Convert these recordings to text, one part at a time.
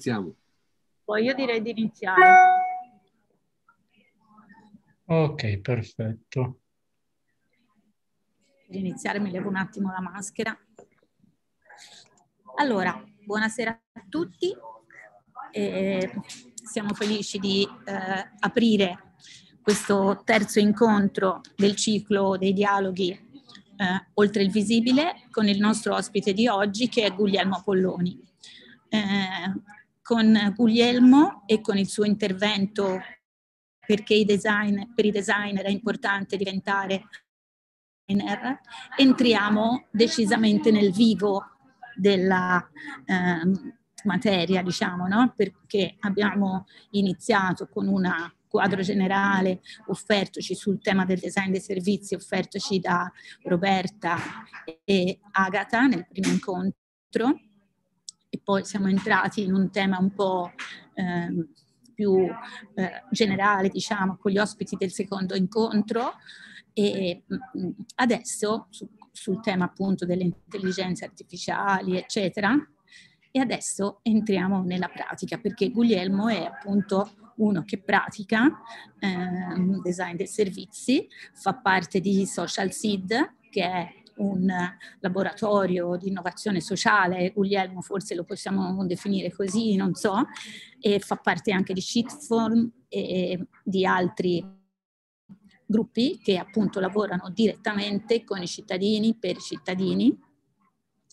Iniziamo. Poi io direi di iniziare. Ok, perfetto. Per iniziare mi levo un attimo la maschera. Allora, buonasera a tutti. Siamo felici di aprire questo terzo incontro del ciclo dei dialoghi Oltre il Visibile con il nostro ospite di oggi che è Guglielmo Apolloni. Con Guglielmo e con il suo intervento perché per i designer è importante diventare designer, entriamo decisamente nel vivo della materia, diciamo, no? Perché abbiamo iniziato con un quadro generale offertoci sul tema del design dei servizi, offertoci da Roberta e Agata nel primo incontro. E poi siamo entrati in un tema un po' più generale, diciamo, con gli ospiti del secondo incontro e adesso sul tema appunto delle intelligenze artificiali, eccetera. E adesso entriamo nella pratica, perché Guglielmo è appunto uno che pratica design dei servizi, fa parte di Social Seed, che è un laboratorio di innovazione sociale, Guglielmo forse lo possiamo definire così, non so, e fa parte anche di Shifton e di altri gruppi che appunto lavorano direttamente con i cittadini, per i cittadini.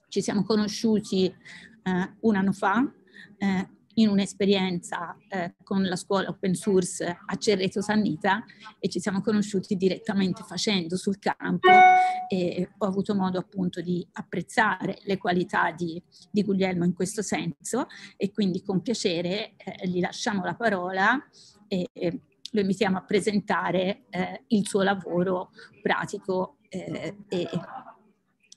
Ci siamo conosciuti un anno fa in un'esperienza con la scuola open source a Cerreto Sannita e ci siamo conosciuti direttamente facendo sul campo e ho avuto modo appunto di apprezzare le qualità di Guglielmo in questo senso e quindi con piacere gli lasciamo la parola e lo invitiamo a presentare il suo lavoro pratico e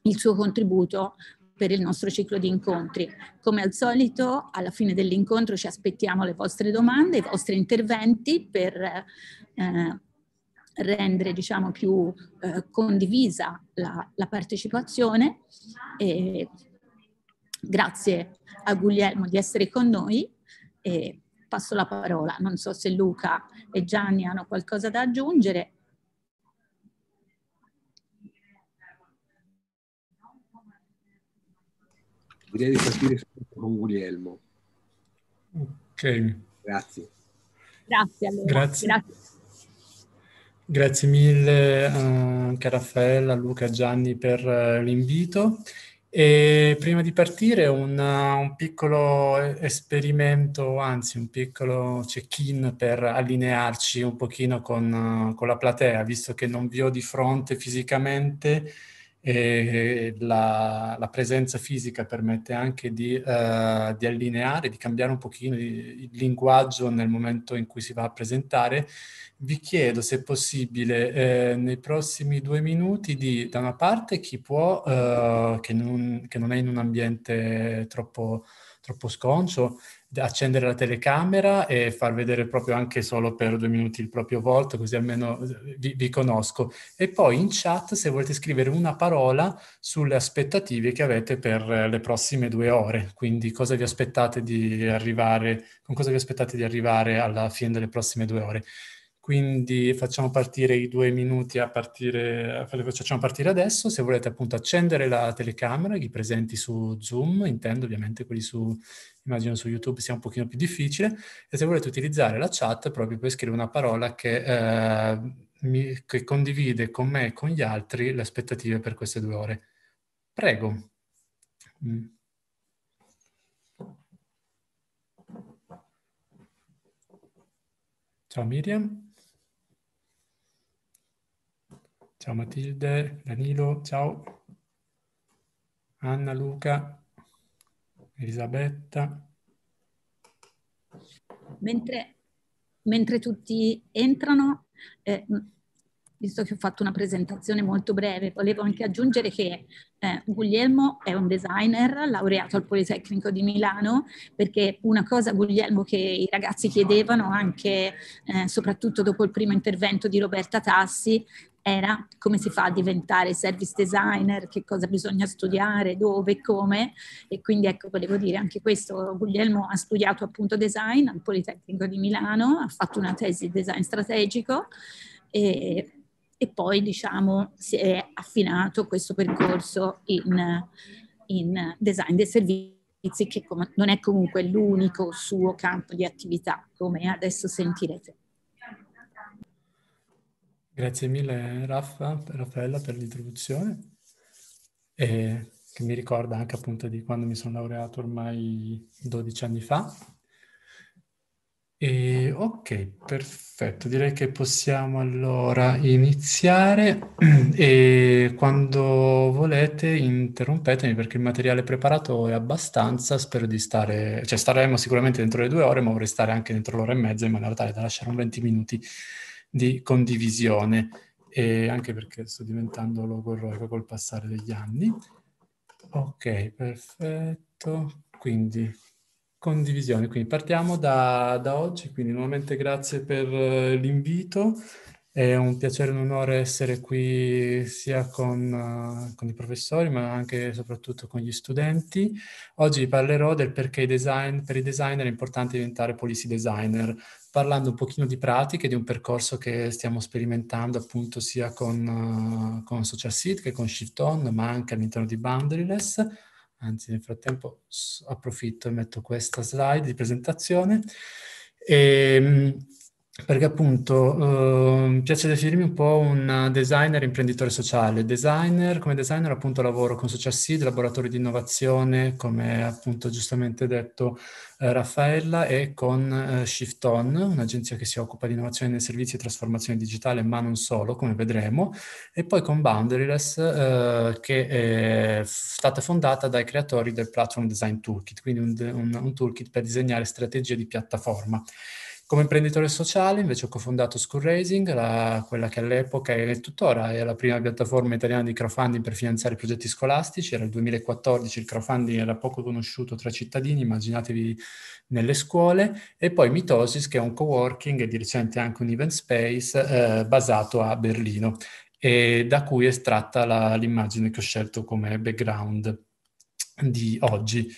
il suo contributo per il nostro ciclo di incontri. Come al solito, alla fine dell'incontro ci aspettiamo le vostre domande, i vostri interventi per rendere, diciamo, più condivisa la partecipazione. E grazie a Guglielmo di essere con noi e passo la parola. Non so se Luca e Gianni hanno qualcosa da aggiungere. Direi di partire con Guglielmo. Ok. Grazie. Grazie, allora. Grazie mille anche a Raffaella, Luca, Gianni per l'invito. E prima di partire un piccolo esperimento, anzi un piccolo check-in per allinearci un pochino con la platea, visto che non vi ho di fronte fisicamente. E la presenza fisica permette anche di allineare, di cambiare un pochino il linguaggio nel momento in cui si va a presentare. Vi chiedo se è possibile nei prossimi 2 minuti di, da una parte, chi può, che non è in un ambiente troppo sconcio, accendere la telecamera e far vedere proprio anche solo per 2 minuti il proprio volto, così almeno vi conosco. E poi in chat se volete scrivere una parola sulle aspettative che avete per le prossime 2 ore, quindi cosa vi aspettate di arrivare, con cosa vi aspettate di arrivare alla fine delle prossime 2 ore. Quindi facciamo partire i 2 minuti facciamo partire adesso. Se volete appunto accendere la telecamera, chi presenti su Zoom, intendo ovviamente quelli su, immagino su YouTube sia un pochino più difficile, e se volete utilizzare la chat proprio per scrivere una parola che condivide con me e con gli altri le aspettative per queste 2 ore. Prego. Ciao Miriam. Ciao Matilde, Danilo, ciao Anna, Luca, Elisabetta. Mentre tutti entrano, visto che ho fatto una presentazione molto breve, volevo anche aggiungere che Guglielmo è un designer laureato al Politecnico di Milano, perché una cosa, Guglielmo, che i ragazzi chiedevano anche soprattutto dopo il primo intervento di Roberta Tassi, era come si fa a diventare service designer, che cosa bisogna studiare, dove, come, e quindi ecco, volevo dire anche questo. Guglielmo ha studiato appunto design al Politecnico di Milano, ha fatto una tesi di design strategico e poi diciamo si è affinato questo percorso in design dei servizi, che non è comunque l'unico suo campo di attività, come adesso sentirete. Grazie mille Raffaella per l'introduzione, che mi ricorda anche appunto di quando mi sono laureato ormai 12 anni fa. E, ok, perfetto, direi che possiamo allora iniziare e quando volete interrompetemi, perché il materiale preparato è abbastanza, spero di stare, cioè staremo sicuramente dentro le 2 ore, ma vorrei stare anche dentro l'ora e mezza in maniera tale da lasciare un 20 minuti di condivisione, e anche perché sto diventando logorroico col passare degli anni. Ok, perfetto, quindi condivisione, quindi partiamo da oggi, quindi nuovamente grazie per l'invito, è un piacere e un onore essere qui sia con i professori ma anche e soprattutto con gli studenti. Oggi vi parlerò del perché per i designer è importante diventare policy designer, parlando un pochino di pratiche, di un percorso che stiamo sperimentando appunto sia con Social Seed che con Shifton, ma anche all'interno di Boundaryless. Anzi, nel frattempo approfitto e metto questa slide di presentazione, perché appunto mi piace definirmi un po' un designer imprenditore sociale. Come designer appunto lavoro con Social Seed, laboratorio di innovazione, come appunto giustamente detto Raffaella, e con Shifton, un'agenzia che si occupa di innovazione nei servizi e trasformazione digitale, ma non solo, come vedremo, e poi con Boundaryless, che è stata fondata dai creatori del Platform Design Toolkit, quindi un toolkit per disegnare strategie di piattaforma. Come imprenditore sociale invece ho cofondato School Raising, quella che all'epoca e tuttora è la prima piattaforma italiana di crowdfunding per finanziare progetti scolastici. Era il 2014, il crowdfunding era poco conosciuto tra i cittadini, immaginatevi nelle scuole, e poi Mitosis, che è un coworking e di recente anche un event space basato a Berlino, e da cui è estratta l'immagine che ho scelto come background di oggi.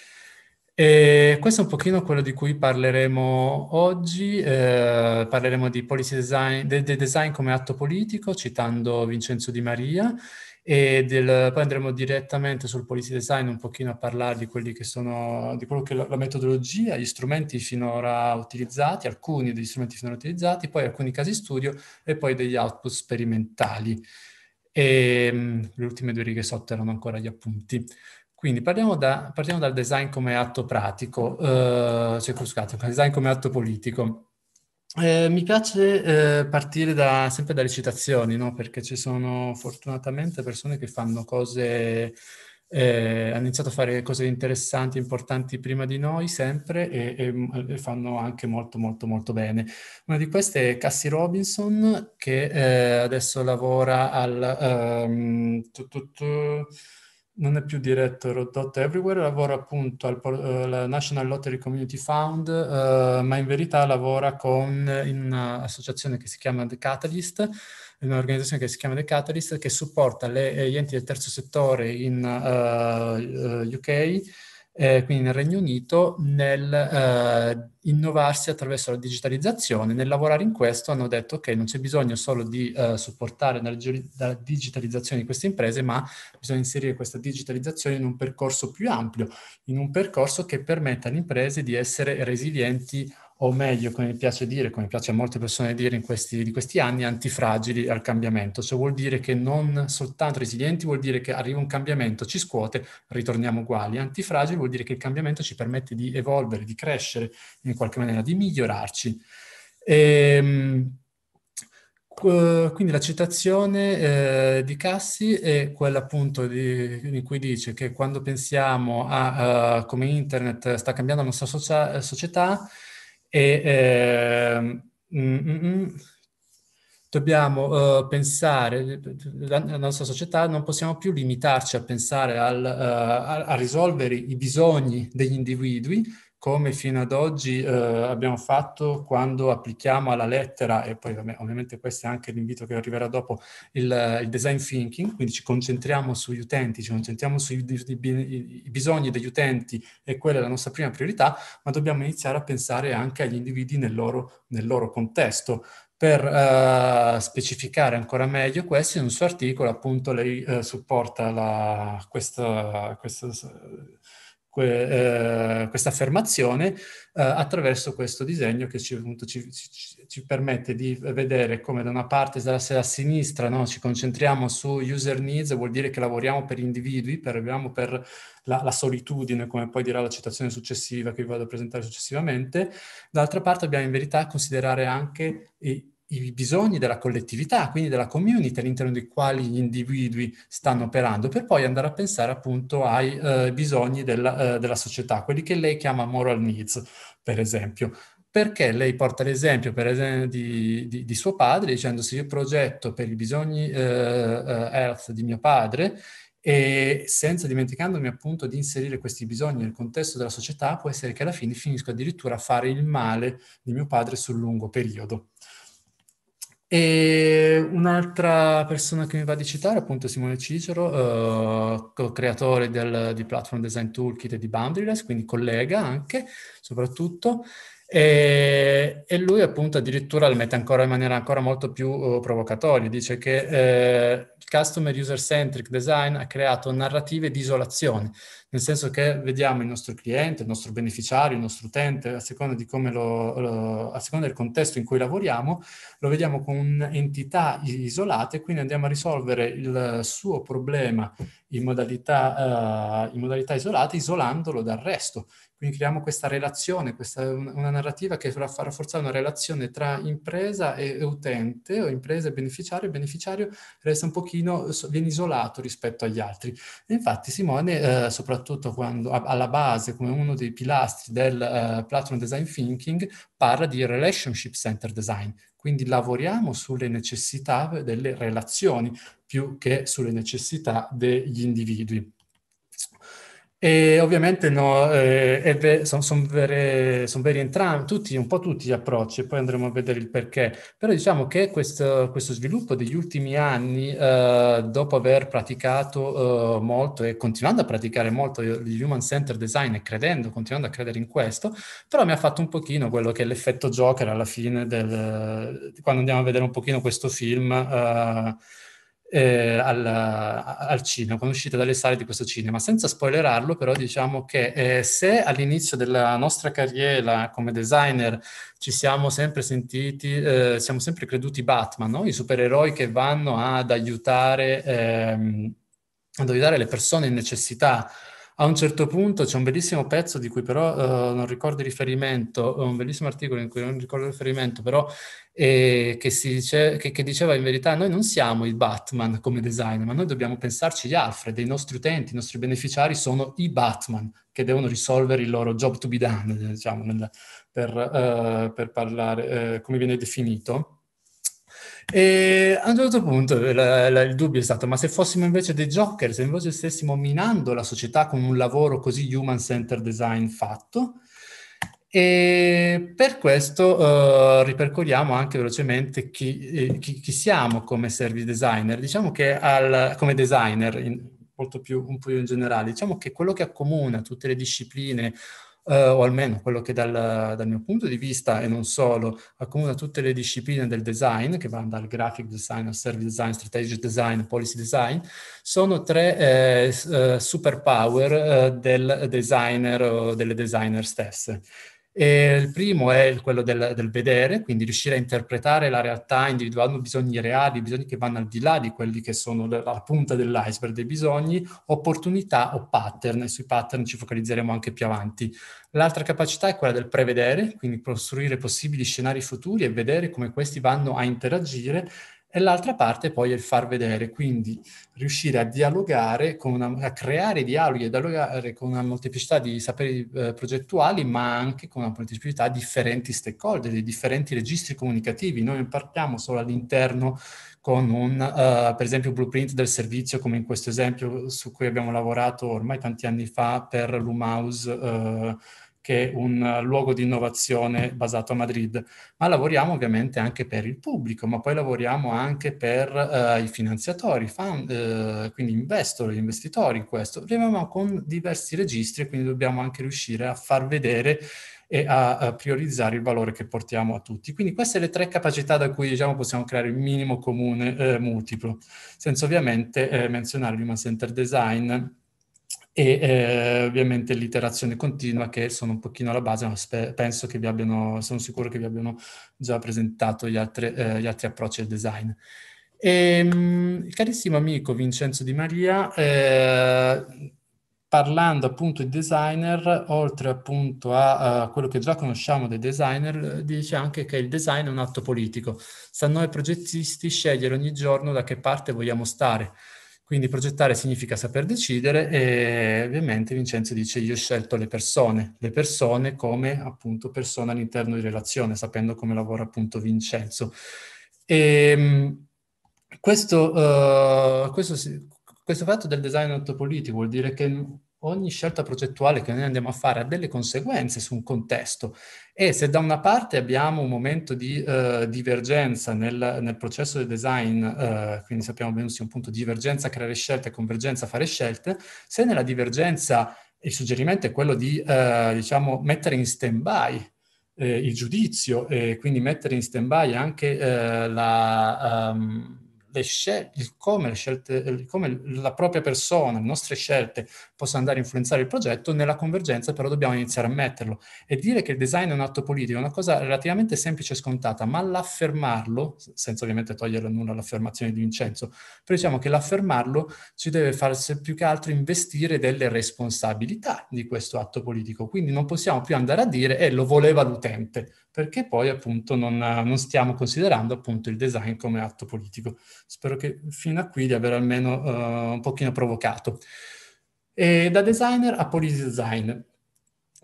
E questo è un pochino quello di cui parleremo oggi. Parleremo di policy design, del design come atto politico, citando Vincenzo Di Maria, e poi andremo direttamente sul policy design un pochino a parlare di quelli che sono, di quello che la metodologia, gli strumenti finora utilizzati, alcuni degli strumenti finora utilizzati, poi alcuni casi studio e poi degli output sperimentali. E le ultime 2 righe sotto erano ancora gli appunti. Quindi partiamo dal design come atto pratico, scusate, dal design come atto politico. Mi piace partire sempre dalle citazioni, no? Perché ci sono fortunatamente persone che fanno cose, hanno iniziato a fare cose interessanti, importanti prima di noi sempre, e fanno anche molto molto molto bene. Una di queste è Cassie Robinson, che adesso lavora al... non è più diretto Dot Everywhere, lavora appunto al National Lottery Community Fund, ma in verità lavora in un'associazione che si chiama The Catalyst, un'organizzazione che si chiama The Catalyst, che supporta gli enti del terzo settore in UK, quindi nel Regno Unito, nel innovarsi attraverso la digitalizzazione. Nel lavorare in questo hanno detto che non c'è bisogno solo di supportare la digitalizzazione di queste imprese, ma bisogna inserire questa digitalizzazione in un percorso più ampio, in un percorso che permetta alle imprese di essere resilienti, o meglio, come mi piace dire, come piace a molte persone dire di questi anni, antifragili al cambiamento. Cioè vuol dire che non soltanto resilienti, vuol dire che arriva un cambiamento, ci scuote, ritorniamo uguali. Antifragili vuol dire che il cambiamento ci permette di evolvere, di crescere, in qualche maniera, di migliorarci. Quindi la citazione di Cassie è quella appunto in cui dice che quando pensiamo a come internet sta cambiando la nostra società, dobbiamo pensare, la nostra società non possiamo più limitarci a pensare a risolvere i bisogni degli individui, come fino ad oggi abbiamo fatto quando applichiamo alla lettera, e poi ovviamente questo è anche l'invito che arriverà dopo, il design thinking, quindi ci concentriamo sugli utenti, ci concentriamo sui bisogni degli utenti e quella è la nostra prima priorità, ma dobbiamo iniziare a pensare anche agli individui nel loro contesto. Per specificare ancora meglio questo, in un suo articolo appunto lei supporta questa affermazione attraverso questo disegno che ci permette di vedere come da una parte, dalla sinistra, no, ci concentriamo su user needs, vuol dire che lavoriamo per individui, per la solitudine, come poi dirà la citazione successiva che vi vado a presentare successivamente. D'altra parte abbiamo in verità a considerare anche i bisogni della collettività, quindi della community all'interno dei quali gli individui stanno operando, per poi andare a pensare appunto ai bisogni della società, quelli che lei chiama moral needs, per esempio. Perché lei porta l'esempio, per esempio, di suo padre, dicendo se io progetto per i bisogni health di mio padre, e senza dimenticandomi appunto di inserire questi bisogni nel contesto della società, può essere che alla fine finisco addirittura a fare il male di mio padre sul lungo periodo. E un'altra persona che mi va di citare appunto è Simone Cicero, creatore di Platform Design Toolkit e di Boundaryless, quindi collega anche, soprattutto, e lui appunto addirittura lo mette ancora in maniera ancora molto più provocatoria, dice che il customer user-centric design ha creato narrative di isolazione, nel senso che vediamo il nostro cliente, il nostro beneficiario, il nostro utente, a seconda di come a seconda del contesto in cui lavoriamo, lo vediamo con entità isolate, quindi andiamo a risolvere il suo problema in modalità isolate, isolandolo dal resto. Quindi creiamo questa relazione, una narrativa che farà forzare una relazione tra impresa e utente, o impresa e beneficiario. Il beneficiario resta un pochino, viene isolato rispetto agli altri. E infatti Simone, soprattutto quando alla base, come uno dei pilastri del Platform Design Thinking, parla di Relationship Center Design. Quindi lavoriamo sulle necessità delle relazioni più che sulle necessità degli individui. E ovviamente no, sono veri entrambi, un po' tutti gli approcci, e poi andremo a vedere il perché. Però diciamo che questo sviluppo degli ultimi anni, dopo aver praticato molto e continuando a praticare molto gli human centered design e continuando a credere in questo, però mi ha fatto un pochino quello che è l'effetto Joker alla fine quando andiamo a vedere un pochino questo film al cinema, quando uscite dalle sale di questo cinema. Senza spoilerarlo, però diciamo che se all'inizio della nostra carriera come designer siamo sempre creduti Batman, no? I supereroi che vanno ad aiutare le persone in necessità. A un certo punto c'è un bellissimo pezzo di cui però non ricordo il riferimento, un bellissimo articolo in cui non ricordo il riferimento, però che diceva in verità noi non siamo il Batman come designer, ma noi dobbiamo pensarci gli Alfred, i nostri utenti, i nostri beneficiari sono i Batman che devono risolvere il loro job to be done, diciamo, per parlare come viene definito. E a un certo punto il dubbio è stato: ma se fossimo invece dei Joker, se invece stessimo minando la società con un lavoro così human-centered design fatto? E per questo ripercorriamo anche velocemente chi siamo come service designer. Diciamo che come designer, un po' più in generale, diciamo che quello che accomuna tutte le discipline, o almeno quello che dal mio punto di vista, e non solo, accomuna tutte le discipline del design, che vanno dal graphic design al service design, strategic design, policy design, sono tre superpower del designer o delle designer stesse. E il primo è quello del vedere, quindi riuscire a interpretare la realtà individuando bisogni reali, bisogni che vanno al di là di quelli che sono la punta dell'iceberg dei bisogni, opportunità o pattern, e sui pattern ci focalizzeremo anche più avanti. L'altra capacità è quella del prevedere, quindi costruire possibili scenari futuri e vedere come questi vanno a interagire. E l'altra parte poi è il far vedere, quindi riuscire a dialogare, a creare dialoghi e dialogare con una molteplicità di saperi progettuali, ma anche con una molteplicità di differenti stakeholder, di differenti registri comunicativi. Noi non partiamo solo all'interno con per esempio, blueprint del servizio, come in questo esempio su cui abbiamo lavorato ormai tanti anni fa per l'Umhouse che un luogo di innovazione basato a Madrid, ma lavoriamo ovviamente anche per il pubblico, ma poi lavoriamo anche per i finanziatori, quindi investor, gli investitori in questo. Lavoriamo con diversi registri, quindi dobbiamo anche riuscire a far vedere e a priorizzare il valore che portiamo a tutti. Quindi queste sono le tre capacità da cui, diciamo, possiamo creare il minimo comune multiplo, senza ovviamente menzionare l'Human Center Design e ovviamente l'iterazione continua, che sono un pochino alla base, ma penso che vi abbiano, sono sicuro che vi abbiano già presentato gli altri approcci al design. Il carissimo amico Vincenzo Di Maria, parlando appunto di designer, oltre appunto a quello che già conosciamo dei designer, dice anche che il design è un atto politico. Sta a noi progettisti scegliere ogni giorno da che parte vogliamo stare. Quindi progettare significa saper decidere e ovviamente Vincenzo dice io ho scelto le persone come appunto persone all'interno di relazione, sapendo come lavora appunto Vincenzo. E questo fatto del design autopolitico vuol dire che ogni scelta progettuale che noi andiamo a fare ha delle conseguenze su un contesto, e se da una parte abbiamo un momento di divergenza nel processo del design, quindi sappiamo benissimo un punto di divergenza creare scelte, convergenza fare scelte, se nella divergenza il suggerimento è quello di diciamo mettere in stand-by il giudizio e quindi mettere in stand-by anche come la propria persona, le nostre scelte possono andare a influenzare il progetto, nella convergenza però dobbiamo iniziare a metterlo. E dire che il design è un atto politico è una cosa relativamente semplice e scontata, ma l'affermarlo, senza ovviamente togliere nulla all'affermazione di Vincenzo, però diciamo che l'affermarlo ci deve far più che altro investire delle responsabilità di questo atto politico. Quindi non possiamo più andare a dire lo voleva l'utente, perché poi appunto non stiamo considerando appunto il design come atto politico. Spero che fino a qui di aver almeno un pochino provocato. E da designer a policy design.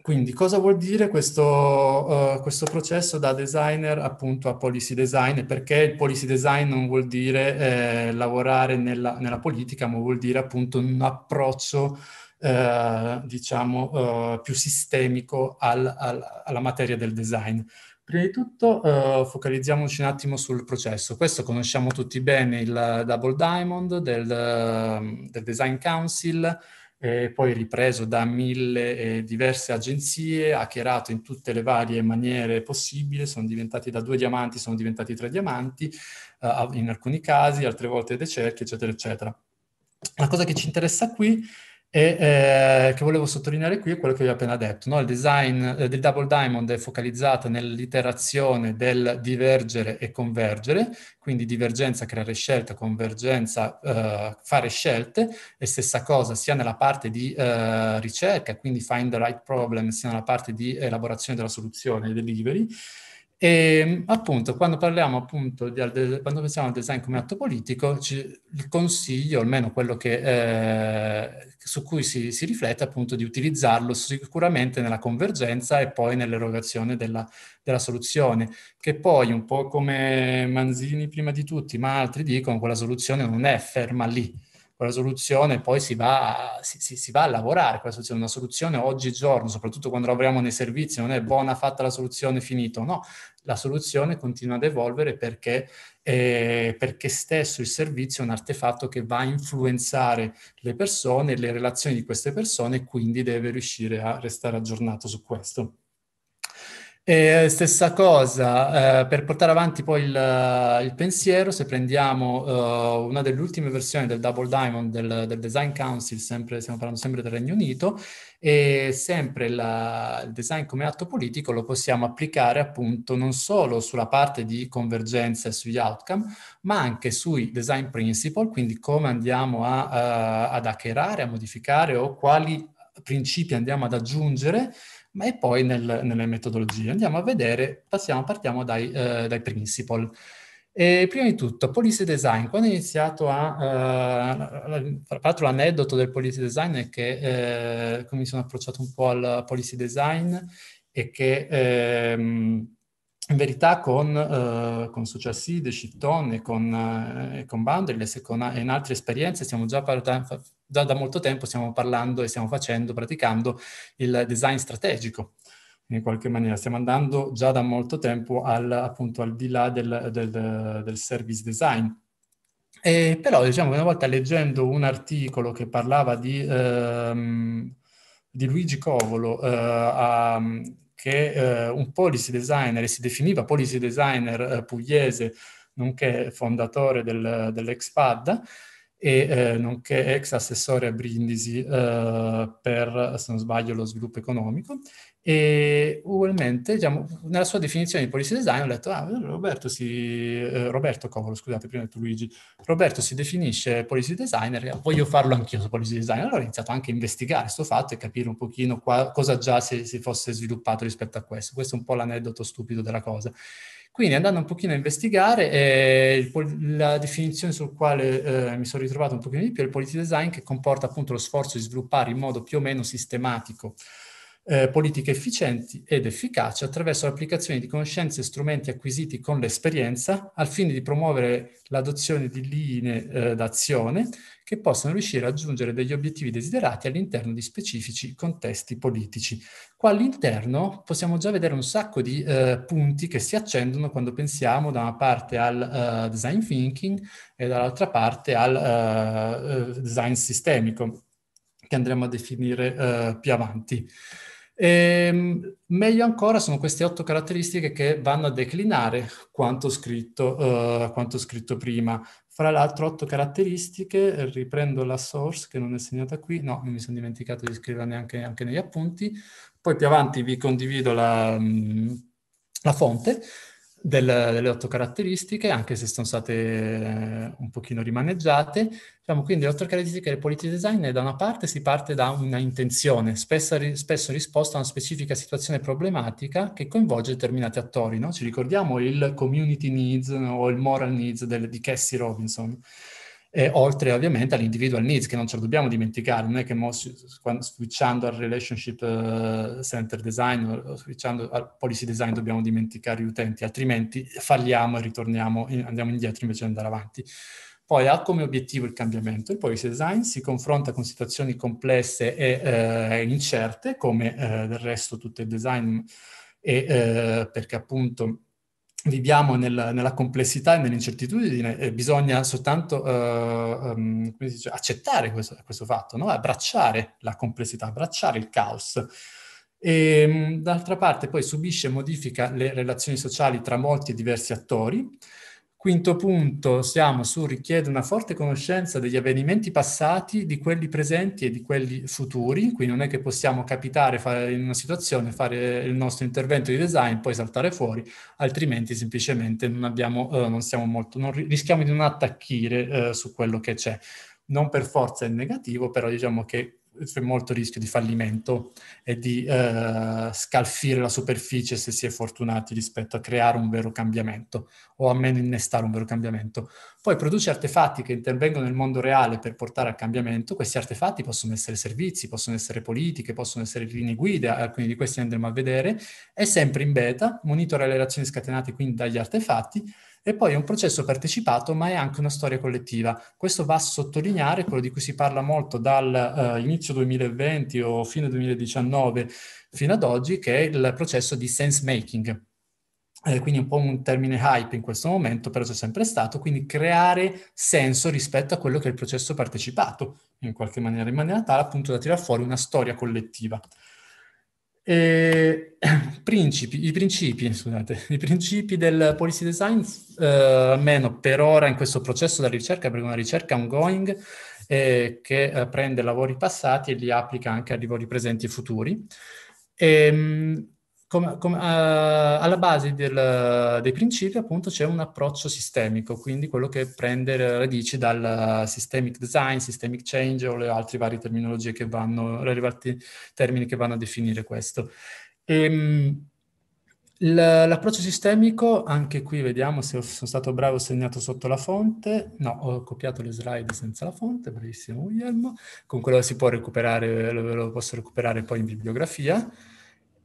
Quindi cosa vuol dire questo processo da designer appunto a policy design? Perché il policy design non vuol dire lavorare nella politica, ma vuol dire appunto un approccio diciamo più sistemico alla materia del design. Prima di tutto focalizziamoci un attimo sul processo. Questo conosciamo tutti bene, il Double Diamond del Design Council, poi ripreso da mille e diverse agenzie, hackerato in tutte le varie maniere possibili, sono diventati da 2 diamanti, sono diventati 3 diamanti, in alcuni casi, altre volte dei cerchi, eccetera, eccetera. La cosa che ci interessa qui e che volevo sottolineare qui è quello che vi ho appena detto, no? Il design del Double Diamond è focalizzato nell'iterazione del divergere e convergere, quindi divergenza creare scelta, convergenza fare scelte, e stessa cosa sia nella parte di ricerca, quindi find the right problem, sia nella parte di elaborazione della soluzione, delivery. E appunto quando parliamo appunto quando pensiamo al design come atto politico, il consiglio, almeno quello su cui si riflette appunto, di utilizzarlo sicuramente nella convergenza e poi nell'erogazione della soluzione, che poi un po' come Manzini prima di tutti, ma altri dicono quella soluzione non è ferma lì. Quella soluzione poi si va a lavorare, quella soluzione, una soluzione oggigiorno, soprattutto quando lavoriamo nei servizi, non è buona, fatta la soluzione, finito, no. La soluzione continua ad evolvere perché stesso il servizio è un artefatto che va a influenzare le persone, le relazioni di queste persone, e quindi deve riuscire a restare aggiornato su questo. E stessa cosa, per portare avanti poi il pensiero, se prendiamo una delle ultime versioni del Double Diamond del Design Council, stiamo parlando sempre del Regno Unito, e sempre il design come atto politico lo possiamo applicare appunto non solo sulla parte di convergenza e sugli outcome, ma anche sui design principle, quindi come andiamo ad hackerare, a modificare o quali principi andiamo ad aggiungere, ma e poi nelle metodologie. Andiamo a vedere, partiamo dai principle. E prima di tutto, policy design. Quando ho iniziato tra l'altro l'aneddoto del policy design è che come mi sono approcciato un po' al policy design, e che in verità con Social Seed, Shifton e con Boundaryless e in altre esperienze stiamo già da molto tempo stiamo parlando e stiamo praticando il design strategico, in qualche maniera. Stiamo andando già da molto tempo al, appunto, al di là del service design. E però, diciamo, una volta leggendo un articolo che parlava di Luigi Covolo, che un policy designer, e si definiva policy designer pugliese, nonché fondatore dell'Expad, e nonché ex assessore a Brindisi per, se non sbaglio, lo sviluppo economico. E ugualmente, diciamo, nella sua definizione di policy design ho detto, Roberto Covolo, scusate, prima ho detto Luigi, Roberto si definisce policy designer, voglio farlo anch'io su policy designer. Allora ho iniziato anche a investigare questo fatto e capire un pochino cosa già si fosse sviluppato rispetto a questo. Questo è un po' l'aneddoto stupido della cosa. Quindi, andando un pochino a investigare, la definizione sul quale mi sono ritrovato un pochino di più è il policy design, che comporta appunto lo sforzo di sviluppare in modo più o meno sistematico politiche efficienti ed efficaci attraverso l'applicazione di conoscenze e strumenti acquisiti con l'esperienza, al fine di promuovere l'adozione di linee d'azione che possano riuscire a raggiungere degli obiettivi desiderati all'interno di specifici contesti politici. Qua all'interno possiamo già vedere un sacco di punti che si accendono quando pensiamo da una parte al design thinking e dall'altra parte al design sistemico, che andremo a definire più avanti. Meglio ancora sono queste 8 caratteristiche che vanno a declinare quanto scritto prima. Fra l'altro, 8 caratteristiche, riprendo la source che non è segnata qui, no, non mi sono dimenticato di scriverla neanche negli appunti. Poi più avanti vi condivido la fonte delle 8 caratteristiche, anche se sono state un pochino rimaneggiate. Diciamo, quindi, le 8 caratteristiche del policy design: da una parte si parte da una intenzione, spesso risposta a una specifica situazione problematica che coinvolge determinati attori, no? Ci ricordiamo il community needs o il moral needs di Cassie Robinson. E oltre ovviamente all'individual needs, che non ce lo dobbiamo dimenticare, non è che switchando al relationship center design o switchando al policy design dobbiamo dimenticare gli utenti, altrimenti falliamo e andiamo indietro invece di andare avanti. Poi ha come obiettivo il cambiamento. Il policy design si confronta con situazioni complesse e incerte, come del resto tutto il design, perché appunto viviamo nella complessità e nell'incertitudine, e bisogna soltanto come si dice, accettare questo fatto, no? Abbracciare la complessità, abbracciare il caos. E d'altra parte poi subisce e modifica le relazioni sociali tra molti e diversi attori. Quinto punto, siamo su richiede una forte conoscenza degli avvenimenti passati, di quelli presenti e di quelli futuri, quindi non è che possiamo capitare in una situazione, fare il nostro intervento di design, poi saltare fuori, altrimenti semplicemente rischiamo di non attacchire su quello che c'è. Non per forza è negativo, però diciamo che c'è molto rischio di fallimento e di scalfire la superficie se si è fortunati rispetto a creare un vero cambiamento o almeno innestare un vero cambiamento. Poi produce artefatti che intervengono nel mondo reale per portare al cambiamento. Questi artefatti possono essere servizi, possono essere politiche, possono essere linee guida, alcuni di questi andremo a vedere. È sempre in beta, monitora le reazioni scatenate quindi dagli artefatti. E poi è un processo partecipato, ma è anche una storia collettiva. Questo va a sottolineare quello di cui si parla molto dall'inizio 2020 o fine 2019 fino ad oggi, che è il processo di sense making. Quindi un po' un termine hype in questo momento, però c'è sempre stato, quindi creare senso rispetto a quello che è il processo partecipato, in qualche maniera, in maniera tale appunto da tirar fuori una storia collettiva. I principi del policy design, almeno per ora in questo processo della ricerca, perché è una ricerca ongoing che prende lavori passati e li applica anche a lavori presenti e futuri. Alla base dei principi appunto c'è un approccio sistemico, quindi quello che prende radici dal systemic design, systemic change o le altre varie terminologie che vanno, termini che vanno a definire questo. L'approccio sistemico, anche qui vediamo se sono stato bravo, ho segnato sotto la fonte, no, ho copiato le slide senza la fonte, bravissimo Guglielmo, con quello si può recuperare, lo posso recuperare poi in bibliografia.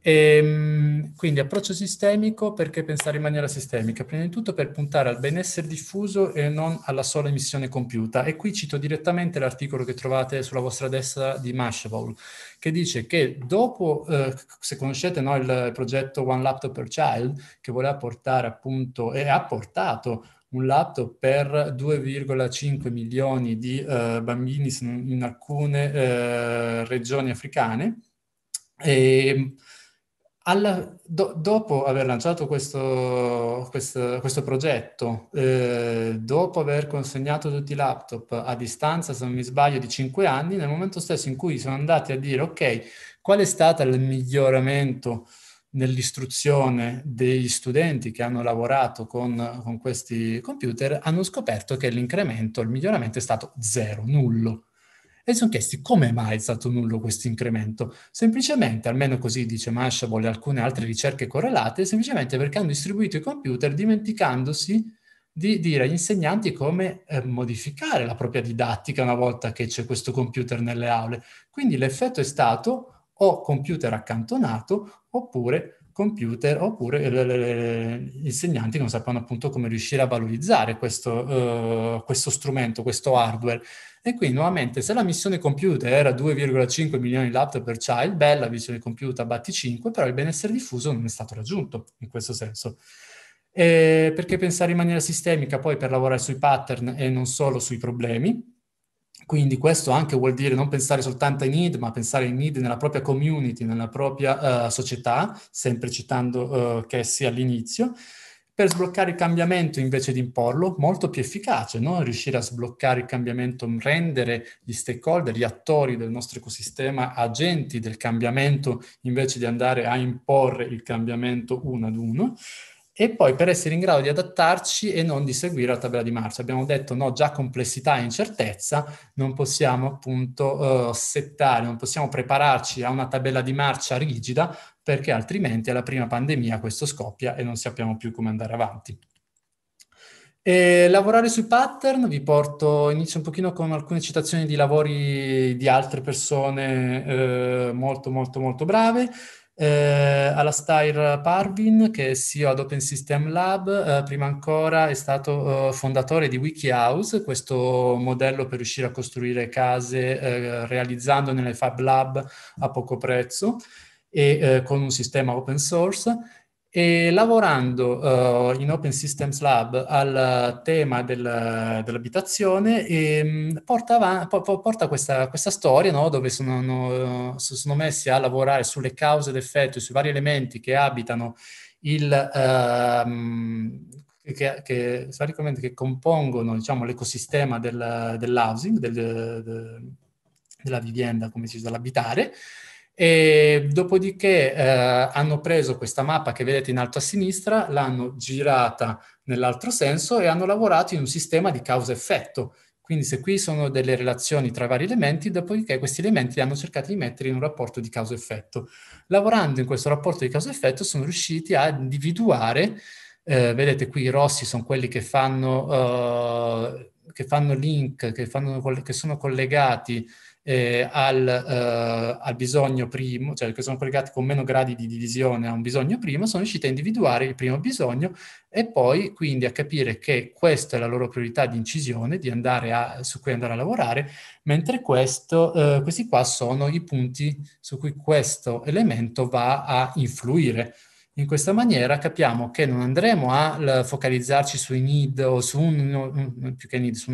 Quindi approccio sistemico, perché pensare in maniera sistemica? Prima di tutto per puntare al benessere diffuso e non alla sola emissione compiuta. E qui cito direttamente l'articolo che trovate sulla vostra destra di Mashable, che dice che dopo, se conoscete il progetto One Laptop per Child, che voleva portare appunto, e ha portato un laptop per 2,5 milioni di bambini in alcune regioni africane, e dopo aver lanciato questo progetto, dopo aver consegnato tutti i laptop a distanza, se non mi sbaglio, di 5 anni, nel momento stesso in cui sono andati a dire ok, qual è stato il miglioramento nell'istruzione degli studenti che hanno lavorato con questi computer, hanno scoperto che l'incremento, il miglioramento è stato zero, nullo. E si sono chiesti come mai è stato nullo questo incremento. Semplicemente, almeno così dice Mashable e alcune altre ricerche correlate, semplicemente perché hanno distribuito i computer dimenticandosi di dire agli insegnanti come modificare la propria didattica una volta che c'è questo computer nelle aule. Quindi l'effetto è stato o computer accantonato oppure gli insegnanti non sapevano appunto come riuscire a valorizzare questo strumento, questo hardware. E quindi nuovamente, se la missione computer era 2,5 milioni di laptop per child, bella missione computer, batti 5, però il benessere diffuso non è stato raggiunto in questo senso. Perché pensare in maniera sistemica poi per lavorare sui pattern e non solo sui problemi? Quindi questo anche vuol dire non pensare soltanto ai need, ma pensare ai need nella propria community, nella propria società, sempre citando Cassie all'inizio, per sbloccare il cambiamento invece di imporlo, molto più efficace, no? Riuscire a sbloccare il cambiamento, rendere gli stakeholder, gli attori del nostro ecosistema, agenti del cambiamento, invece di andare a imporre il cambiamento uno ad uno. E poi per essere in grado di adattarci e non di seguire la tabella di marcia. Abbiamo detto no, già complessità e incertezza, non possiamo appunto settare, non possiamo prepararci a una tabella di marcia rigida, perché altrimenti alla prima pandemia questo scoppia e non sappiamo più come andare avanti. E lavorare sui pattern, inizio un pochino con alcune citazioni di lavori di altre persone molto molto molto brave. Alastair Parvin, che è CEO ad Open System Lab, prima ancora è stato fondatore di Wikihouse, questo modello per riuscire a costruire case realizzando nelle Fab Lab a poco prezzo e con un sistema open source. E lavorando in Open Systems Lab al tema dell'abitazione, porta questa storia, no? Dove sono messi a lavorare sulle cause ed effetti, sui vari elementi che abitano che compongono, diciamo, l'ecosistema dell'housing, della vivienda, come si dice, dall'abitare. E dopodiché hanno preso questa mappa che vedete in alto a sinistra, l'hanno girata nell'altro senso e hanno lavorato in un sistema di causa-effetto. Quindi se qui sono delle relazioni tra vari elementi, dopodiché questi elementi li hanno cercati di mettere in un rapporto di causa-effetto. Lavorando in questo rapporto di causa-effetto sono riusciti a individuare, vedete qui i rossi sono quelli che fanno link, che sono collegati al bisogno primo, cioè che sono collegati con meno gradi di divisione a un bisogno primo, sono riusciti a individuare il primo bisogno e poi quindi a capire che questa è la loro priorità di incisione, su cui andare a lavorare, mentre questi qua sono i punti su cui questo elemento va a influire. In questa maniera capiamo che non andremo a focalizzarci sui need o su un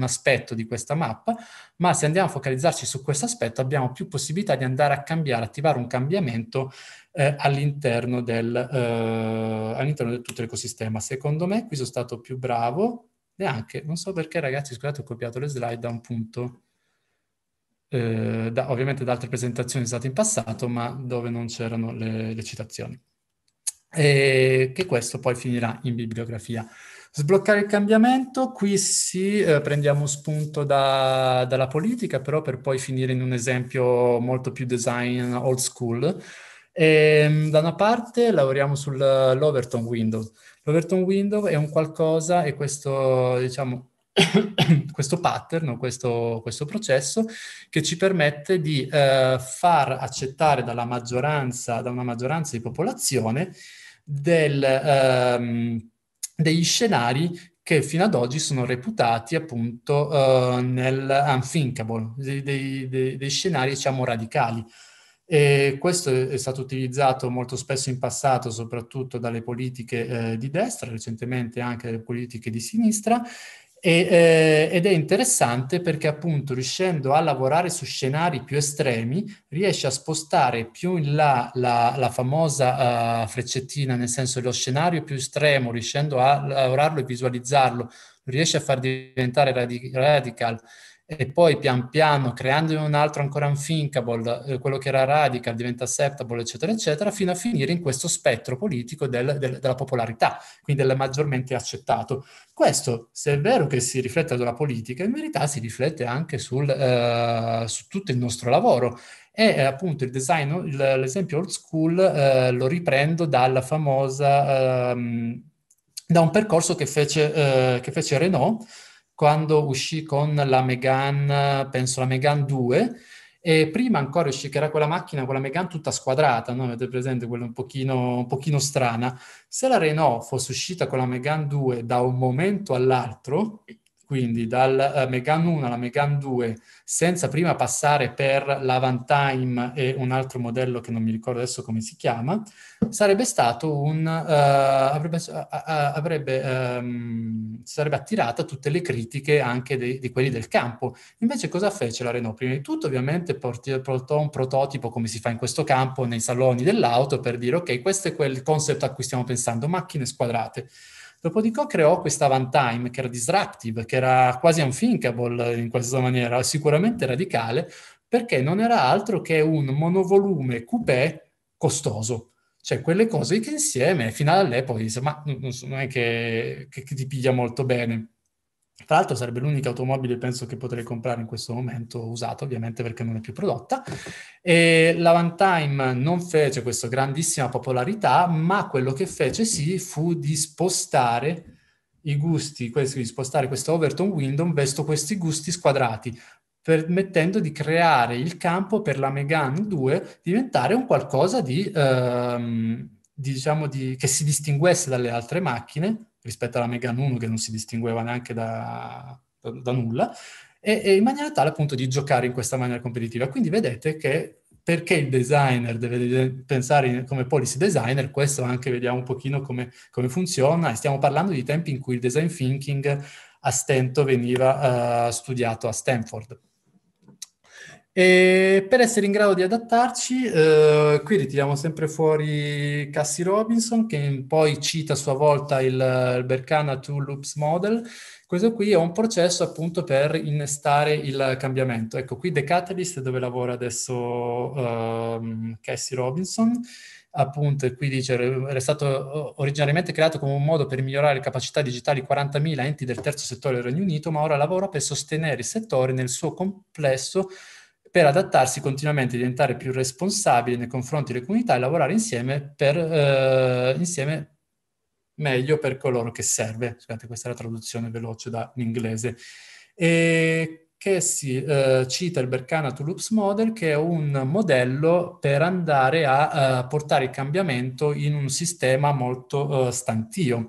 aspetto di questa mappa, ma se andiamo a focalizzarci su questo aspetto abbiamo più possibilità di andare a attivare un cambiamento all'interno di tutto l'ecosistema. Secondo me qui sono stato più bravo, neanche, non so perché ragazzi, scusate, ho copiato le slide da un punto, ovviamente da altre presentazioni usate in passato, ma dove non c'erano le citazioni. E che questo poi finirà in bibliografia. Sbloccare il cambiamento, qui prendiamo spunto dalla politica, però per poi finire in un esempio molto più design old school. Da una parte lavoriamo sull'Overton Window. L'Overton Window è un qualcosa, e questo diciamo questo pattern, questo processo che ci permette di far accettare da una maggioranza di popolazione degli scenari che fino ad oggi sono reputati appunto nell'unthinkable, dei scenari diciamo radicali. E questo è stato utilizzato molto spesso in passato, soprattutto dalle politiche di destra, recentemente anche dalle politiche di sinistra, ed è interessante perché appunto riuscendo a lavorare su scenari più estremi riesce a spostare più in là la famosa freccettina, nel senso dello scenario più estremo, riuscendo a lavorarlo e visualizzarlo, riesce a far diventare radical e poi pian piano creando un altro ancora unthinkable, quello che era radical diventa acceptable eccetera eccetera, fino a finire in questo spettro politico della popolarità, quindi del maggiormente accettato. Questo, se è vero che si riflette sulla politica, in verità si riflette anche su tutto il nostro lavoro. E appunto il design, l'esempio old school lo riprendo dalla famosa da un percorso che fece Renault quando uscì con la Megane, penso la Megane 2, e prima ancora uscì che era quella macchina, quella Megane tutta squadrata, no? Avete presente quella un pochino strana? Se la Renault fosse uscita con la Megane 2 da un momento all'altro, quindi dal Megane 1 alla Megane 2, senza prima passare per l'Avantime e un altro modello che non mi ricordo adesso come si chiama, sarebbe stato sarebbe attirata tutte le critiche anche di quelli del campo. Invece cosa fece la Renault? Prima di tutto ovviamente portò un prototipo, come si fa in questo campo, nei saloni dell'auto, per dire ok, questo è quel concept a cui stiamo pensando, macchine squadrate. Dopodiché creò questa Avantime che era disruptive, che era quasi unthinkable in questa maniera, sicuramente radicale, perché non era altro che un monovolume coupé costoso. Cioè quelle cose che insieme, fino all'epoca, dice, ma non è che ti piglia molto bene. Tra l'altro sarebbe l'unica automobile, penso, che potrei comprare in questo momento, usata ovviamente perché non è più prodotta. E l'Avantime non fece questa grandissima popolarità, ma quello che fece sì fu di spostare i gusti, di spostare questo Overton Window verso questi gusti squadrati, permettendo di creare il campo per la Megane 2 diventare un qualcosa che si distinguesse dalle altre macchine rispetto alla Megane 1, che non si distingueva neanche da nulla, e in maniera tale appunto di giocare in questa maniera competitiva. Quindi vedete che perché il designer deve pensare come policy designer, questo anche vediamo un pochino come funziona, e stiamo parlando di tempi in cui il design thinking a stento veniva studiato a Stanford. E per essere in grado di adattarci, qui ritiriamo sempre fuori Cassie Robinson, che poi cita a sua volta il Berkana Two Loops Model. Questo qui è un processo appunto per innestare il cambiamento. Ecco, qui The Catalyst, dove lavora adesso Cassie Robinson, appunto qui dice era stato originariamente creato come un modo per migliorare le capacità digitali 40.000 enti del terzo settore del Regno Unito, ma ora lavora per sostenere il settore nel suo complesso, per adattarsi continuamente, diventare più responsabili nei confronti delle comunità e lavorare insieme insieme meglio per coloro che serve. Scusate, questa è la traduzione veloce dall'inglese. E Cassie cita il Berkana Two Loops Model, che è un modello per andare a portare il cambiamento in un sistema molto stantio.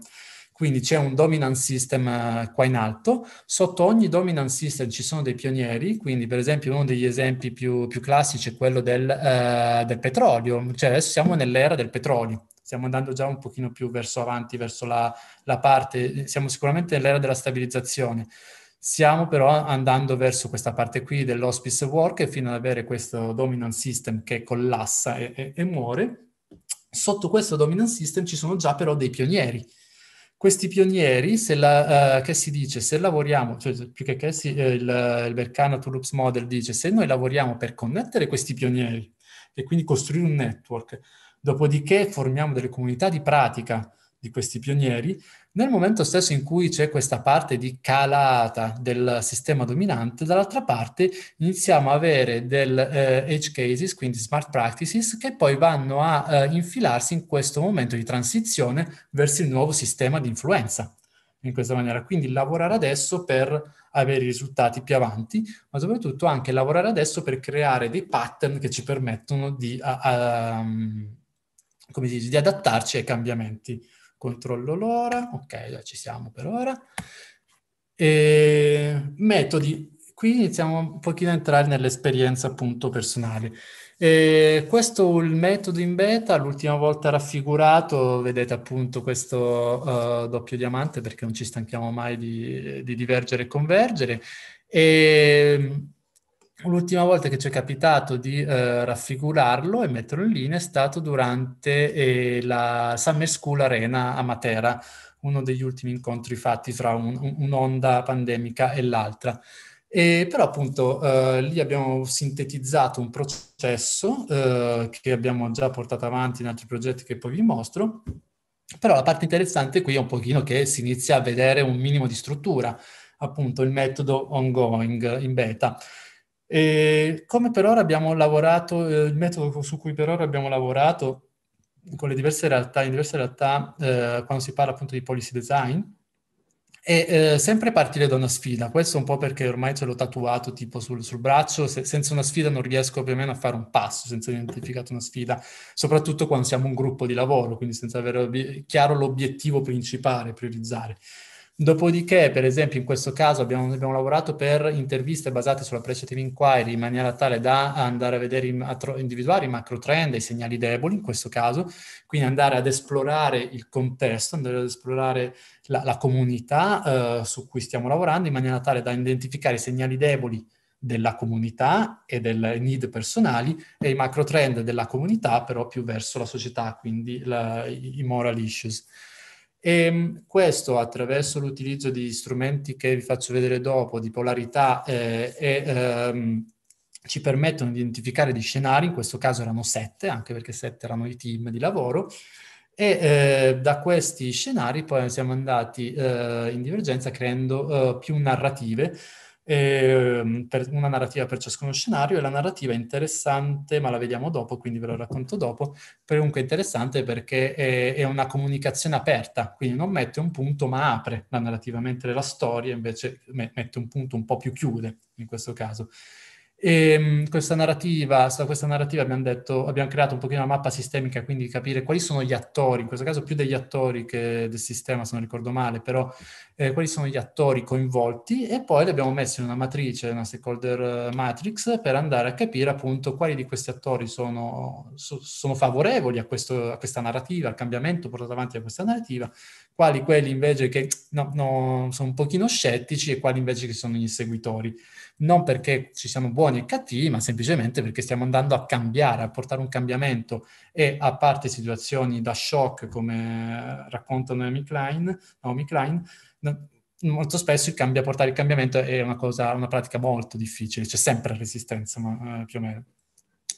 Quindi c'è un dominance system qua in alto, sotto ogni dominance system ci sono dei pionieri, quindi per esempio uno degli esempi più classici è quello del petrolio, cioè adesso siamo nell'era del petrolio, stiamo andando già un pochino più verso avanti, verso la parte, siamo sicuramente nell'era della stabilizzazione, stiamo però andando verso questa parte qui dell'hospice work fino ad avere questo dominance system che collassa e muore. Sotto questo dominance system ci sono già però dei pionieri. Questi pionieri, che si dice, se lavoriamo, cioè più che si, il Berkana Two Loops Model dice, se noi lavoriamo per connettere questi pionieri e quindi costruire un network, dopodiché formiamo delle comunità di pratica di questi pionieri, nel momento stesso in cui c'è questa parte di calata del sistema dominante, dall'altra parte iniziamo a avere edge cases, quindi smart practices, che poi vanno a infilarsi in questo momento di transizione verso il nuovo sistema di influenza. in questa maniera. Quindi lavorare adesso per avere i risultati più avanti, ma soprattutto anche lavorare adesso per creare dei pattern che ci permettono di, come si dice, di adattarci ai cambiamenti. Controllo l'ora, ok, ci siamo per ora. E metodi, qui iniziamo un pochino a entrare nell'esperienza appunto personale. E questo è il metodo in beta, l'ultima volta raffigurato, vedete appunto questo doppio diamante, perché non ci stanchiamo mai di divergere e convergere. E l'ultima volta che ci è capitato di raffigurarlo e metterlo in linea è stato durante la Summer School Arena a Matera, uno degli ultimi incontri fatti tra un'onda pandemica e l'altra. Però appunto lì abbiamo sintetizzato un processo che abbiamo già portato avanti in altri progetti che poi vi mostro, però la parte interessante qui è un pochino che si inizia a vedere un minimo di struttura, appunto il metodo ongoing in beta. E come per ora abbiamo lavorato, il metodo su cui per ora abbiamo lavorato con le diverse realtà, quando si parla appunto di policy design, e sempre partire da una sfida. Questo un po' perché ormai ce l'ho tatuato tipo sul braccio, senza una sfida non riesco più o meno a fare un passo, senza identificato una sfida, soprattutto quando siamo un gruppo di lavoro, quindi senza avere chiaro l'obiettivo principale, priorizzare. Dopodiché, per esempio, in questo caso abbiamo lavorato per interviste basate sulla Appreciative Inquiry in maniera tale da andare a vedere, individuare i macro trend, i segnali deboli in questo caso, quindi andare ad esplorare il contesto, andare ad esplorare la comunità su cui stiamo lavorando in maniera tale da identificare i segnali deboli della comunità e delle need personali e i macro trend della comunità però più verso la società, quindi i moral issues. E questo attraverso l'utilizzo di strumenti che vi faccio vedere dopo, di polarità, ci permettono di identificare dei scenari, in questo caso erano 7, anche perché 7 erano i team di lavoro, e da questi scenari poi siamo andati in divergenza creando più narrative, una narrativa per ciascuno scenario, e la narrativa è interessante, ma la vediamo dopo, quindi ve lo racconto dopo. Comunque è interessante perché è una comunicazione aperta, quindi non mette un punto ma apre la narrativa, mentre la storia invece mette un punto, un po' più chiude in questo caso. E questa narrativa abbiamo creato un pochino una mappa sistemica, quindi capire quali sono gli attori, in questo caso più degli attori che del sistema, se non ricordo male, però quali sono gli attori coinvolti, e poi li abbiamo messi in una matrice, una stakeholder matrix, per andare a capire appunto quali di questi attori sono favorevoli a questa narrativa, al cambiamento portato avanti da questa narrativa, quali quelli invece che sono un pochino scettici e quali invece che sono gli seguitori. Non perché ci siamo buoni e cattivi, ma semplicemente perché stiamo andando a cambiare, a portare un cambiamento, e a parte situazioni da shock, come racconta Naomi Klein, molto spesso portare il cambiamento è una pratica molto difficile, c'è sempre resistenza, ma più o meno.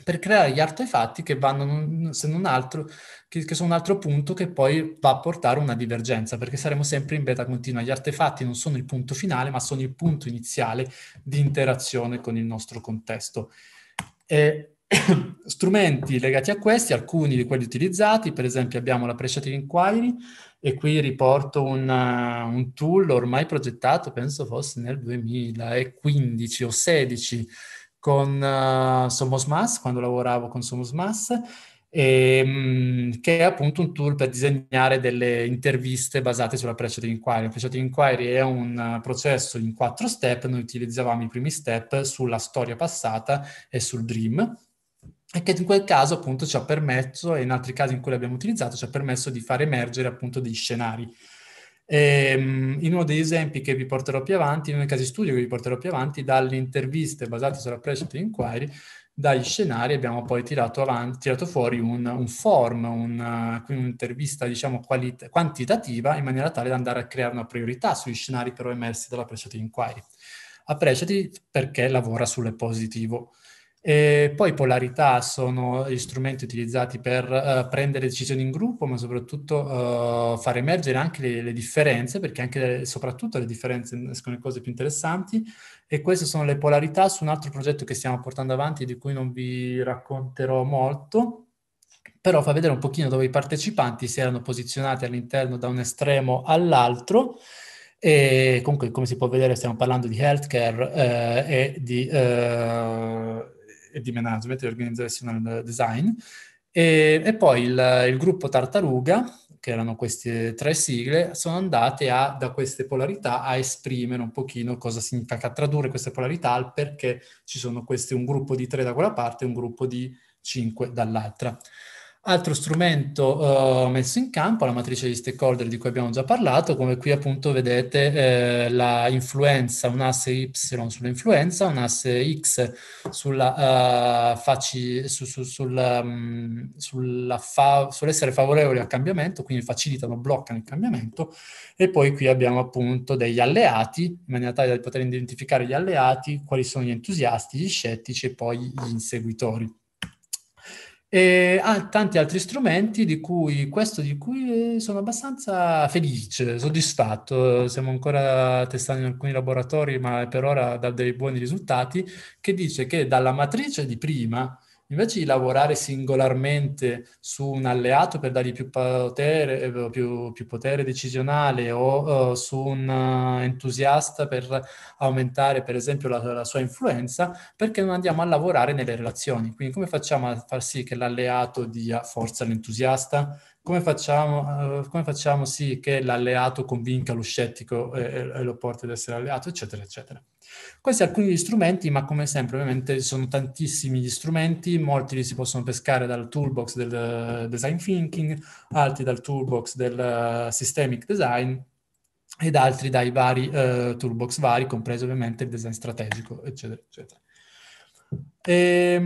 Per creare gli artefatti che vanno, se non altro, che sono un altro punto che poi va a portare una divergenza, perché saremo sempre in beta continua. Gli artefatti non sono il punto finale, ma sono il punto iniziale di interazione con il nostro contesto. Strumenti legati a questi, alcuni di quelli utilizzati, per esempio abbiamo la Appreciative Inquiry, e qui riporto un tool ormai progettato, penso fosse nel 2015 o 16, con SomosMass, quando lavoravo con SomosMass, che è appunto un tool per disegnare delle interviste basate sulla Appreciative Inquiry. Appreciative Inquiry è un processo in 4 step, noi utilizzavamo i primi step sulla storia passata e sul dream, e che in quel caso appunto ci ha permesso, e in altri casi in cui l'abbiamo utilizzato, ci ha permesso di far emergere appunto dei scenari. In uno degli esempi che vi porterò più avanti, in uno dei casi studio che vi porterò più avanti, dalle interviste basate sulla Appreciative Inquiry, dagli scenari abbiamo poi tirato fuori un form, quindi un'intervista diciamo quantitativa, in maniera tale da andare a creare una priorità sugli scenari però emersi dalla Appreciative Inquiry. Appreciative perché lavora sul positivo. E poi polarità sono gli strumenti utilizzati per prendere decisioni in gruppo, ma soprattutto far emergere anche le differenze, perché anche soprattutto le differenze escono le cose più interessanti. E queste sono le polarità su un altro progetto che stiamo portando avanti, di cui non vi racconterò molto, però fa vedere un pochino dove i partecipanti si erano posizionati all'interno da un estremo all'altro. E comunque, come si può vedere, stiamo parlando di healthcare e di management e organizzational design. E poi il gruppo Tartaruga, che erano queste tre sigle, sono andate da queste polarità a esprimere un pochino cosa significa, a tradurre queste polarità al perché ci sono questi, un gruppo di tre da quella parte e un gruppo di 5 dall'altra. Altro strumento messo in campo, la matrice di stakeholder di cui abbiamo già parlato, come qui appunto vedete la influenza, un asse Y sull'influenza, un asse X sull'essere favorevoli al cambiamento, quindi facilitano, bloccano il cambiamento, e poi qui abbiamo appunto degli alleati, in maniera tale da poter identificare gli alleati, quali sono gli entusiasti, gli scettici e poi gli inseguitori. E tanti altri strumenti di cui sono abbastanza felice, soddisfatto. Siamo ancora testando in alcuni laboratori, ma per ora dà dei buoni risultati, che dice che dalla matrice di prima, invece di lavorare singolarmente su un alleato per dargli più potere decisionale o su un entusiasta per aumentare per esempio la sua influenza, perché non andiamo a lavorare nelle relazioni. Quindi come facciamo a far sì che l'alleato dia forza all'entusiasta? Come facciamo sì che l'alleato convinca lo scettico e lo porti ad essere alleato, eccetera, eccetera. Questi alcuni degli strumenti, ma come sempre ovviamente sono tantissimi gli strumenti, molti li si possono pescare dal toolbox del design thinking, altri dal toolbox del systemic design ed altri dai vari toolbox vari, compreso ovviamente il design strategico, eccetera, eccetera.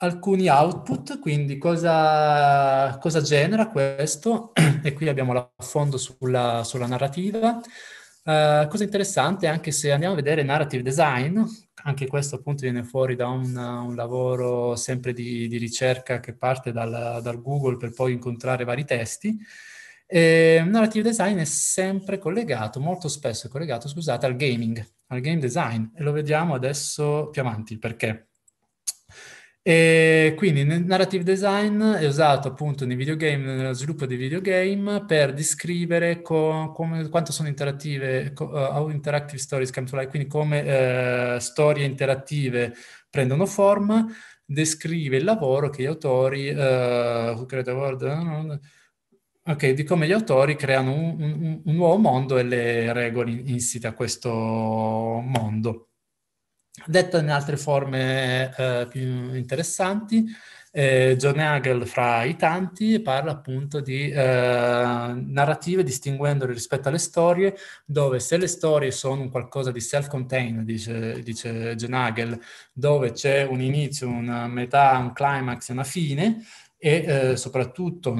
Alcuni output, quindi cosa genera questo? E qui abbiamo l'affondo sulla narrativa. Cosa interessante, anche se andiamo a vedere narrative design, anche questo appunto viene fuori da un lavoro sempre di ricerca che parte dal Google per poi incontrare vari testi. Narrative design è sempre collegato, molto spesso è collegato, scusate, al game design, e lo vediamo adesso più avanti perché. E quindi nel narrative design è usato appunto nei videogame, nello sviluppo dei videogame, per descrivere quanto sono interattive, how interactive stories come to life, quindi come storie interattive prendono forma, descrive il lavoro che gli autori, di come gli autori creano un nuovo mondo e le regole insite a questo mondo. Detta in altre forme più interessanti, John Hagel fra i tanti parla appunto di narrative distinguendole rispetto alle storie, dove se le storie sono un qualcosa di self-contained, dice John Hagel, dove c'è un inizio, una metà, un climax e una fine, e soprattutto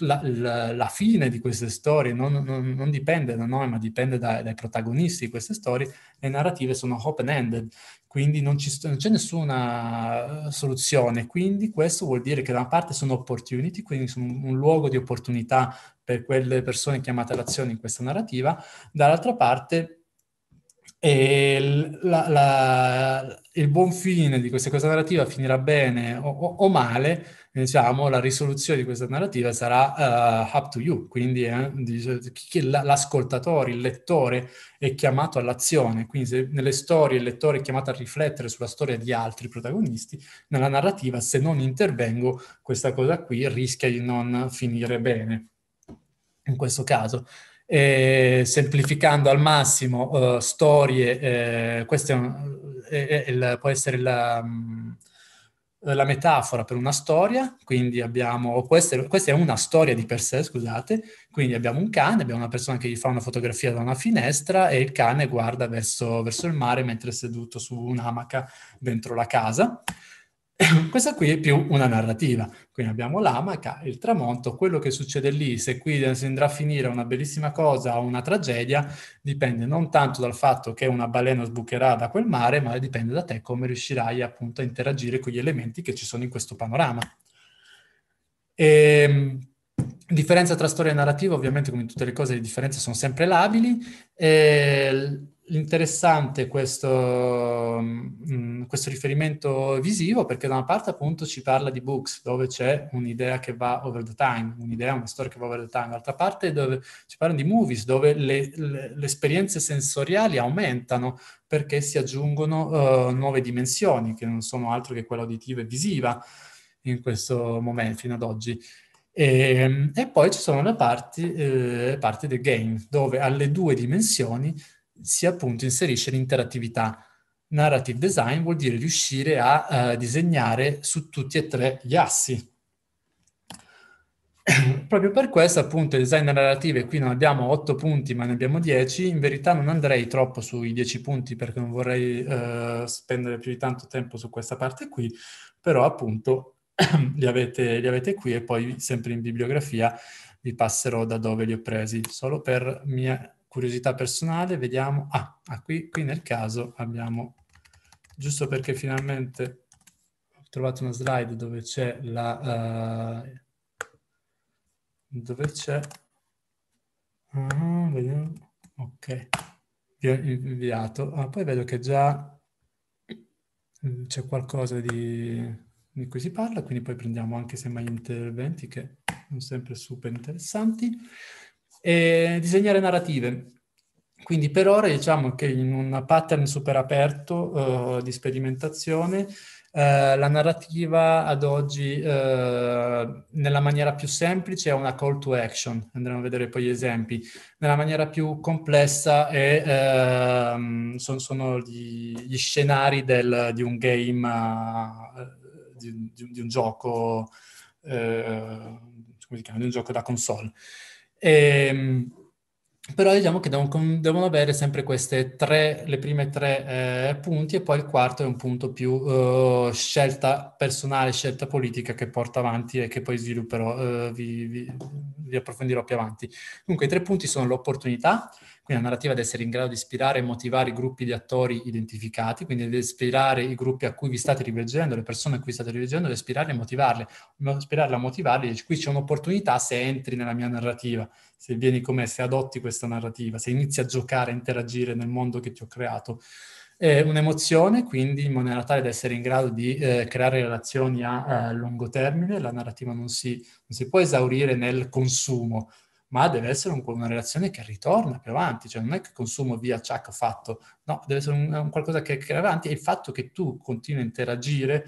la fine di queste storie non dipende da noi, ma dipende dai protagonisti di queste storie. Le narrative sono open-ended, quindi non c'è nessuna soluzione. Quindi questo vuol dire che da una parte sono opportunity, quindi sono un luogo di opportunità per quelle persone chiamate all'azione in questa narrativa, dall'altra parte il buon fine di questa narrativa finirà bene o male, diciamo, la risoluzione di questa narrativa sarà up to you, quindi l'ascoltatore, il lettore è chiamato all'azione, quindi se nelle storie il lettore è chiamato a riflettere sulla storia di altri protagonisti, nella narrativa se non intervengo questa cosa qui rischia di non finire bene in questo caso. E semplificando al massimo storie, questo può essere la metafora per una storia, quindi questa è una storia di per sé, scusate, quindi abbiamo un cane, abbiamo una persona che gli fa una fotografia da una finestra e il cane guarda verso il mare mentre è seduto su un'amaca dentro la casa. Questa qui è più una narrativa, quindi abbiamo l'amaca, il tramonto, quello che succede lì, se qui si andrà a finire una bellissima cosa o una tragedia, dipende non tanto dal fatto che una balena sbucherà da quel mare, ma dipende da te come riuscirai appunto a interagire con gli elementi che ci sono in questo panorama. Differenza tra storia e narrativa, ovviamente come in tutte le cose le differenze sono sempre labili. interessante questo riferimento visivo, perché da una parte appunto ci parla di Books, dove c'è un'idea che va over the time, una storia che va over the time, dall'altra parte dove ci parlano di Movies, dove le esperienze sensoriali aumentano perché si aggiungono nuove dimensioni che non sono altro che quella uditiva e visiva in questo momento, fino ad oggi. E poi ci sono le parti del game, dove alle due dimensioni si appunto inserisce l'interattività. Narrative design vuol dire riuscire a disegnare su tutti e tre gli assi. Proprio per questo appunto il design narrativo, e qui non abbiamo 8 punti ma ne abbiamo 10, in verità non andrei troppo sui 10 punti perché non vorrei spendere più di tanto tempo su questa parte qui, però appunto li avete qui, e poi sempre in bibliografia vi passerò da dove li ho presi. Solo per mia curiosità personale, vediamo, qui nel caso abbiamo, giusto perché finalmente ho trovato una slide dove c'è la, vediamo, ok, vi ho inviato, poi vedo che già c'è qualcosa di cui si parla, quindi poi prendiamo anche semmai gli interventi che sono sempre super interessanti. E disegnare narrative, quindi per ora diciamo che in un pattern super aperto di sperimentazione la narrativa ad oggi nella maniera più semplice è una call to action, andremo a vedere poi gli esempi, nella maniera più complessa è, sono gli scenari di un game, di un gioco, come si chiama, di un gioco da console. Però diciamo che devono avere sempre queste le prime tre punti, e poi il quarto è un punto più scelta personale, scelta politica che porta avanti e che poi svilupperò, vi approfondirò più avanti. Dunque i 3 punti sono l'opportunità, quindi la narrativa deve essere in grado di ispirare e motivare i gruppi di attori identificati, quindi deve ispirare i gruppi a cui vi state rivolgendo, le persone a cui state rivolgendo, deve ispirarle e motivarle. Ispirarle a motivarle, dice, qui c'è un'opportunità se entri nella mia narrativa, se vieni con me, se adotti questa narrativa, se inizi a giocare, a interagire nel mondo che ti ho creato. Un'emozione, quindi in maniera tale da essere in grado di creare relazioni a lungo termine, la narrativa non si può esaurire nel consumo, ma deve essere una relazione che ritorna più avanti, cioè non è che consumo via, ciac, ho fatto, no, deve essere un qualcosa che crea avanti, e il fatto che tu continui a interagire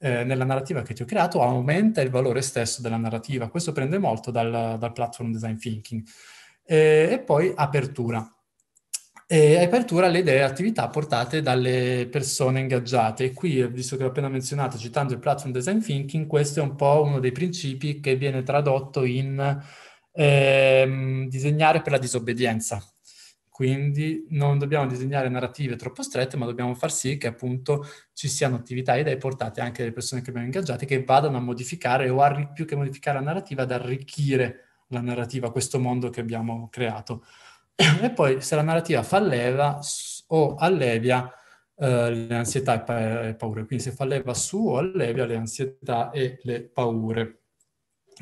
nella narrativa che ti ho creato aumenta il valore stesso della narrativa. Questo prende molto dal platform design thinking. E poi apertura. Apertura alle idee e attività portate dalle persone ingaggiate. E qui, visto che l'ho appena menzionato citando il platform design thinking, questo è un po' uno dei principi che viene tradotto in disegnare per la disobbedienza. Quindi non dobbiamo disegnare narrative troppo strette, ma dobbiamo far sì che appunto ci siano attività e idee portate anche dalle persone che abbiamo ingaggiate, che vadano a modificare, o più che modificare la narrativa, ad arricchire la narrativa, questo mondo che abbiamo creato. E poi se la narrativa fa leva o allevia le ansietà e le paure, quindi se fa leva su o allevia le ansietà e le paure.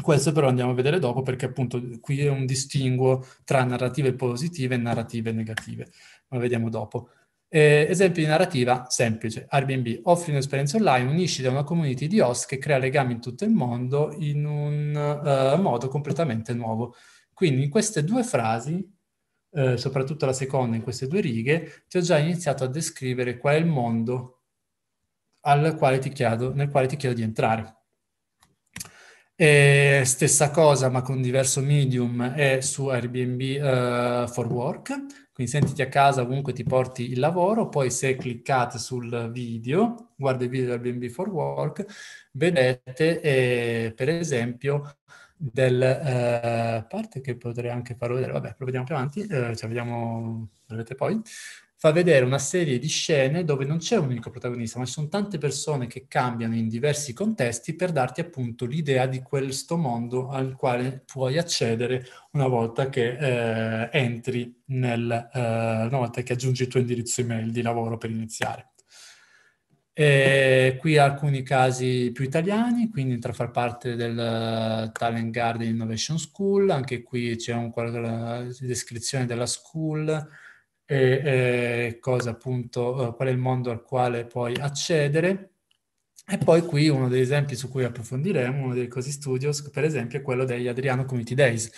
Questo però andiamo a vedere dopo, perché appunto qui è un distinguo tra narrative positive e narrative negative, ma vediamo dopo. Esempio di narrativa semplice: Airbnb, offri un'esperienza online, unisci a una community di host che crea legami in tutto il mondo in un modo completamente nuovo. Quindi in queste 2 frasi, soprattutto la seconda, in queste 2 righe, ti ho già iniziato a descrivere qual è il mondo nel quale ti chiedo di entrare. E stessa cosa ma con diverso medium è su Airbnb for Work, quindi sentiti a casa, ovunque ti porti il lavoro. Poi se cliccate sul video, guarda il video di Airbnb for Work, vedete per esempio parte che potrei anche farlo vedere, vabbè, lo vediamo più avanti, cioè vediamo, lo vedete poi, fa vedere una serie di scene dove non c'è un unico protagonista, ma ci sono tante persone che cambiano in diversi contesti per darti appunto l'idea di questo mondo al quale puoi accedere una volta che entri una volta che aggiungi il tuo indirizzo email di lavoro per iniziare. E qui alcuni casi più italiani, quindi entra a far parte del Talent Garden Innovation School, anche qui c'è una descrizione della school, e cosa appunto, qual è il mondo al quale puoi accedere. E poi qui uno degli esempi su cui approfondiremo, uno dei Cosi Studios, per esempio, è quello degli Adriano Community Days,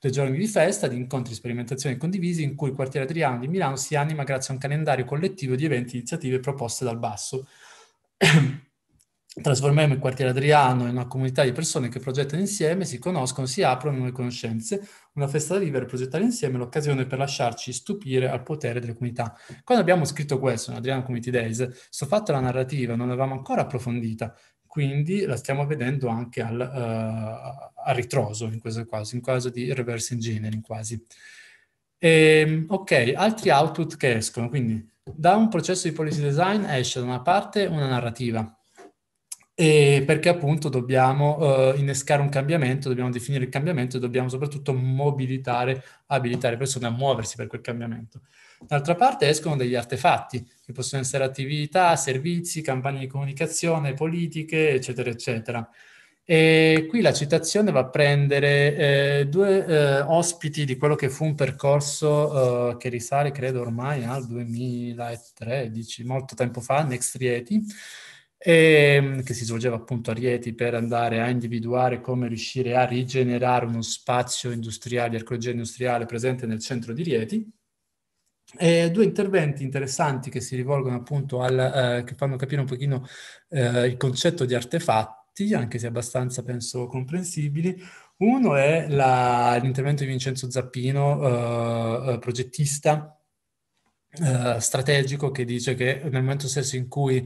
2 giorni di festa, di incontri, sperimentazioni condivisi in cui il quartiere Adriano di Milano si anima grazie a un calendario collettivo di eventi e iniziative proposte dal basso. Trasformiamo il quartiere Adriano in una comunità di persone che progettano insieme, si conoscono, si aprono nuove conoscenze, una festa da vivere, progettare insieme, l'occasione per lasciarci stupire al potere delle comunità. Quando abbiamo scritto questo, in Adriano Community Days, sto fatto la narrativa, non l'avevamo ancora approfondita, quindi la stiamo vedendo anche a ritroso, in questo caso, in caso di reverse engineering quasi. Ok, altri output che escono, quindi da un processo di policy design esce da una parte una narrativa, e perché appunto dobbiamo innescare un cambiamento, dobbiamo definire il cambiamento e dobbiamo soprattutto mobilitare, abilitare persone a muoversi per quel cambiamento. D'altra parte escono degli artefatti, che possono essere attività, servizi, campagne di comunicazione, politiche, eccetera, eccetera. E qui la citazione va a prendere due ospiti di quello che fu un percorso che risale, credo, ormai al 2013, molto tempo fa, Next Rieti, che si svolgeva appunto a Rieti per andare a individuare come riuscire a rigenerare uno spazio industriale, di archeologia industriale presente nel centro di Rieti. E due interventi interessanti che si rivolgono appunto che fanno capire un pochino il concetto di artefatti, anche se abbastanza, penso, comprensibili. Uno è l'intervento di Vincenzo Zappino, progettista, strategico, che dice che nel momento stesso in cui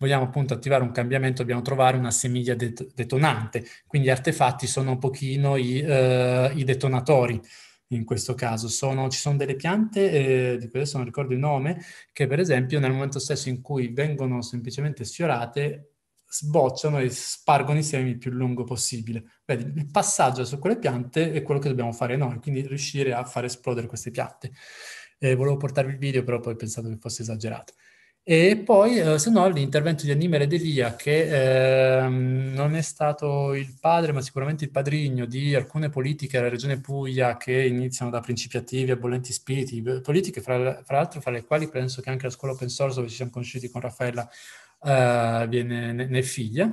vogliamo appunto attivare un cambiamento dobbiamo trovare una semiglia detonante, quindi gli artefatti sono un pochino i detonatori in questo caso. Ci sono delle piante, di cui adesso non ricordo il nome, che per esempio nel momento stesso in cui vengono semplicemente sfiorate sbocciano e spargono i semi il più lungo possibile. Vedi, il passaggio su quelle piante è quello che dobbiamo fare noi, quindi riuscire a far esplodere queste piante. Volevo portarvi il video, però poi ho pensato che fosse esagerato. E poi, se no, l'intervento di Annimere Delia, che non è stato il padre, ma sicuramente il padrigno di alcune politiche della regione Puglia che iniziano da principi attivi a bollenti spiriti, politiche fra l'altro fra le quali penso che anche la scuola open source, dove ci siamo conosciuti con Raffaella, ne è figlia.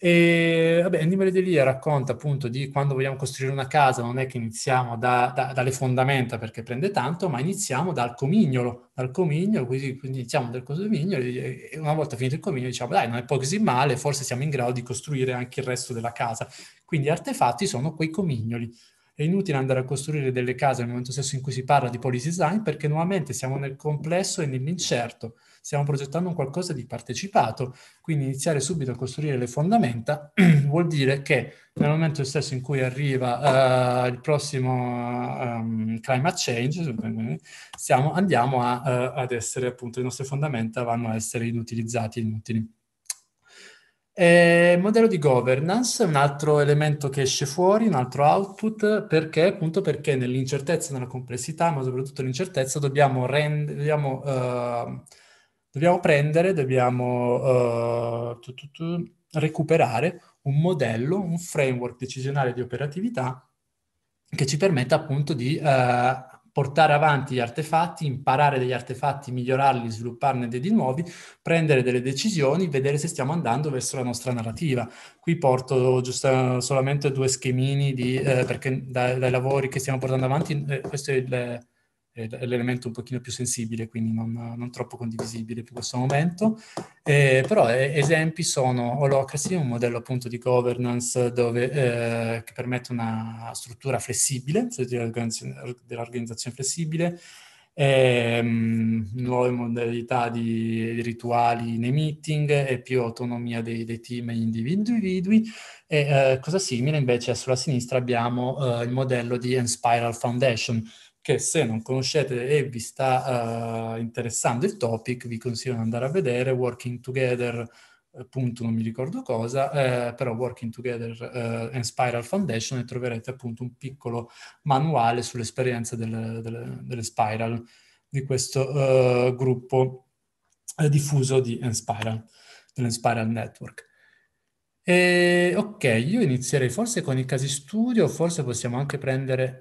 E vabbè, Annimere Delia racconta appunto di quando vogliamo costruire una casa non è che iniziamo dalle fondamenta, perché prende tanto, ma iniziamo dal comignolo, quindi iniziamo dal comignolo e una volta finito il comignolo diciamo dai, non è poi così male, forse siamo in grado di costruire anche il resto della casa. Quindi artefatti sono quei comignoli. È inutile andare a costruire delle case nel momento stesso in cui si parla di policy design, perché nuovamente siamo nel complesso e nell'incerto, stiamo progettando un qualcosa di partecipato, quindi iniziare subito a costruire le fondamenta vuol dire che nel momento stesso in cui arriva il prossimo climate change, andiamo ad essere appunto, le nostre fondamenta vanno a essere inutilizzate e inutili. Modello di governance, un altro elemento che esce fuori, un altro output, perché appunto perché nell'incertezza, nella complessità, ma soprattutto nell'incertezza dobbiamo recuperare un modello, un framework decisionale di operatività che ci permetta appunto di portare avanti gli artefatti, imparare degli artefatti, migliorarli, svilupparne dei nuovi, prendere delle decisioni, vedere se stiamo andando verso la nostra narrativa. Qui porto solamente due schemini perché dai lavori che stiamo portando avanti, questo è l'elemento un pochino più sensibile, quindi non troppo condivisibile per questo momento. Però esempi sono Holacracy, un modello appunto di governance che permette una struttura flessibile, dell'organizzazione flessibile, nuove modalità di rituali nei meeting e più autonomia dei team e gli individui. E cosa simile invece sulla sinistra abbiamo il modello di Enspiral Foundation, che se non conoscete e vi sta interessando il topic, vi consiglio di andare a vedere, Working Together, appunto non mi ricordo cosa, però Working Together and Spiral Foundation, e troverete appunto un piccolo manuale sull'esperienza delle Spiral, di questo gruppo diffuso dell'Enspiral Network. Ok, io inizierei forse con i casi studio, forse possiamo anche prendere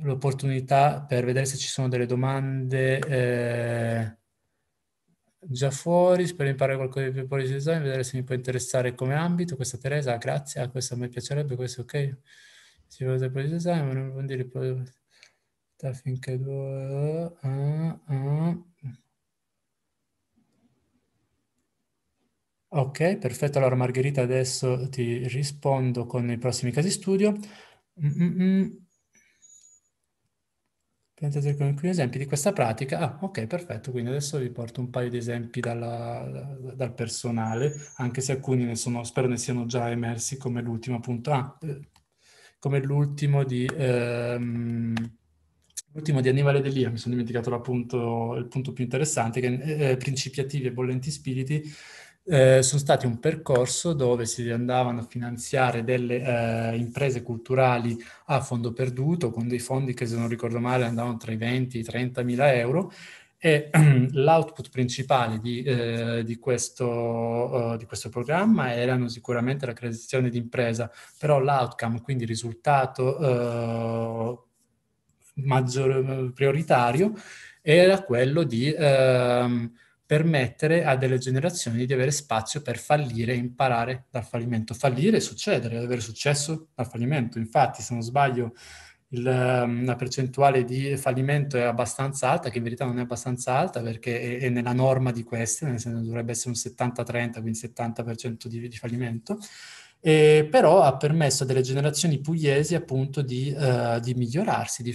l'opportunità per vedere se ci sono delle domande già fuori. Spero di imparare qualcosa di più policy design, vedere se mi può interessare come ambito. Questa Teresa, grazie, questa a me piacerebbe, questo ok. Si vede policy design, ma non vuol dire finché due... Ok, perfetto. Allora Margherita, adesso ti rispondo con i prossimi casi studio. Pensate con alcuni esempi di questa pratica. Ah, ok, perfetto. Quindi adesso vi porto un paio di esempi dal personale, anche se alcuni spero ne siano già emersi, come l'ultimo appunto, come l'ultimo di... L'ultimo di Annibale D'Elia, mi sono dimenticato il punto più interessante, che principi attivi e bollenti spiriti sono stati un percorso dove si andavano a finanziare delle imprese culturali a fondo perduto, con dei fondi che, se non ricordo male, andavano tra i 20 e i 30.000 euro, e l'output principale di questo programma erano sicuramente la creazione di impresa, però l'outcome, quindi il risultato prioritario, era quello di permettere a delle generazioni di avere spazio per fallire e imparare dal fallimento. Fallire e succedere, avere successo dal fallimento. Infatti, se non sbaglio, la percentuale di fallimento è abbastanza alta, che in verità non è abbastanza alta perché è nella norma di queste, nel senso dovrebbe essere un 70-30, quindi 70% di fallimento. Però ha permesso a delle generazioni pugliesi appunto di migliorarsi, di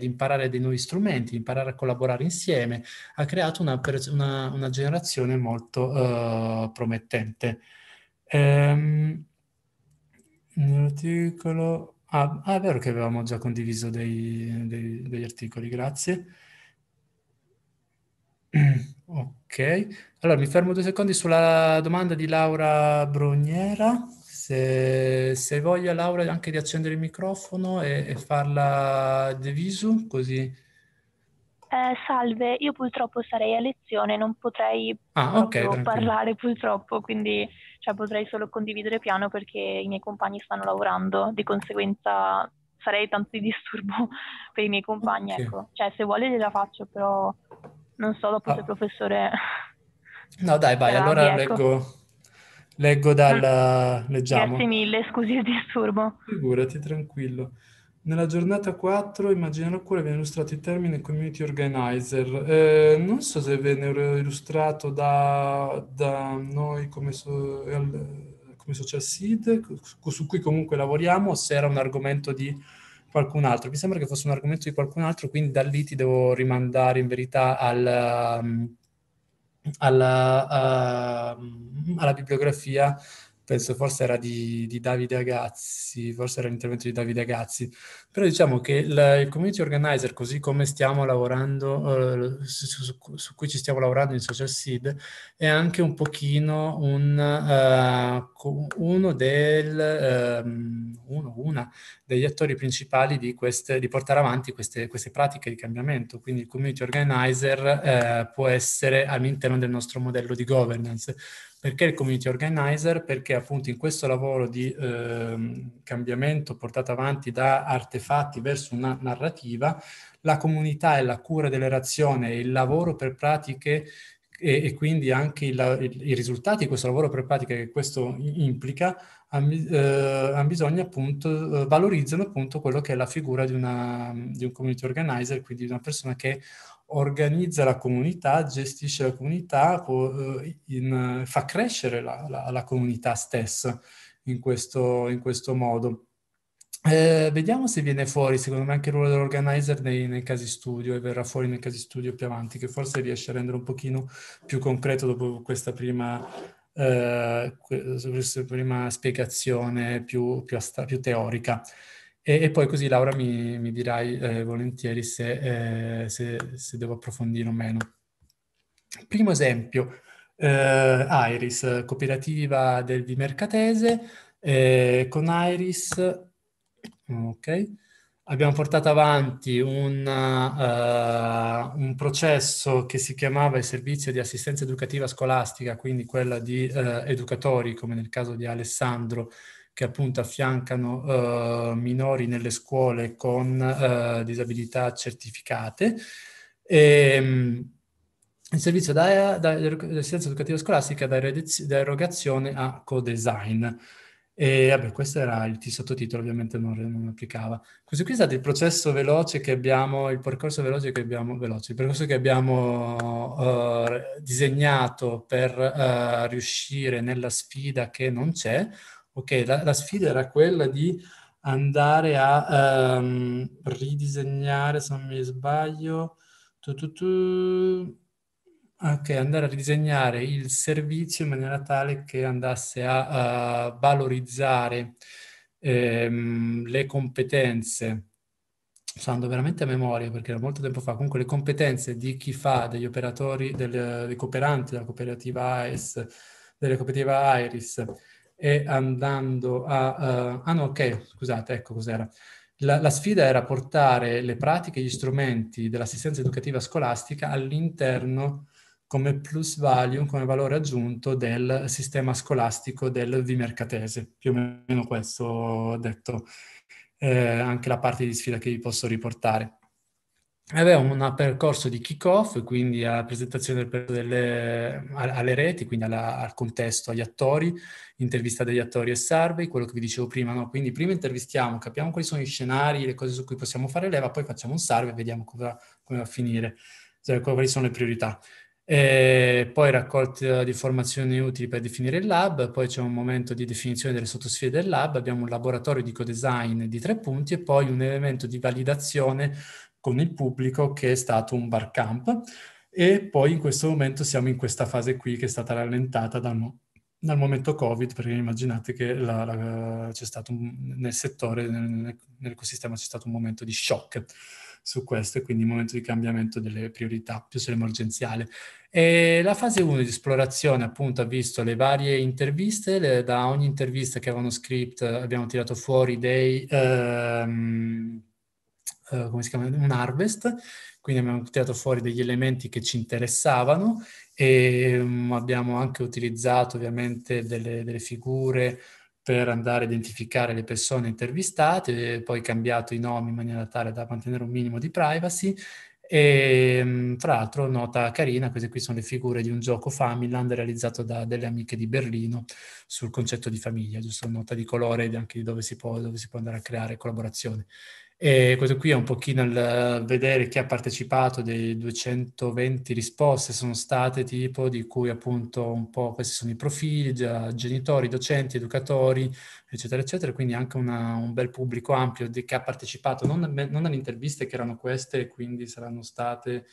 imparare dei nuovi strumenti, di imparare a collaborare insieme. Ha creato una generazione molto promettente. Nell'articolo... Ah, è vero che avevamo già condiviso degli articoli, grazie. Ok, allora mi fermo 2 secondi sulla domanda di Laura Broniera. Se voglia Laura anche di accendere il microfono e farla de visu, così. Salve, io purtroppo sarei a lezione, non potrei parlare purtroppo, quindi potrei solo condividere piano perché i miei compagni stanno lavorando, di conseguenza sarei tanto di disturbo per i miei compagni, okay. Ecco. Se vuole gliela faccio, però non so dopo se il professore... No dai, vai, allora leggo leggiamo. Grazie mille, scusi il disturbo. Figurati, tranquillo. Nella giornata 4, immagina la cura, viene illustrato il termine community organizer. Non so se venne illustrato da noi come Social Seed, su cui comunque lavoriamo, o se era un argomento di qualcun altro. Mi sembra che fosse un argomento di qualcun altro, quindi da lì ti devo rimandare in verità alla bibliografia. Penso forse era di Davide Agazzi, forse era l'intervento di Davide Agazzi, però diciamo che il community organizer, così come stiamo lavorando, su cui ci stiamo lavorando in Social Seed, è anche un pochino una degli attori principali di portare avanti queste pratiche di cambiamento. Quindi il community organizer può essere all'interno del nostro modello di governance. Perché il community organizer? Perché appunto in questo lavoro di cambiamento portato avanti da artefatti verso una narrativa, la comunità e la cura delle relazioni e il lavoro per pratiche e quindi anche i risultati di questo lavoro per pratiche che questo implica, valorizzano appunto quello che è la figura di un community organizer, quindi di una persona che organizza la comunità, gestisce la comunità, fa crescere la comunità stessa in questo modo. Vediamo se viene fuori, secondo me, anche il ruolo dell'organizer nei casi studio, e verrà fuori nei casi studio più avanti, che forse riesce a rendere un pochino più concreto dopo questa prima spiegazione più teorica. E poi così Laura mi dirai volentieri se devo approfondire o meno. Primo esempio, Iris, cooperativa di Mercatese, con Iris, ok, abbiamo portato avanti un processo che si chiamava il servizio di assistenza educativa scolastica, quindi quella di educatori, come nel caso di Alessandro, che appunto affiancano minori nelle scuole con disabilità certificate. E il servizio di assistenza educativa scolastica da erogazione a co-design. E vabbè, questo era il sottotitolo, ovviamente non applicava. Questo qui è stato il processo veloce che abbiamo, il percorso veloce che abbiamo, il percorso che abbiamo disegnato per riuscire nella sfida che non c'è. Ok, la sfida era quella di andare a ridisegnare, se non mi sbaglio, ok, andare a ridisegnare il servizio in maniera tale che andasse a valorizzare le competenze, sto andando veramente a memoria perché era molto tempo fa, comunque le competenze di chi fa, degli operatori, dei cooperanti della cooperativa AES, della cooperativa Iris, e andando a... ah no, ok, scusate, ecco cos'era. La sfida era portare le pratiche e gli strumenti dell'assistenza educativa scolastica all'interno come plus value, come valore aggiunto del sistema scolastico del vimercatese, più o meno questo ho detto, anche la parte di sfida che vi posso riportare. Aveva un percorso di kick-off, quindi alla presentazione alle reti, quindi al contesto, agli attori, intervista degli attori e survey, quello che vi dicevo prima, no? Quindi prima intervistiamo, capiamo quali sono i scenari, le cose su cui possiamo fare leva, poi facciamo un survey e vediamo come va a finire, cioè, quali sono le priorità. E poi raccolta di informazioni utili per definire il lab, poi c'è un momento di definizione delle sottosfide del lab, abbiamo un laboratorio di co-design di 3 punti e poi un elemento di validazione con il pubblico che è stato un barcamp, e poi in questo momento siamo in questa fase qui che è stata rallentata dal momento Covid, perché immaginate che c'è stato nel settore, nell'ecosistema c'è stato un momento di shock su questo, e quindi un momento di cambiamento delle priorità, più sull'emergenziale. E la fase 1 di esplorazione appunto ha visto le varie interviste, da ogni intervista che avevano script abbiamo tirato fuori dei... come si chiama? Un harvest, quindi abbiamo tirato fuori degli elementi che ci interessavano e abbiamo anche utilizzato ovviamente delle figure per andare a identificare le persone intervistate, e poi cambiato i nomi in maniera tale da mantenere un minimo di privacy. E tra l'altro, nota carina, queste qui sono le figure di un gioco Familyland realizzato da delle amiche di Berlino sul concetto di famiglia, giusto? Nota di colore ed anche di dove si può andare a creare collaborazione. E questo qui è un pochino il vedere chi ha partecipato. Dei 220 risposte sono state tipo, di cui appunto un po' questi sono i profili, genitori, docenti, educatori, eccetera, eccetera, quindi anche un bel pubblico ampio che ha partecipato, non alle interviste che erano queste, quindi saranno state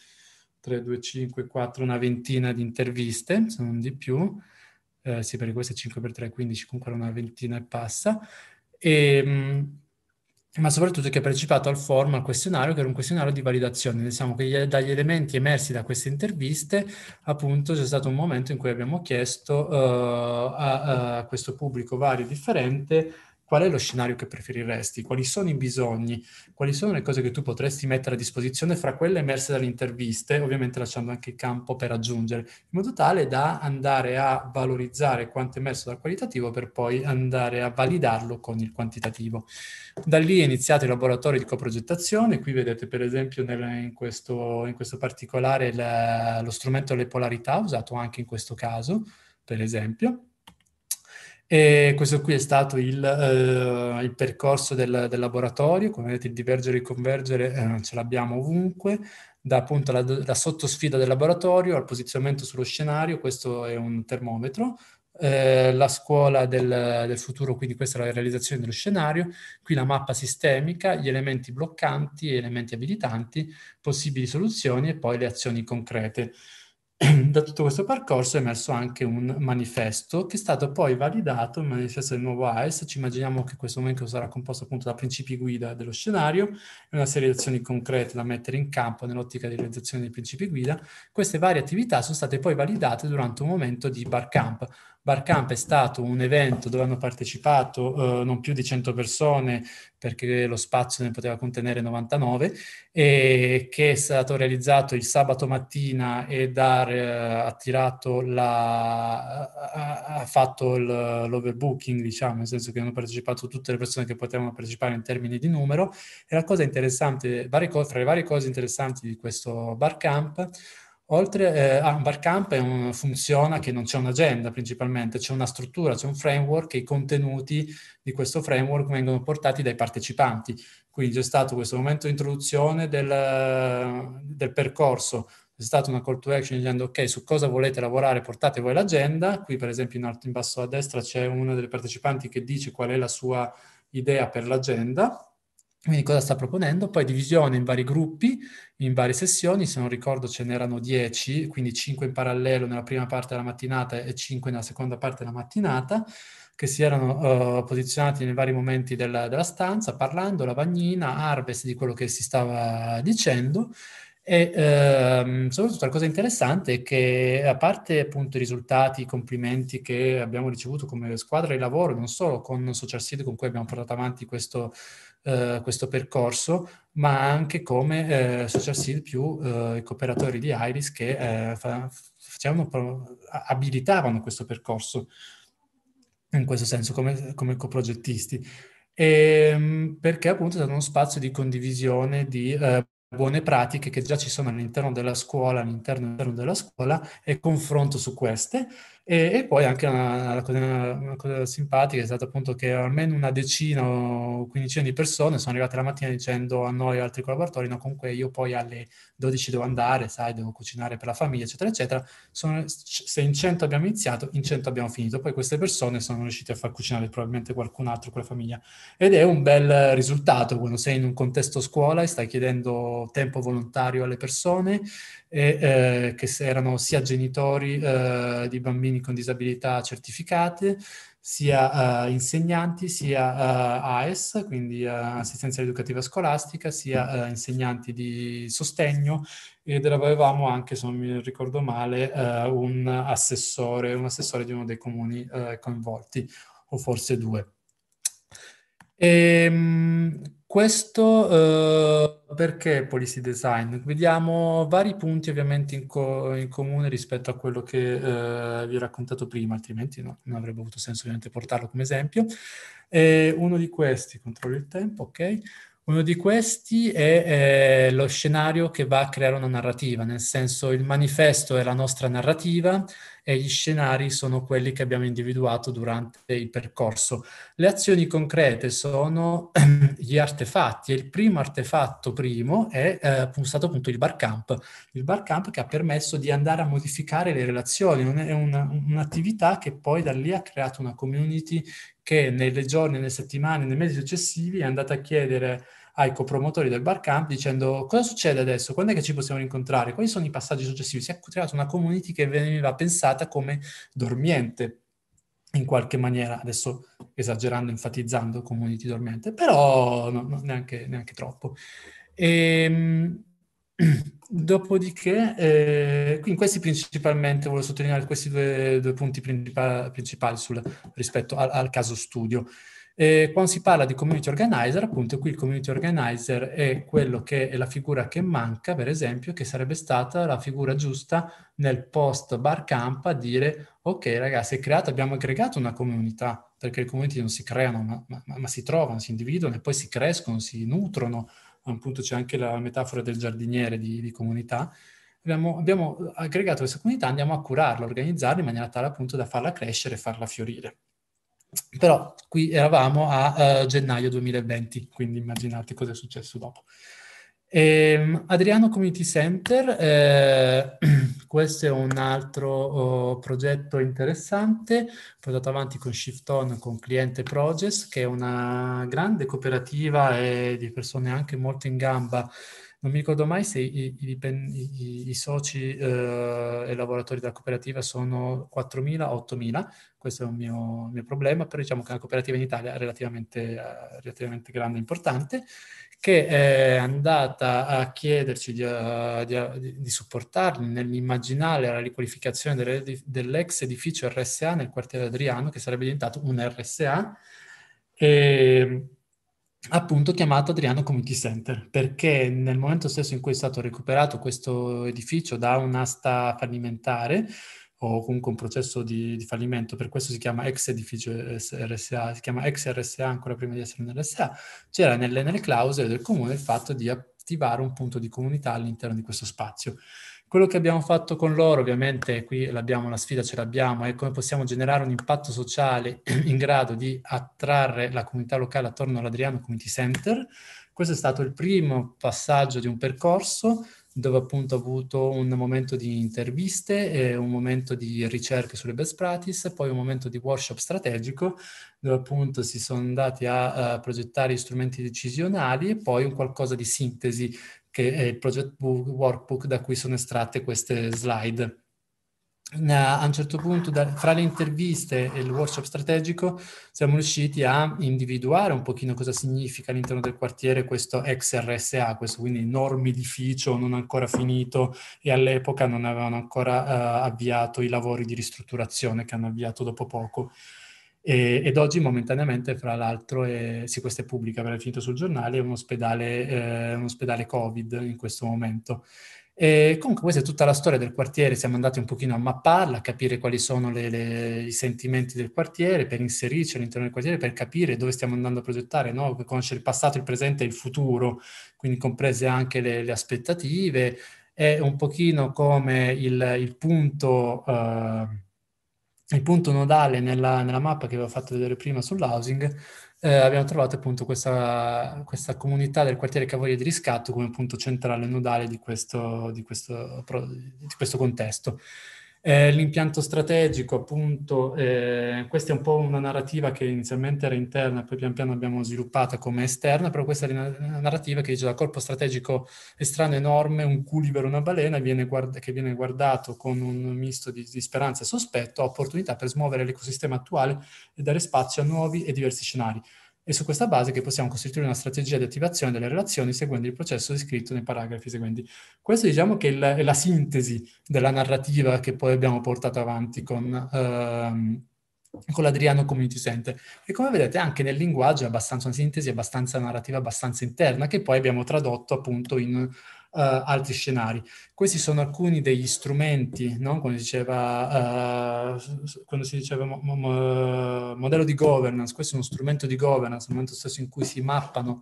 3, 2, 5, 4, una ventina di interviste, se non di più, sì, perché queste 5 per 3, 15, comunque era una ventina e passa, ma soprattutto che ha partecipato al form, al questionario, che era un questionario di validazione. Diciamo che dagli elementi emersi da queste interviste, appunto, c'è stato un momento in cui abbiamo chiesto a questo pubblico vario e differente qual è lo scenario che preferiresti, quali sono i bisogni, quali sono le cose che tu potresti mettere a disposizione fra quelle emerse dalle interviste, ovviamente lasciando anche il campo per aggiungere, in modo tale da andare a valorizzare quanto emerso dal qualitativo per poi andare a validarlo con il quantitativo. Da lì è iniziato il laboratorio di coprogettazione. Qui vedete per esempio in questo particolare lo strumento delle polarità, usato anche in questo caso, per esempio. E questo qui è stato il percorso del laboratorio. Come vedete il divergere e il convergere ce l'abbiamo ovunque, da appunto la sottosfida del laboratorio al posizionamento sullo scenario. Questo è un termometro, la scuola del futuro, quindi questa è la realizzazione dello scenario, qui la mappa sistemica, gli elementi bloccanti e elementi abilitanti, possibili soluzioni e poi le azioni concrete. Da tutto questo percorso è emerso anche un manifesto che è stato poi validato, il manifesto del nuovo AES. Ci immaginiamo che questo momento sarà composto appunto da principi guida dello scenario e una serie di azioni concrete da mettere in campo nell'ottica di realizzazione dei principi guida. Queste varie attività sono state poi validate durante un momento di barcamp. Barcamp è stato un evento dove hanno partecipato non più di 100 persone perché lo spazio ne poteva contenere 99 e che è stato realizzato il sabato mattina ed ha fatto l'overbooking, diciamo, nel senso che hanno partecipato tutte le persone che potevano partecipare in termini di numero. E la cosa interessante, tra le varie cose interessanti di questo Barcamp, funziona che non c'è un'agenda principalmente, c'è una struttura, c'è un framework e i contenuti di questo framework vengono portati dai partecipanti. Quindi c'è stato questo momento di introduzione del percorso, c'è stata una call to action dicendo ok, su cosa volete lavorare portate voi l'agenda. Qui per esempio in basso a destra c'è una delle partecipanti che dice qual è la sua idea per l'agenda. Quindi cosa sta proponendo? Poi divisione in vari gruppi, in varie sessioni, se non ricordo ce n'erano 10, quindi 5 in parallelo nella prima parte della mattinata e 5 nella seconda parte della mattinata, che si erano posizionati nei vari momenti della stanza, parlando, lavagnina, harvest di quello che si stava dicendo. E soprattutto la cosa interessante è che, a parte appunto i risultati, i complimenti che abbiamo ricevuto come squadra di lavoro, non solo con Social Seed con cui abbiamo portato avanti questo percorso, ma anche come Social Seed più i cooperatori di Iris che abilitavano questo percorso, in questo senso come coprogettisti, perché appunto è stato uno spazio di condivisione di buone pratiche che già ci sono all'interno della scuola e confronto su queste. E poi anche una cosa simpatica è stata appunto che almeno una decina o quindicina di persone sono arrivate la mattina dicendo a noi e altri collaboratori no, comunque io poi alle 12 devo andare, sai, devo cucinare per la famiglia, eccetera, eccetera. Se in 100 abbiamo iniziato, in 100 abbiamo finito. Poi queste persone sono riuscite a far cucinare probabilmente qualcun altro con la famiglia. Ed è un bel risultato quando sei in un contesto scuola e stai chiedendo tempo volontario alle persone che erano sia genitori di bambini con disabilità certificate, sia insegnanti, sia AES, quindi assistenza educativa scolastica, sia insegnanti di sostegno, ed avevamo anche, se non mi ricordo male, un assessore di uno dei comuni coinvolti, o forse due. Questo perché policy design? Vediamo vari punti ovviamente in comune rispetto a quello che vi ho raccontato prima, altrimenti no, non avrebbe avuto senso ovviamente portarlo come esempio. Uno di questi, controllo il tempo, ok? Uno di questi è lo scenario che va a creare una narrativa, nel senso il manifesto è la nostra narrativa e gli scenari sono quelli che abbiamo individuato durante il percorso. Le azioni concrete sono gli artefatti e il primo artefatto è stato appunto il Barcamp. Il Barcamp che ha permesso di andare a modificare le relazioni, è un'attività che poi da lì ha creato una community che nei giorni, nelle settimane, nei mesi successivi è andata a chiedere ai copromotori del Barcamp dicendo cosa succede adesso, quando è che ci possiamo rincontrare, quali sono i passaggi successivi. Si è creata una community che veniva pensata come dormiente in qualche maniera, adesso esagerando, enfatizzando community dormiente, però no, neanche troppo. Dopodiché, in questi principalmente voglio sottolineare questi due punti principali rispetto al caso studio. Quando si parla di community organizer, appunto qui il community organizer è quello che è la figura che manca, per esempio, che sarebbe stata la figura giusta nel post Barcamp a dire ok ragazzi, abbiamo aggregato una comunità, perché le community non si creano ma si trovano, si individuano e poi si crescono, si nutrono. A un punto c'è anche la metafora del giardiniere di comunità. Abbiamo aggregato questa comunità, andiamo a curarla, a organizzarla in maniera tale appunto da farla crescere e farla fiorire. Però qui eravamo a gennaio 2020, quindi immaginate cosa è successo dopo. Adriano Community Center, questo è un altro progetto interessante portato avanti con Shifton, con Cliente Projects, che è una grande cooperativa di persone anche molto in gamba. Non mi ricordo mai se i soci e lavoratori della cooperativa sono 4.000 o 8.000, questo è un mio problema, però diciamo che è una cooperativa in Italia relativamente grande e importante, che è andata a chiederci di supportarli nell'immaginare la riqualificazione dell'ex edificio RSA nel quartiere Adriano, che sarebbe diventato un RSA, e appunto chiamato Adriano Community Center, perché nel momento stesso in cui è stato recuperato questo edificio da un'asta fallimentare, o comunque un processo di fallimento, per questo si chiama ex edificio RSA, si chiama ex RSA ancora prima di essere un RSA, c'era nelle clausole del comune il fatto di attivare un punto di comunità all'interno di questo spazio. Quello che abbiamo fatto con loro, ovviamente, qui la sfida ce l'abbiamo, è come possiamo generare un impatto sociale in grado di attrarre la comunità locale attorno all'Adriano Community Center. Questo è stato il primo passaggio di un percorso dove appunto ho avuto un momento di interviste, un momento di ricerche sulle best practice, poi un momento di workshop strategico dove appunto si sono andati a progettare gli strumenti decisionali e poi un qualcosa di sintesi che è il project workbook da cui sono estratte queste slide. A un certo punto, fra le interviste e il workshop strategico, siamo riusciti a individuare un pochino cosa significa all'interno del quartiere questo ex RSA, questo quindi enorme edificio non ancora finito, e all'epoca non avevano ancora avviato i lavori di ristrutturazione che hanno avviato dopo poco. Ed oggi momentaneamente, fra l'altro, sì, questa è pubblica perché è finito sul giornale, è un ospedale Covid in questo momento. E comunque questa è tutta la storia del quartiere, siamo andati un pochino a mapparla, a capire quali sono i sentimenti del quartiere, per inserirci all'interno del quartiere, per capire dove stiamo andando a progettare, no? Per conoscere il passato, il presente e il futuro, quindi comprese anche le aspettative. È un pochino come il punto nodale nella mappa che avevo fatto vedere prima sull'housing. Abbiamo trovato appunto questa comunità del quartiere che ha voglia di riscatto come punto centrale e nodale di questo contesto. L'impianto strategico, appunto, questa è un po' una narrativa che inizialmente era interna, poi pian piano abbiamo sviluppata come esterna, però questa è una narrativa che dice: da corpo strategico estraneo enorme, un culibero, una balena, che viene guardato con un misto di speranza e sospetto, a opportunità per smuovere l'ecosistema attuale e dare spazio a nuovi e diversi scenari. È su questa base che possiamo costituire una strategia di attivazione delle relazioni seguendo il processo descritto nei paragrafi seguenti. Questo, diciamo, che è la sintesi della narrativa che poi abbiamo portato avanti con l'Adriano Community Center. E come vedete anche nel linguaggio è abbastanza una sintesi, abbastanza narrativa, abbastanza interna, che poi abbiamo tradotto appunto in altri scenari. Questi sono alcuni degli strumenti, no? Quando si diceva modello di governance, questo è uno strumento di governance, nel momento stesso in cui si mappano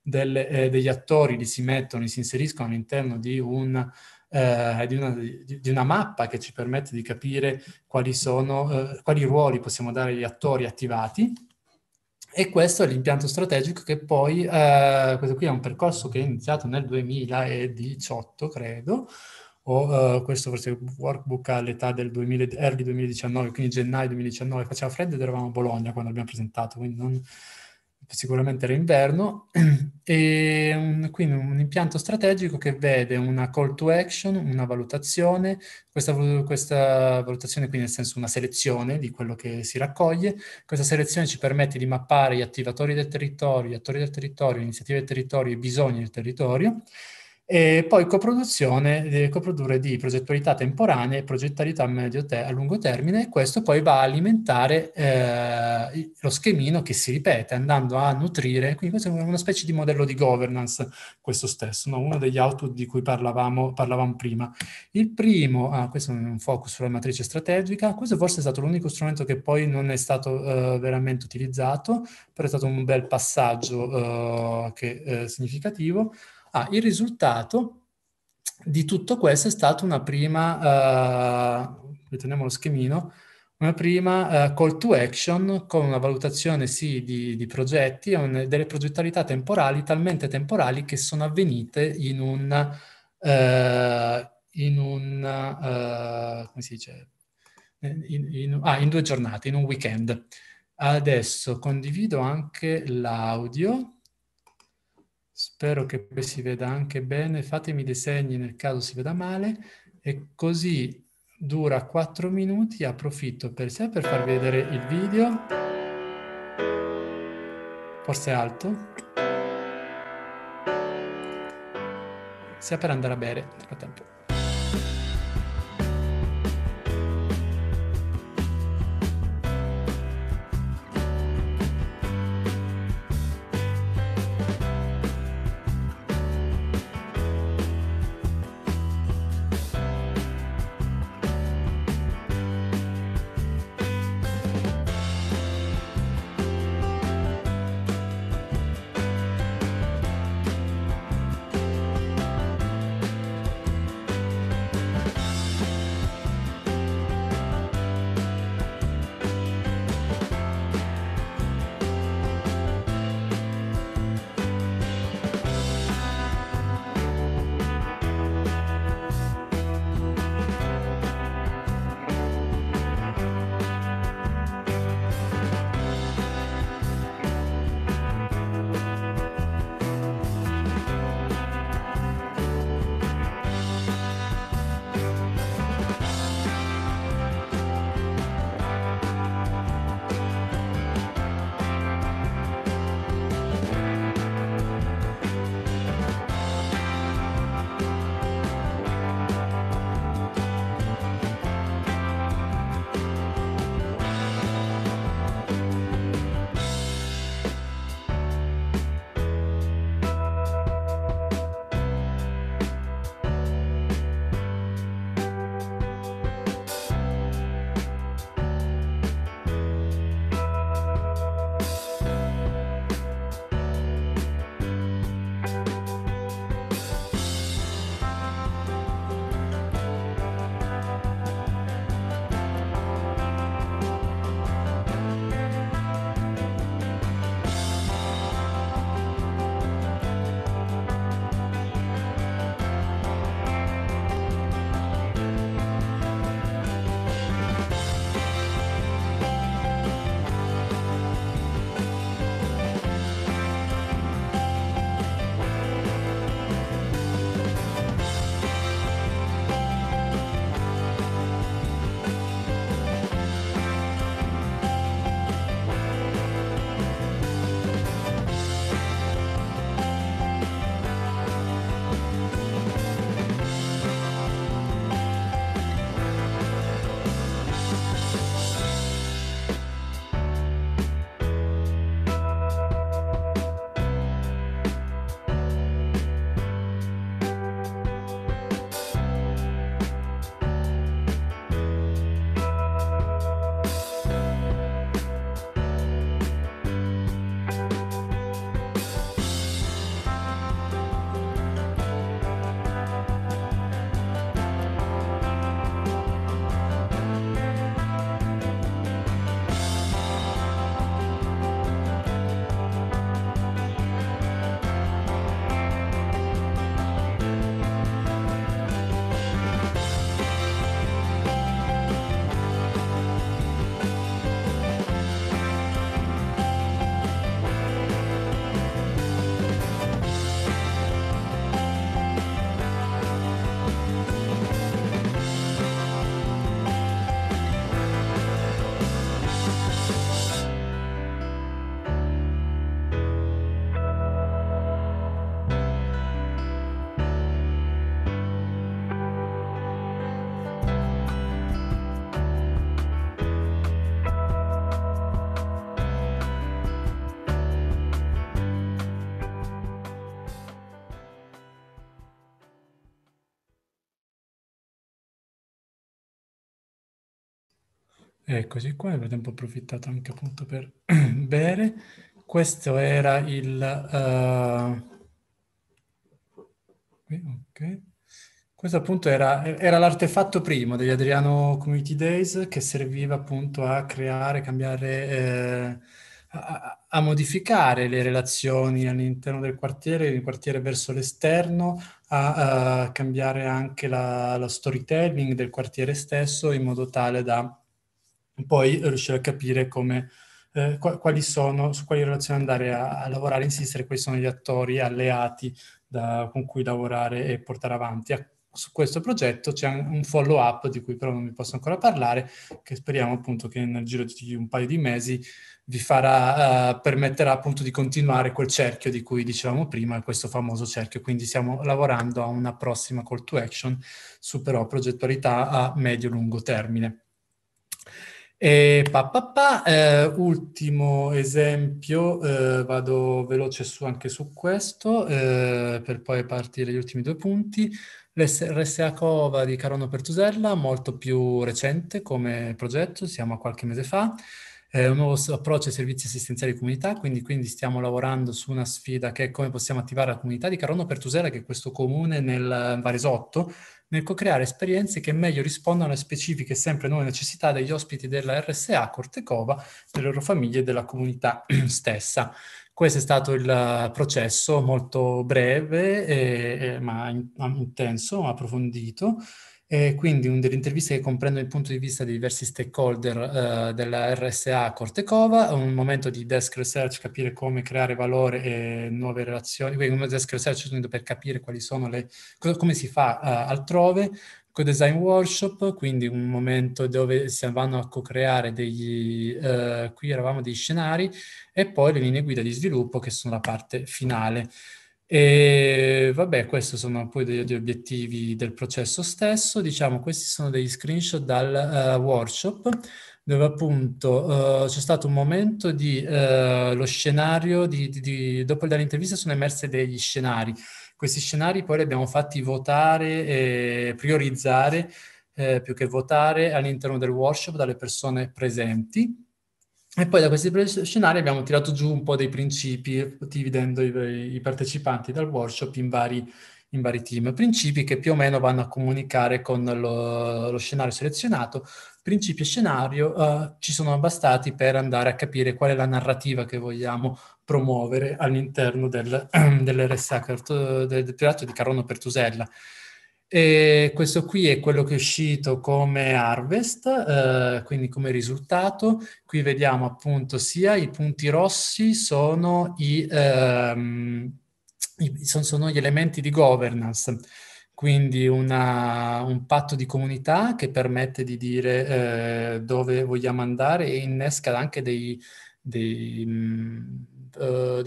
degli attori, li si mettono, li si inseriscono all'interno di una mappa che ci permette di capire quali ruoli possiamo dare agli attori attivati. E questo è l'impianto strategico che poi, questo qui è un percorso che è iniziato nel 2018, credo, o questo forse è il workbook all'età del early 2019, quindi gennaio 2019, faceva freddo ed eravamo a Bologna quando l'abbiamo presentato, quindi sicuramente era inverno, e quindi un impianto strategico che vede una call to action, una valutazione, questa valutazione quindi nel senso una selezione di quello che si raccoglie, questa selezione ci permette di mappare gli attivatori del territorio, gli attori del territorio, le iniziative del territorio e i bisogni del territorio, e poi coprodurre di progettualità temporanea e progettualità a lungo termine, e questo poi va a alimentare lo schemino che si ripete, andando a nutrire, quindi questo è una specie di modello di governance, questo stesso, no? Uno degli output di cui parlavamo prima. Il primo, questo è un focus sulla matrice strategica, questo forse è stato l'unico strumento che poi non è stato veramente utilizzato, però è stato un bel passaggio significativo. Il risultato di tutto questo è stata una prima, riteniamo lo schemino, una prima call to action con una valutazione sì di progetti, delle progettualità temporali, talmente temporali che sono avvenute in 2 giornate, in un weekend. Adesso condivido anche l'audio. Spero che poi si veda anche bene, fatemi dei segni nel caso si veda male, e così dura 4 minuti, approfitto per farvi vedere il video, forse alto. sia per andare a bere nel frattempo. Eccoci qua, nel frattempo ho approfittato anche appunto per bere. Questo era il... okay. Questo appunto era l'artefatto primo degli Adriano Community Days, che serviva appunto a creare, cambiare, a modificare le relazioni all'interno del quartiere, il quartiere verso l'esterno, a cambiare anche la storytelling del quartiere stesso, in modo tale da poi riuscire a capire come, quali sono, su quali relazioni andare a lavorare, insistere, quali sono gli attori alleati con cui lavorare e portare avanti, su questo progetto c'è un follow-up di cui però non vi posso ancora parlare, che speriamo appunto che nel giro di un paio di mesi vi farà, permetterà appunto di continuare quel cerchio di cui dicevamo prima, questo famoso cerchio. Quindi stiamo lavorando a una prossima call to action su però progettualità a medio-lungo termine. E ultimo esempio, vado veloce su anche su questo, per poi partire gli ultimi due punti. L'RSA Cova di Caronno Pertusella, molto più recente come progetto, siamo a qualche mese fa. Un nuovo approccio ai servizi assistenziali di comunità, quindi stiamo lavorando su una sfida che è come possiamo attivare la comunità di Caronno Pertusella, che è questo comune nel Varesotto, nel co-creare esperienze che meglio rispondano alle specifiche e sempre nuove necessità degli ospiti della RSA Cortecova, delle loro famiglie e della comunità stessa. Questo è stato il processo molto breve, ma intenso, ma approfondito. E quindi delle interviste che comprendono il punto di vista dei diversi stakeholder della RSA Cortecova, un momento di desk research, capire come creare valore e nuove relazioni, quindi un desk research per capire quali sono le, come si fa altrove, co-design workshop, quindi un momento dove si vanno a co-creare degli, qui eravamo dei scenari, e poi le linee guida di sviluppo che sono la parte finale. E vabbè, questi sono poi degli obiettivi del processo stesso. Diciamo, questi sono degli screenshot dal workshop, dove appunto c'è stato un momento di lo scenario, dopo le interviste sono emerse degli scenari. Questi scenari poi li abbiamo fatti votare e priorizzare, più che votare, all'interno del workshop dalle persone presenti. E poi da questi scenari abbiamo tirato giù un po' dei principi, dividendo i partecipanti dal workshop in vari team. Principi che più o meno vanno a comunicare con lo scenario selezionato. Principi e scenario ci sono bastati per andare a capire qual è la narrativa che vogliamo promuovere all'interno dell'RSA del Teatro di Caronno Pertusella. E questo qui è quello che è uscito come harvest, quindi come risultato. Qui vediamo appunto sia i punti rossi sono sono gli elementi di governance, quindi un patto di comunità che permette di dire dove vogliamo andare e innesca anche dei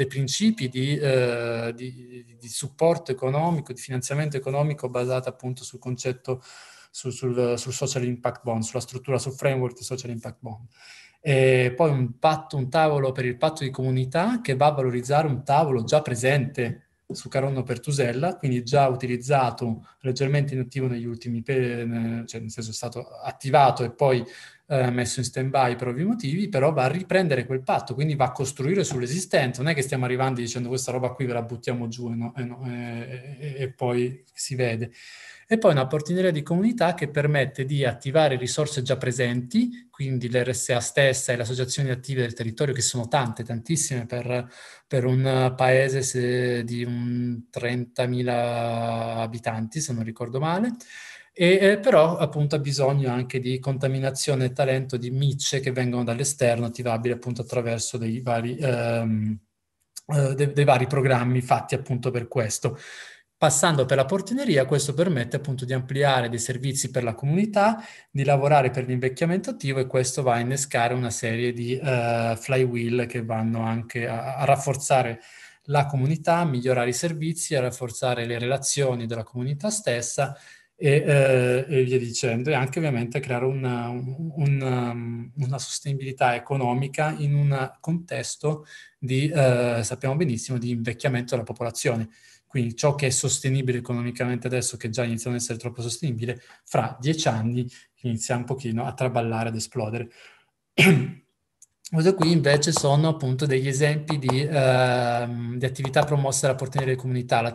principi di supporto economico, di finanziamento economico basato appunto sul concetto, sul social impact bond, sulla struttura, sul framework social impact bond. E poi un tavolo per il patto di comunità che va a valorizzare un tavolo già presente su Caronno Pertusella, quindi già utilizzato, leggermente inattivo negli ultimi, cioè nel senso è stato attivato e poi messo in stand-by per ovvi motivi, però va a riprendere quel patto, quindi va a costruire sull'esistente. Non è che stiamo arrivando dicendo questa roba qui ve la buttiamo giù e poi si vede. E poi una portineria di comunità che permette di attivare risorse già presenti, quindi l'RSA stessa e le associazioni attive del territorio, che sono tante, tantissime, per un paese di un 30.000 abitanti, se non ricordo male, e però appunto ha bisogno anche di contaminazione e talento di micce che vengono dall'esterno, attivabili appunto attraverso dei vari programmi fatti appunto per questo. Passando per la portineria, questo permette appunto di ampliare dei servizi per la comunità, di lavorare per l'invecchiamento attivo, e questo va a innescare una serie di flywheel che vanno anche a rafforzare la comunità, a migliorare i servizi, a rafforzare le relazioni della comunità stessa e via dicendo, e anche ovviamente a creare una sostenibilità economica in un contesto di, sappiamo benissimo, di invecchiamento della popolazione. Quindi ciò che è sostenibile economicamente adesso, che già inizia a non essere troppo sostenibile, fra 10 anni inizia un pochino a traballare, ad esplodere. Questo qui invece sono appunto degli esempi di attività promosse dalla portineria di comunità. La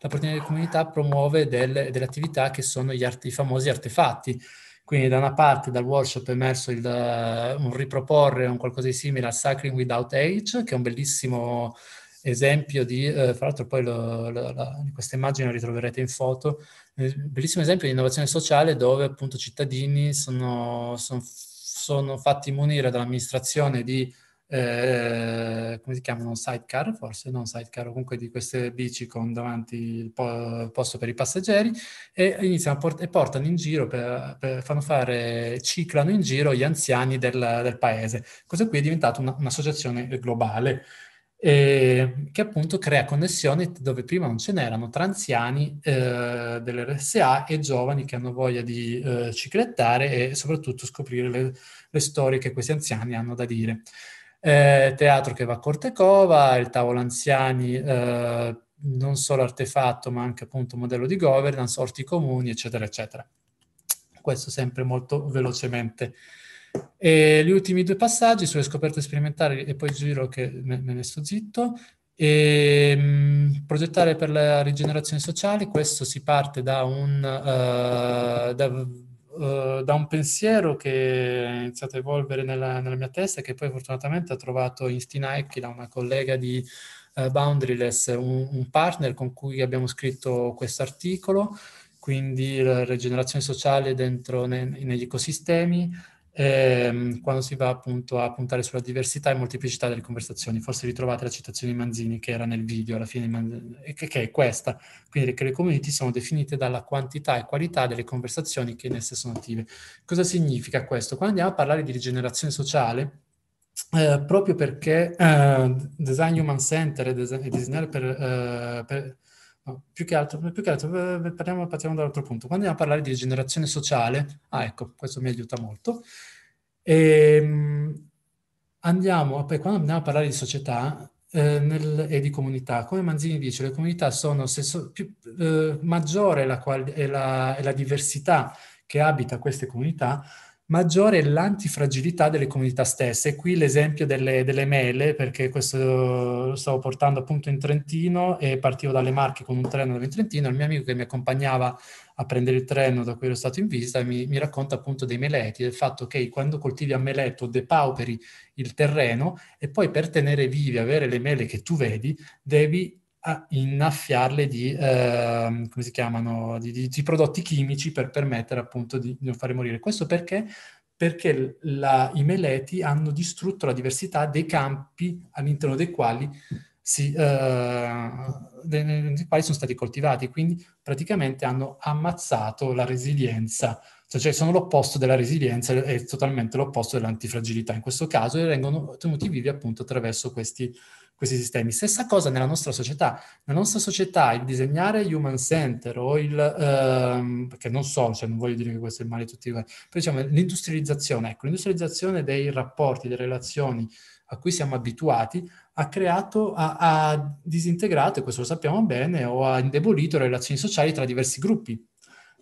portineria di comunità promuove delle attività che sono i famosi artefatti. Quindi da una parte dal workshop è emerso un riproporre un qualcosa di simile al Cycling Without Age, che è un bellissimo esempio di, fra l'altro poi questa immagine la ritroverete in foto, bellissimo esempio di innovazione sociale, dove appunto cittadini sono fatti munire dall'amministrazione di come si chiamano, sidecar forse, non sidecar, o comunque di queste bici con davanti il posto per i passeggeri, e iniziano e portano in giro, fanno fare, ciclano in giro gli anziani del paese. Questo qui è diventata un'associazione globale, che appunto crea connessioni dove prima non ce n'erano, tra anziani dell'RSA e giovani che hanno voglia di ciclettare e soprattutto scoprire le storie che questi anziani hanno da dire. Teatro che va a Cortecova, il tavolo anziani, non solo artefatto ma anche appunto modello di governance, orti comuni, eccetera eccetera. Questo sempre molto velocemente. E gli ultimi due passaggi sulle scoperte sperimentali e poi giro che me ne sto zitto. Progettare per la rigenerazione sociale. Questo si parte da un pensiero che è iniziato a evolvere nella mia testa e che poi fortunatamente ho trovato in Stina Ecchila, una collega di Boundaryless, un partner con cui abbiamo scritto questo articolo, quindi la rigenerazione sociale dentro negli ecosistemi, quando si va appunto a puntare sulla diversità e molteplicità delle conversazioni. Forse ritrovate la citazione di Manzini che era nel video alla fine, che è questa, quindi che le community sono definite dalla quantità e qualità delle conversazioni che in esse sono attive. Cosa significa questo? Quando andiamo a parlare di rigenerazione sociale, proprio perché design human center e disegnare più che altro partiamo dall'altro punto. Quando andiamo a parlare di rigenerazione sociale, ecco, questo mi aiuta molto, quando andiamo a parlare di società e di comunità, come Manzini dice, le comunità sono, maggiore è la diversità che abita queste comunità, maggiore è l'antifragilità delle comunità stesse. E qui l'esempio delle mele, perché questo lo stavo portando appunto in Trentino e partivo dalle Marche con un treno in Trentino. Il mio amico che mi accompagnava a prendere il treno da cui ero stato in visita mi racconta appunto dei meleti, del fatto che quando coltivi a meleto depauperi il terreno e poi per tenere vivi, avere le mele che tu vedi, devi innaffiarle di prodotti chimici per permettere appunto di non fare morire. Questo perché? Perché i meleti hanno distrutto la diversità dei campi all'interno dei quali sono stati coltivati, quindi praticamente hanno ammazzato la resilienza, cioè sono l'opposto della resilienza e totalmente l'opposto dell'antifragilità in questo caso, e vengono tenuti vivi appunto attraverso questi sistemi. Stessa cosa nella nostra società. Nella nostra società il disegnare human center o perché non so, cioè non voglio dire che questo è il male di tutti i guai, però diciamo l'industrializzazione, ecco, l'industrializzazione dei rapporti, delle relazioni a cui siamo abituati, ha creato, ha disintegrato, e questo lo sappiamo bene, o ha indebolito le relazioni sociali tra diversi gruppi.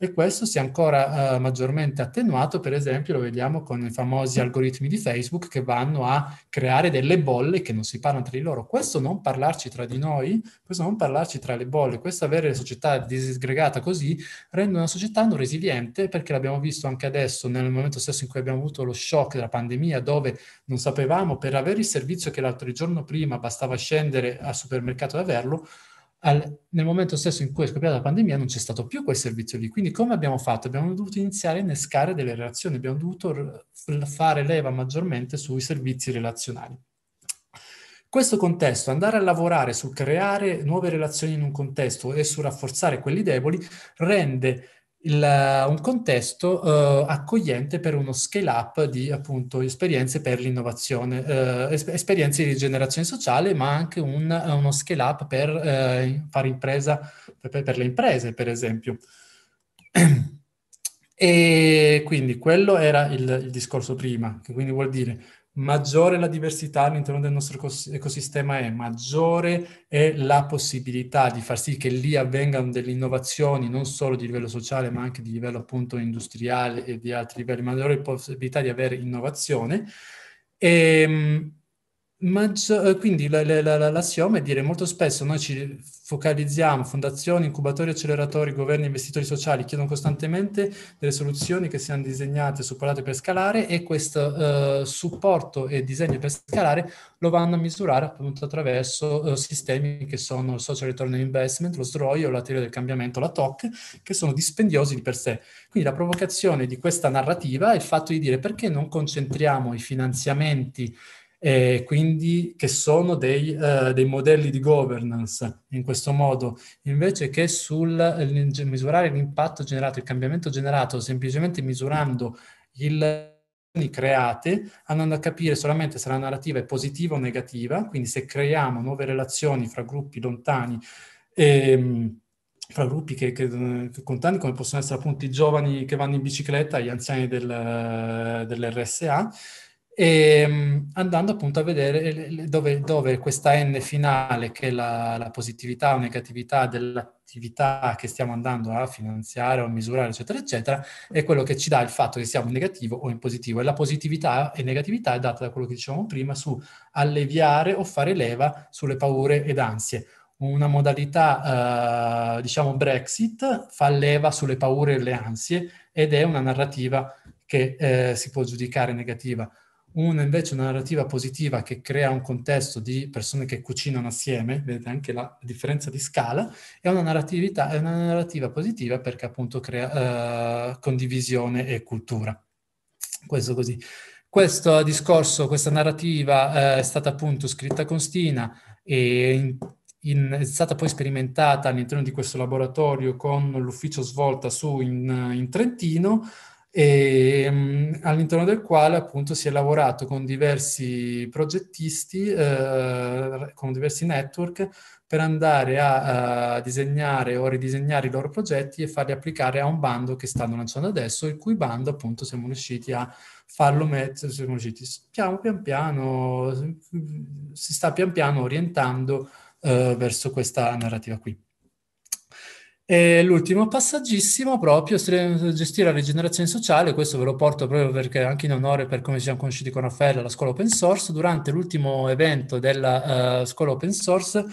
E questo si è ancora maggiormente attenuato, per esempio lo vediamo con i famosi algoritmi di Facebook che vanno a creare delle bolle che non si parlano tra di loro. Questo non parlarci tra di noi, questo non parlarci tra le bolle, questo avere la società disgregata così rende una società non resiliente, perché l'abbiamo visto anche adesso nel momento stesso in cui abbiamo avuto lo shock della pandemia, dove non sapevamo, per avere il servizio che l'altro giorno prima bastava scendere al supermercato ad averlo, nel momento stesso in cui è scoppiata la pandemia non c'è stato più quel servizio lì. Quindi come abbiamo fatto? Abbiamo dovuto iniziare a innescare delle relazioni, abbiamo dovuto fare leva maggiormente sui servizi relazionali. Questo contesto, andare a lavorare sul creare nuove relazioni in un contesto e su rafforzare quelli deboli, rende un contesto accogliente per uno scale up di appunto esperienze per l'innovazione, esperienze di rigenerazione sociale, ma anche uno scale up per fare impresa, per le imprese per esempio. E quindi quello era il discorso prima, che quindi vuol dire maggiore la diversità all'interno del nostro ecosistema, è maggiore è la possibilità di far sì che lì avvengano delle innovazioni non solo di livello sociale ma anche di livello appunto industriale e di altri livelli, maggiore possibilità di avere innovazione. Quindi l'assioma è dire, molto spesso noi ci focalizziamo, fondazioni, incubatori, acceleratori, governi, investitori sociali chiedono costantemente delle soluzioni che siano disegnate, supportate per scalare, e questo supporto e disegno per scalare lo vanno a misurare appunto attraverso sistemi che sono il social return on investment, lo SROI o la teoria del cambiamento, la TOC, che sono dispendiosi di per sé. Quindi la provocazione di questa narrativa è il fatto di dire perché non concentriamo i finanziamenti e quindi che sono dei modelli di governance in questo modo, invece che sul misurare l'impatto generato, il cambiamento generato, semplicemente misurando il create, andando a capire solamente se la narrativa è positiva o negativa, quindi se creiamo nuove relazioni fra gruppi lontani, fra gruppi che contano, come possono essere appunto i giovani che vanno in bicicletta, gli anziani dell'RSA, e andando appunto a vedere dove questa N finale, che è la positività o negatività dell'attività che stiamo andando a finanziare o a misurare, eccetera, eccetera, è quello che ci dà il fatto che siamo in negativo o in positivo. E la positività e negatività è data da quello che dicevamo prima su alleviare o fare leva sulle paure ed ansie. Una modalità, diciamo Brexit, fa leva sulle paure e le ansie ed è una narrativa che si può giudicare negativa. Una narrativa positiva che crea un contesto di persone che cucinano assieme, vedete anche la differenza di scala, è una narrativa positiva perché appunto crea condivisione e cultura. Questo così. Questo discorso, questa narrativa è stata appunto scritta con Stina e è stata poi sperimentata all'interno di questo laboratorio con l'ufficio Svolta in Trentino, e all'interno del quale appunto si è lavorato con diversi progettisti, con diversi network, per andare a disegnare o ridisegnare i loro progetti e farli applicare a un bando che stanno lanciando adesso, il cui bando appunto siamo riusciti a farlo mettere, siamo riusciti si sta pian piano orientando verso questa narrativa qui. E l'ultimo passaggissimo proprio, gestire la rigenerazione sociale, questo ve lo porto proprio perché anche in onore per come ci siamo conosciuti con Raffaella, la scuola open source, durante l'ultimo evento della scuola open source,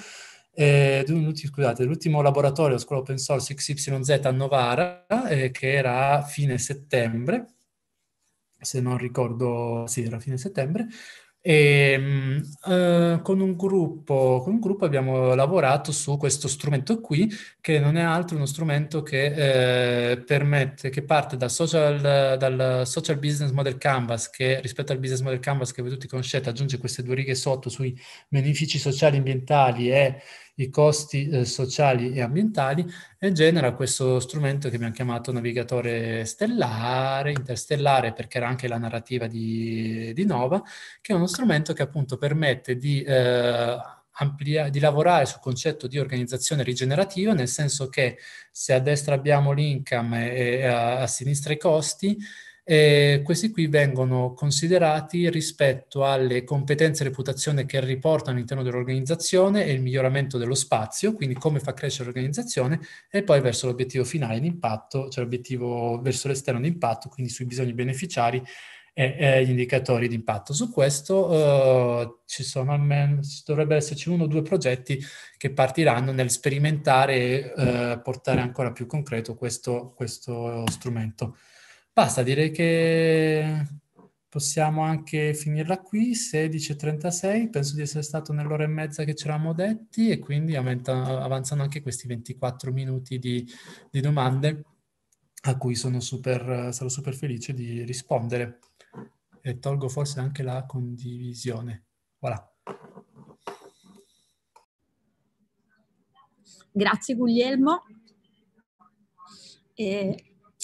scusate, l'ultimo laboratorio della scuola open source XYZ a Novara, che era a fine settembre, se non ricordo, sì, era fine settembre, e con un gruppo abbiamo lavorato su questo strumento qui, che non è altro uno strumento che permette, che parte dal social business model canvas, che rispetto al business model canvas che voi tutti conoscete aggiunge queste due righe sotto sui benefici sociali ambientali e i costi sociali e ambientali, e genera questo strumento che abbiamo chiamato navigatore stellare, interstellare, perché era anche la narrativa di Nova, che è uno strumento che appunto permette di lavorare sul concetto di organizzazione rigenerativa, nel senso che se a destra abbiamo l'income e a sinistra i costi, questi qui vengono considerati rispetto alle competenze e reputazione che riportano all'interno dell'organizzazione e il miglioramento dello spazio, quindi come fa crescere l'organizzazione, e poi verso l'obiettivo finale di impatto, cioè l'obiettivo verso l'esterno di impatto, quindi sui bisogni beneficiari e gli indicatori di impatto. Su questo ci sono almeno, dovrebbe esserci 1 o 2 progetti che partiranno nel sperimentare e portare ancora più concreto questo strumento. Basta, direi che possiamo anche finirla qui, 16:36, penso di essere stato nell'ora e mezza che ci eravamo detti, e quindi avanzano anche questi 24 minuti di domande a cui sarò super felice di rispondere. E tolgo forse anche la condivisione. Voilà. Grazie Guglielmo.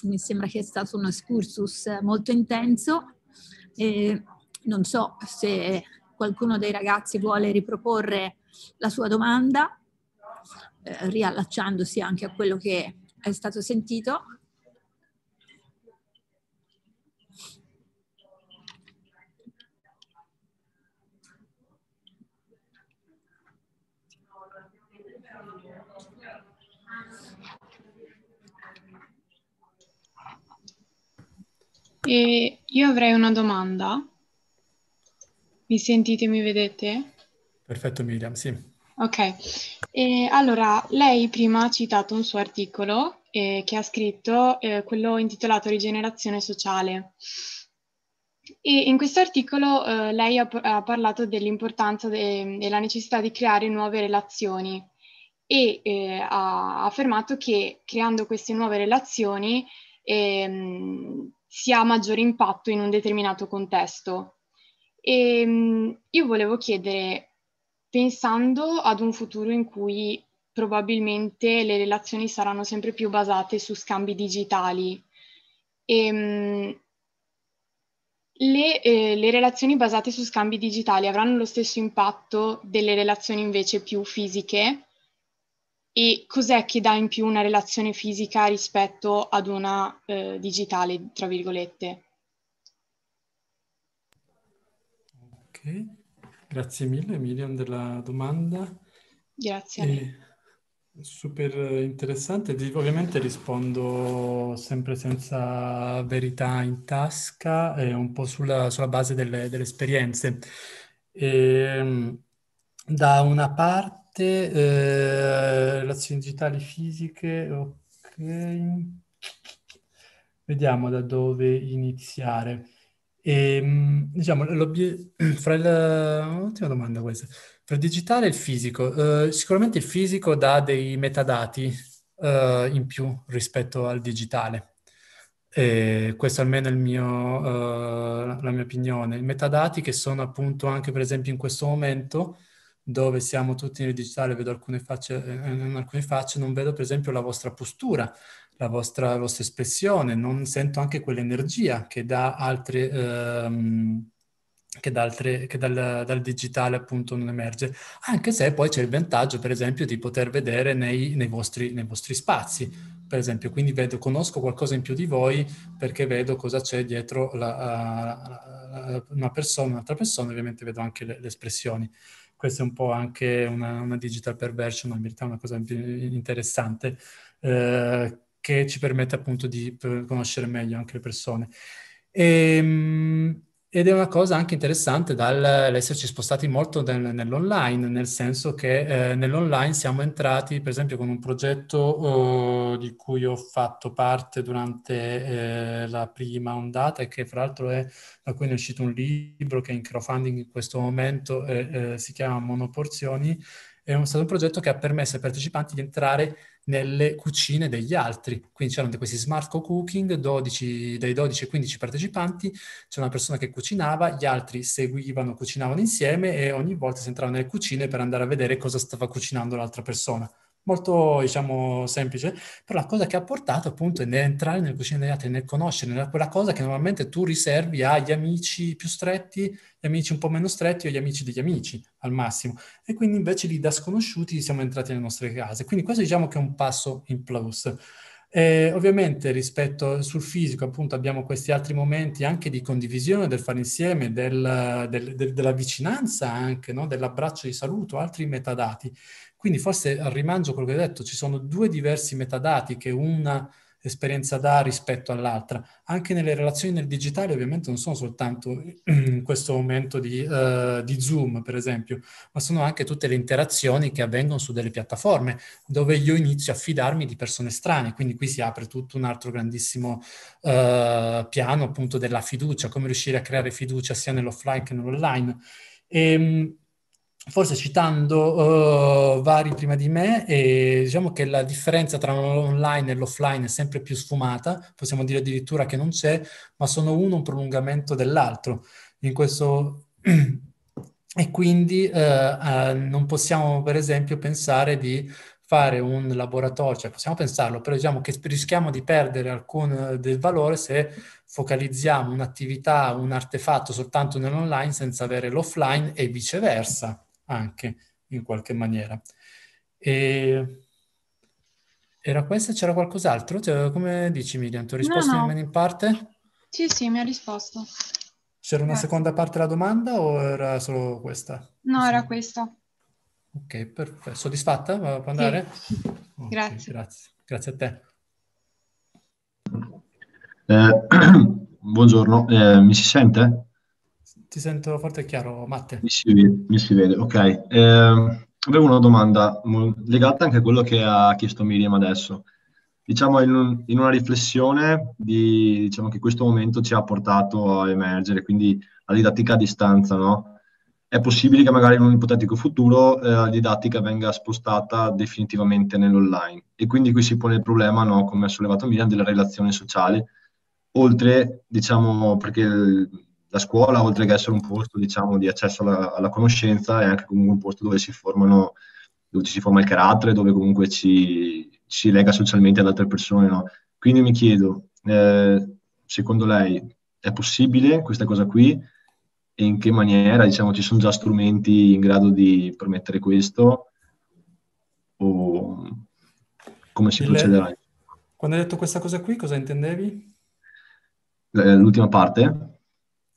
Mi sembra che è stato un excursus molto intenso, non so se qualcuno dei ragazzi vuole riproporre la sua domanda, riallacciandosi anche a quello che è stato sentito. Io avrei una domanda. Mi sentite, mi vedete? Perfetto Miriam, sì. Ok, allora lei prima ha citato un suo articolo che ha scritto, quello intitolato Rigenerazione Sociale. E in questo articolo lei ha parlato dell'importanza della necessità di creare nuove relazioni e ha affermato che creando queste nuove relazioni si ha maggiore impatto in un determinato contesto. E io volevo chiedere, pensando ad un futuro in cui probabilmente le relazioni saranno sempre più basate su scambi digitali, le relazioni basate su scambi digitali avranno lo stesso impatto delle relazioni invece più fisiche? E cos'è che dà in più una relazione fisica rispetto ad una digitale, tra virgolette? Ok, grazie mille Miriam della domanda. Grazie a te. Super interessante, ovviamente rispondo sempre senza verità in tasca, un po' sulla base delle esperienze. E, da una parte, relazioni digitali fisiche, ok, vediamo da dove iniziare. Diciamo, ultima domanda questa, fra il digitale e il fisico, sicuramente il fisico dà dei metadati in più rispetto al digitale. Questo almeno è la mia opinione. I metadati che sono appunto anche per esempio in questo momento, dove siamo tutti nel digitale, vedo alcune facce, non vedo per esempio la vostra postura, la vostra espressione, non sento anche quell'energia che dà altre, dal digitale appunto non emerge, anche se poi c'è il vantaggio per esempio di poter vedere nei vostri spazi, per esempio, quindi conosco qualcosa in più di voi perché vedo cosa c'è dietro un'altra persona, ovviamente vedo anche le espressioni. Questa è un po' anche una digital perversion, in verità è una cosa interessante che ci permette appunto di conoscere meglio anche le persone. Ed è una cosa anche interessante dall'esserci spostati molto nell'online, nel senso che nell'online siamo entrati per esempio con un progetto di cui ho fatto parte durante la prima ondata e che fra l'altro da cui ne è uscito un libro che è in crowdfunding in questo momento, si chiama Monoporzioni. È stato un progetto che ha permesso ai partecipanti di entrare nelle cucine degli altri, quindi c'erano questi smart co-cooking, dai 12 ai 15 partecipanti, c'era una persona che cucinava, gli altri seguivano, cucinavano insieme e ogni volta si entrava nelle cucine per andare a vedere cosa stava cucinando l'altra persona. Molto, diciamo, semplice, però la cosa che ha portato appunto è entrare nelle cucine degli altri, nel conoscere, quella cosa che normalmente tu riservi agli amici più stretti, gli amici un po' meno stretti o gli amici degli amici al massimo. E quindi invece lì da sconosciuti siamo entrati nelle nostre case. Quindi questo diciamo che è un passo in plus. Ovviamente rispetto sul fisico appunto abbiamo questi altri momenti anche di condivisione, del fare insieme, della vicinanza anche, no? Dell'abbraccio di saluto, altri metadati. Quindi forse rimangio quello che ho detto, ci sono due diversi metadati che una esperienza dà rispetto all'altra. Anche nelle relazioni nel digitale ovviamente non sono soltanto in questo momento di Zoom per esempio, ma sono anche tutte le interazioni che avvengono su delle piattaforme dove io inizio a fidarmi di persone strane, quindi qui si apre tutto un altro grandissimo piano appunto della fiducia, come riuscire a creare fiducia sia nell'offline che nell'online. Forse citando vari prima di me, diciamo che la differenza tra l'online e l'offline è sempre più sfumata, possiamo dire addirittura che non c'è, ma sono uno un prolungamento dell'altro. In questo... E quindi non possiamo per esempio pensare di fare un laboratorio, cioè possiamo pensarlo, però diciamo che rischiamo di perdere alcun del valore se focalizziamo un'attività, un artefatto soltanto nell'online senza avere l'offline e viceversa anche in qualche maniera. Era questa? C'era qualcos'altro? Cioè, come dici Miriam? Ti ho risposto almeno in parte? Sì, mi ha risposto. C'era una seconda parte della domanda o era solo questa? No, era questa. Ok, perfetto. Soddisfatta? Può andare? Sì. Okay, grazie a te. Buongiorno, mi si sente? Ti sento forte e chiaro, Matte. Mi si vede, ok. Avevo una domanda legata anche a quello che ha chiesto Miriam adesso. Diciamo in una riflessione diciamo che questo momento ci ha portato a emergere, quindi la didattica a distanza, no? È possibile che magari in un ipotetico futuro la didattica venga spostata definitivamente nell'online e quindi qui si pone il problema, no, come ha sollevato Miriam, della relazione sociale, oltre, diciamo, perché la scuola, oltre che essere un posto, diciamo, di accesso alla conoscenza, è anche comunque un posto dove si forma il carattere, dove comunque ci lega socialmente ad altre persone, no? Quindi mi chiedo, secondo lei è possibile questa cosa qui? E in che maniera, diciamo, ci sono già strumenti in grado di permettere questo? O come si procederà? Quando hai detto questa cosa qui, cosa intendevi? L'ultima parte?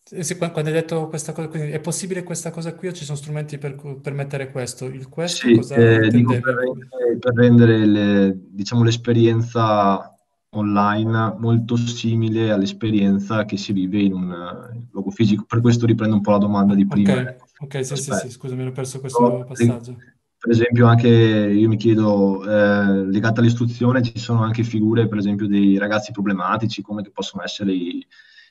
Sì, quando hai detto questa cosa, è possibile questa cosa qui o ci sono strumenti per mettere questo? Il questo sì, cosa dico, per rendere diciamo, l'esperienza online molto simile all'esperienza che si vive in un luogo fisico. Per questo riprendo un po' la domanda di prima. Ok, sì, scusami, ho perso questo passaggio. Per esempio anche, io mi chiedo, legata all'istruzione ci sono anche figure, per esempio, dei ragazzi problematici, come che possono essere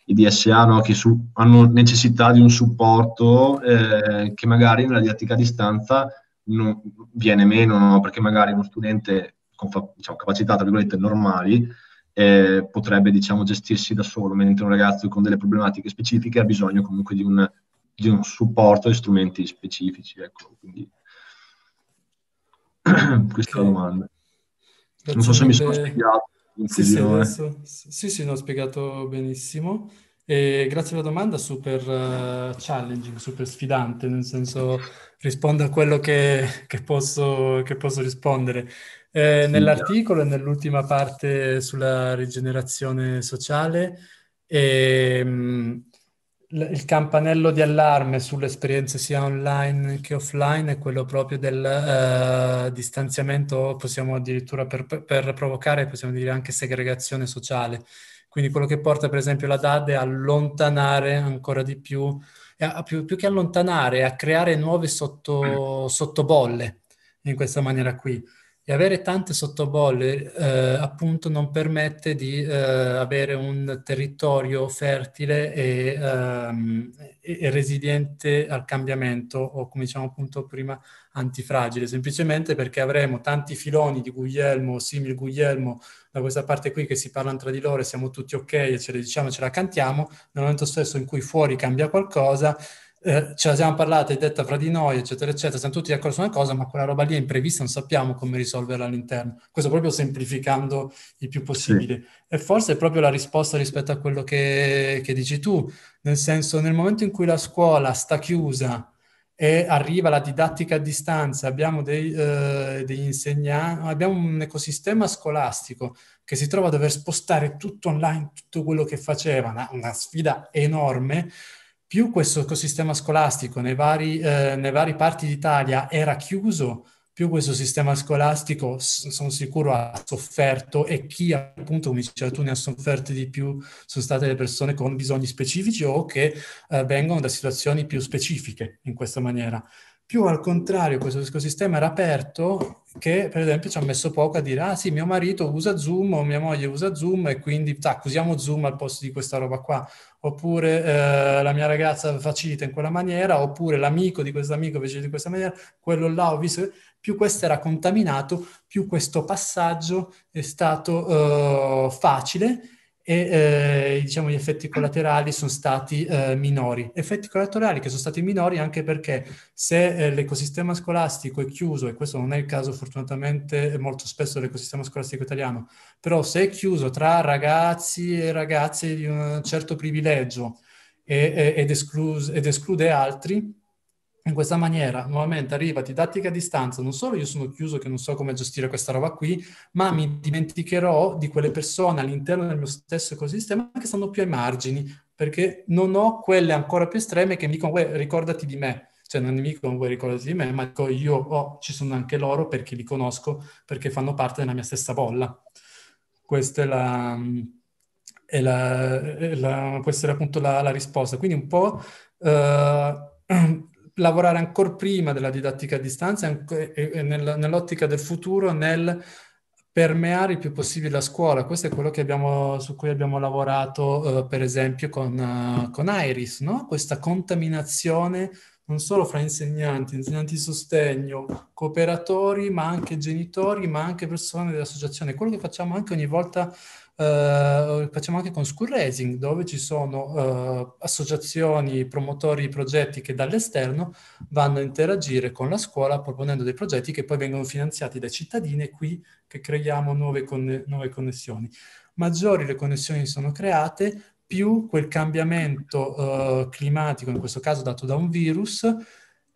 i DSA, no? Che hanno necessità di un supporto che magari nella didattica a distanza non viene meno, no? Perché magari uno studente con capacità, tra virgolette, normali potrebbe, diciamo, gestirsi da solo, mentre un ragazzo con delle problematiche specifiche ha bisogno comunque di un supporto e strumenti specifici. Ecco, quindi questa è la domanda. Non so se mi sono spiegato. Sì, l'ho spiegato benissimo. E grazie alla domanda, super challenging, super sfidante, nel senso rispondo a quello che posso rispondere. Nell'articolo e nell'ultima parte sulla rigenerazione sociale, il campanello di allarme sulle esperienze sia online che offline è quello proprio del distanziamento, possiamo addirittura per provocare, possiamo dire anche segregazione sociale. Quindi quello che porta per esempio la DAD è allontanare ancora di più, più che allontanare, a creare nuove sottobolle in questa maniera qui. E avere tante sottobolle appunto non permette di avere un territorio fertile e resiliente al cambiamento, o come diciamo appunto prima, antifragile, semplicemente perché avremo tanti filoni di Guglielmo, simil Guglielmo, da questa parte qui che si parlano tra di loro e siamo tutti ok e ce le diciamo, ce la cantiamo, nel momento stesso in cui fuori cambia qualcosa, ce la siamo parlata e detta fra di noi, eccetera, eccetera, siamo tutti d'accordo su una cosa, ma quella roba lì è imprevista, non sappiamo come risolverla all'interno. Questo proprio semplificando il più possibile. Sì. E forse è proprio la risposta rispetto a quello che dici tu, nel senso, nel momento in cui la scuola sta chiusa e arriva la didattica a distanza, abbiamo degli insegnanti, abbiamo un ecosistema scolastico che si trova a dover spostare tutto online, tutto quello che faceva, una sfida enorme. Più questo ecosistema scolastico nei vari parti d'Italia era chiuso, più questo sistema scolastico, sono sicuro, ha sofferto, e chi appunto, come diceva tu, ne ha sofferto di più sono state le persone con bisogni specifici o che vengono da situazioni più specifiche in questa maniera. Più al contrario, questo ecosistema era aperto, che per esempio ci ha messo poco a dire sì, mio marito usa Zoom o mia moglie usa Zoom e quindi usiamo Zoom al posto di questa roba qua, oppure la mia ragazza facilita in quella maniera, oppure l'amico di quest'amico facilita in questa maniera, quello là ho visto. Più questo era contaminato, più questo passaggio è stato facile e diciamo gli effetti collaterali sono stati minori. Effetti collaterali che sono stati minori anche perché se l'ecosistema scolastico è chiuso, e questo non è il caso fortunatamente molto spesso dell'ecosistema scolastico italiano, però se è chiuso tra ragazzi e ragazze di un certo privilegio ed esclude altri, in questa maniera, nuovamente, arriva didattica a distanza, non solo io sono chiuso che non so come gestire questa roba qui, ma mi dimenticherò di quelle persone all'interno del mio stesso ecosistema che stanno più ai margini, perché non ho quelle ancora più estreme che mi dicono, ricordati di me. Cioè non mi dicono, ricordati di me, ma dico io, ci sono anche loro perché li conosco, perché fanno parte della mia stessa bolla. Questa è questa è appunto la risposta. Quindi un po' lavorare ancora prima della didattica a distanza e nell'ottica del futuro nel permeare il più possibile la scuola. Questo è quello che su cui abbiamo lavorato per esempio con Iris, no? Questa contaminazione non solo fra insegnanti di sostegno, cooperatori, ma anche genitori, ma anche persone dell'associazione. Quello che facciamo anche ogni volta Facciamo anche con School Raising, dove ci sono associazioni, promotori di progetti che dall'esterno vanno a interagire con la scuola proponendo dei progetti che poi vengono finanziati dai cittadini, e qui che creiamo nuove connessioni. Maggiori le connessioni sono create, più quel cambiamento climatico, in questo caso dato da un virus,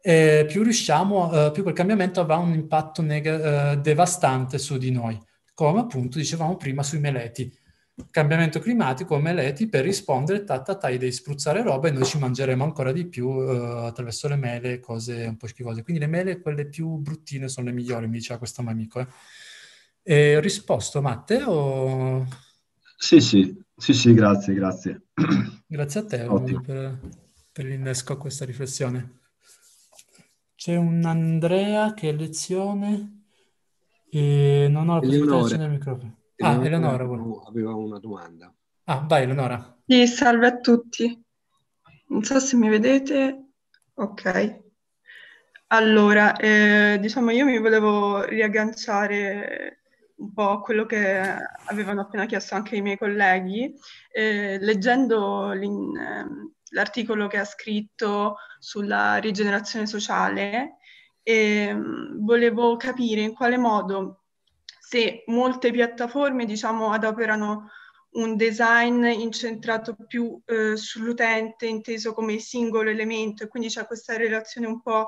più quel cambiamento avrà un impatto devastante su di noi, come appunto dicevamo prima sui meleti. Cambiamento climatico, meleti, per rispondere, ai devi spruzzare roba e noi ci mangeremo ancora di più attraverso le mele, cose un po' schifose. Quindi le mele, quelle più bruttine, sono le migliori, mi diceva questo mio amico. E ho risposto, Matteo? Sì, grazie. Grazie a te per l'innesco a questa riflessione. C'è un Andrea che è lezione e non ho la possibilità di accendere il microfono. Ah, Eleonora. Aveva una domanda. Ah, vai Eleonora. Sì, salve a tutti. Non so se mi vedete. Ok. Allora, diciamo io mi volevo riagganciare un po' a quello che avevano appena chiesto anche i miei colleghi, leggendo l'articolo che ha scritto sulla rigenerazione sociale, volevo capire in quale modo, se molte piattaforme diciamo adoperano un design incentrato più sull'utente, inteso come singolo elemento, e quindi c'è questa relazione un po'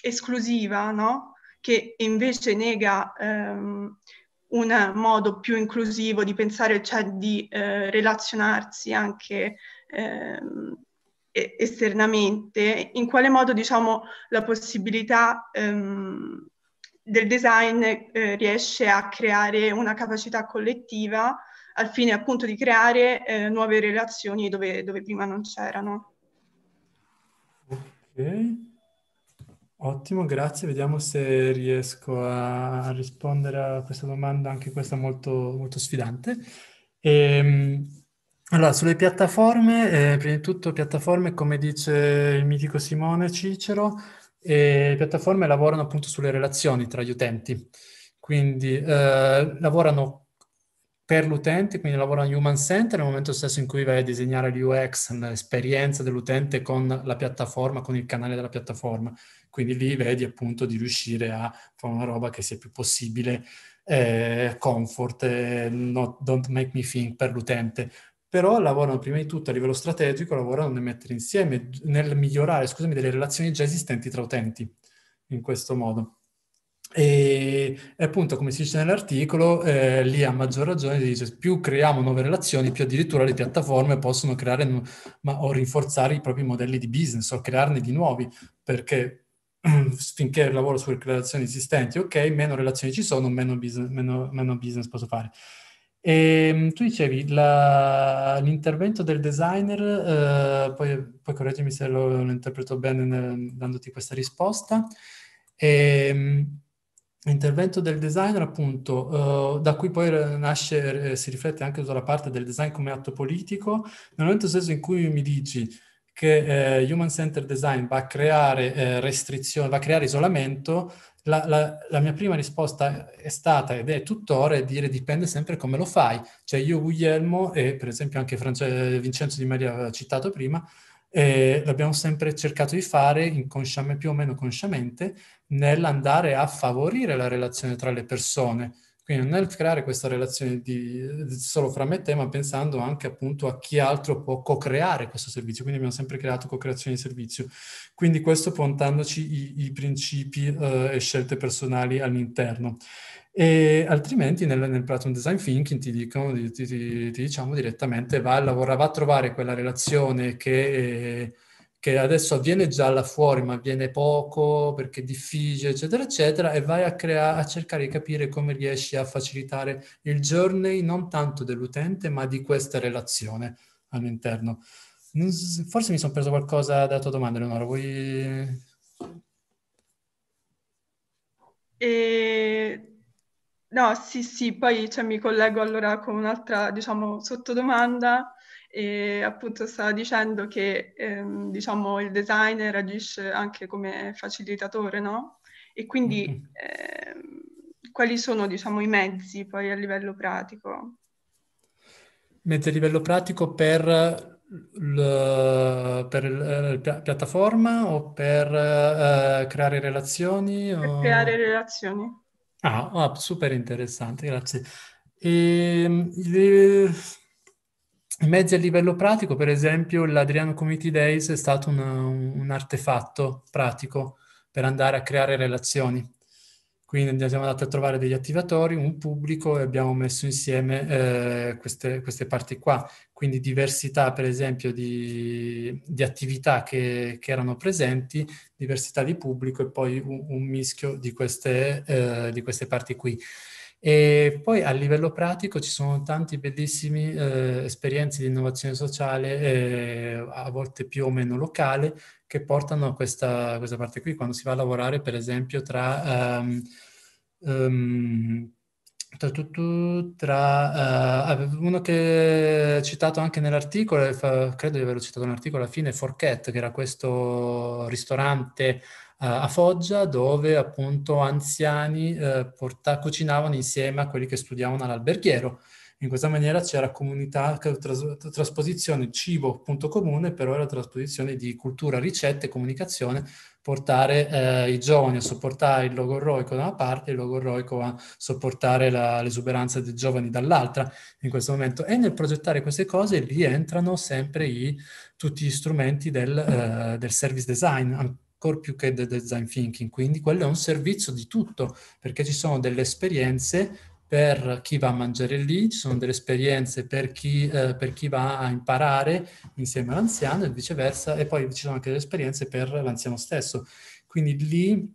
esclusiva, no? Che invece nega un modo più inclusivo di pensare, cioè di relazionarsi anche esternamente, in quale modo diciamo la possibilità del design riesce a creare una capacità collettiva al fine appunto di creare nuove relazioni dove prima non c'erano. Ok. Ottimo, grazie. Vediamo se riesco a rispondere a questa domanda, anche questa molto, molto sfidante. Allora, sulle piattaforme, prima di tutto piattaforme, come dice il mitico Simone Cicero, piattaforme lavorano appunto sulle relazioni tra gli utenti. Quindi lavorano per l'utente, quindi lavorano human center nel momento stesso in cui vai a disegnare l'UX, l'esperienza dell'utente con la piattaforma, con il canale della piattaforma. Quindi lì vedi appunto di riuscire a fare una roba che sia più possibile comfort, don't make me think per l'utente. Però lavorano prima di tutto a livello strategico, lavorano nel mettere insieme, nel migliorare, delle relazioni già esistenti tra utenti, in questo modo. E appunto, come si dice nell'articolo, lì a maggior ragione si dice più creiamo nuove relazioni, più addirittura le piattaforme possono creare o rinforzare i propri modelli di business o crearne di nuovi, perché finché lavoro sulle relazioni esistenti, ok, meno relazioni ci sono, meno business posso fare. E tu dicevi l'intervento del designer, poi correggimi se lo interpreto bene dandoti questa risposta. Intervento del designer appunto, da cui poi nasce, si riflette anche sulla parte del design come atto politico, nel momento stesso in cui mi dici che Human Centered Design va a creare restrizioni, va a creare isolamento, la mia prima risposta è stata ed è tuttora dire dipende sempre come lo fai. Cioè io Guglielmo e per esempio anche Vincenzo Di Maria citato prima, l'abbiamo sempre cercato di fare più o meno consciamente nell'andare a favorire la relazione tra le persone, quindi nel creare questa relazione solo fra me e te, ma pensando anche appunto a chi altro può co-creare questo servizio, quindi abbiamo sempre creato co-creazione di servizio, quindi questo puntandoci i principi e scelte personali all'interno. E altrimenti nel Platform Design Thinking ti diciamo direttamente va a trovare quella relazione che adesso avviene già là fuori ma avviene poco perché è difficile eccetera eccetera, e vai a cercare di capire come riesci a facilitare il journey non tanto dell'utente ma di questa relazione all'interno. Forse mi sono preso qualcosa dalla tua domanda, Eleonora, vuoi? No, sì, poi cioè, mi collego allora con un'altra, diciamo, sottodomanda, e appunto stava dicendo che, diciamo, il designer agisce anche come facilitatore, no? E quindi quali sono, diciamo, i mezzi poi a livello pratico? Mezzi a livello pratico per la piattaforma o per creare relazioni? Per creare relazioni. Ah, super interessante, grazie. I mezzi a livello pratico, per esempio, l'Adriano Community Days è stato un artefatto pratico per andare a creare relazioni. Quindi siamo andati a trovare degli attivatori, un pubblico, e abbiamo messo insieme queste parti qua. Quindi diversità, per esempio, di attività che erano presenti, diversità di pubblico e poi un mischio di queste parti qui. E poi a livello pratico ci sono tanti bellissimi esperienze di innovazione sociale, a volte più o meno locale, che portano a questa parte qui, quando si va a lavorare per esempio tra uno che è citato anche nell'articolo, credo di averlo citato nell'articolo alla fine, Forquet, che era questo ristorante a Foggia, dove appunto anziani cucinavano insieme a quelli che studiavano all'alberghiero. In questa maniera c'era comunità, trasposizione cibo punto comune, però era trasposizione di cultura, ricette, comunicazione, portare i giovani a sopportare il logorroico da una parte e il logorroico a sopportare l'esuberanza dei giovani dall'altra in questo momento. E nel progettare queste cose lì entrano sempre tutti gli strumenti del service design, più che del design thinking. Quindi quello è un servizio di tutto, perché ci sono delle esperienze per chi va a mangiare lì, ci sono delle esperienze per chi va a imparare insieme all'anziano e viceversa, e poi ci sono anche delle esperienze per l'anziano stesso. Quindi lì,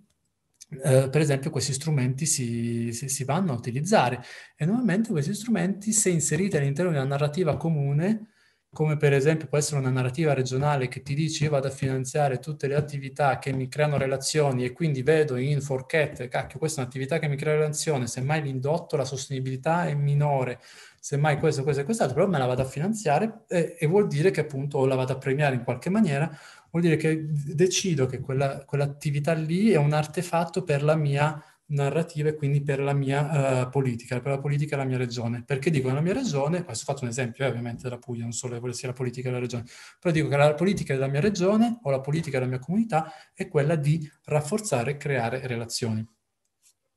per esempio, questi strumenti si vanno a utilizzare, e nuovamente questi strumenti, se inseriti all'interno di una narrativa comune, come per esempio può essere una narrativa regionale che ti dice io vado a finanziare tutte le attività che mi creano relazioni, e quindi vedo in Forquet, cacchio, questa è un'attività che mi crea relazione, semmai l'indotto, la sostenibilità è minore, semmai questo, questo e quest'altro, però me la vado a finanziare, e vuol dire che appunto o la vado a premiare in qualche maniera, vuol dire che decido che quell'attività lì è un artefatto per la mia narrativa e quindi per la mia politica, per la politica della mia regione. Perché dico la mia regione? Adesso faccio un esempio, ovviamente della Puglia, non so se sia la politica della regione, però dico che la politica della mia regione o la politica della mia comunità è quella di rafforzare e creare relazioni.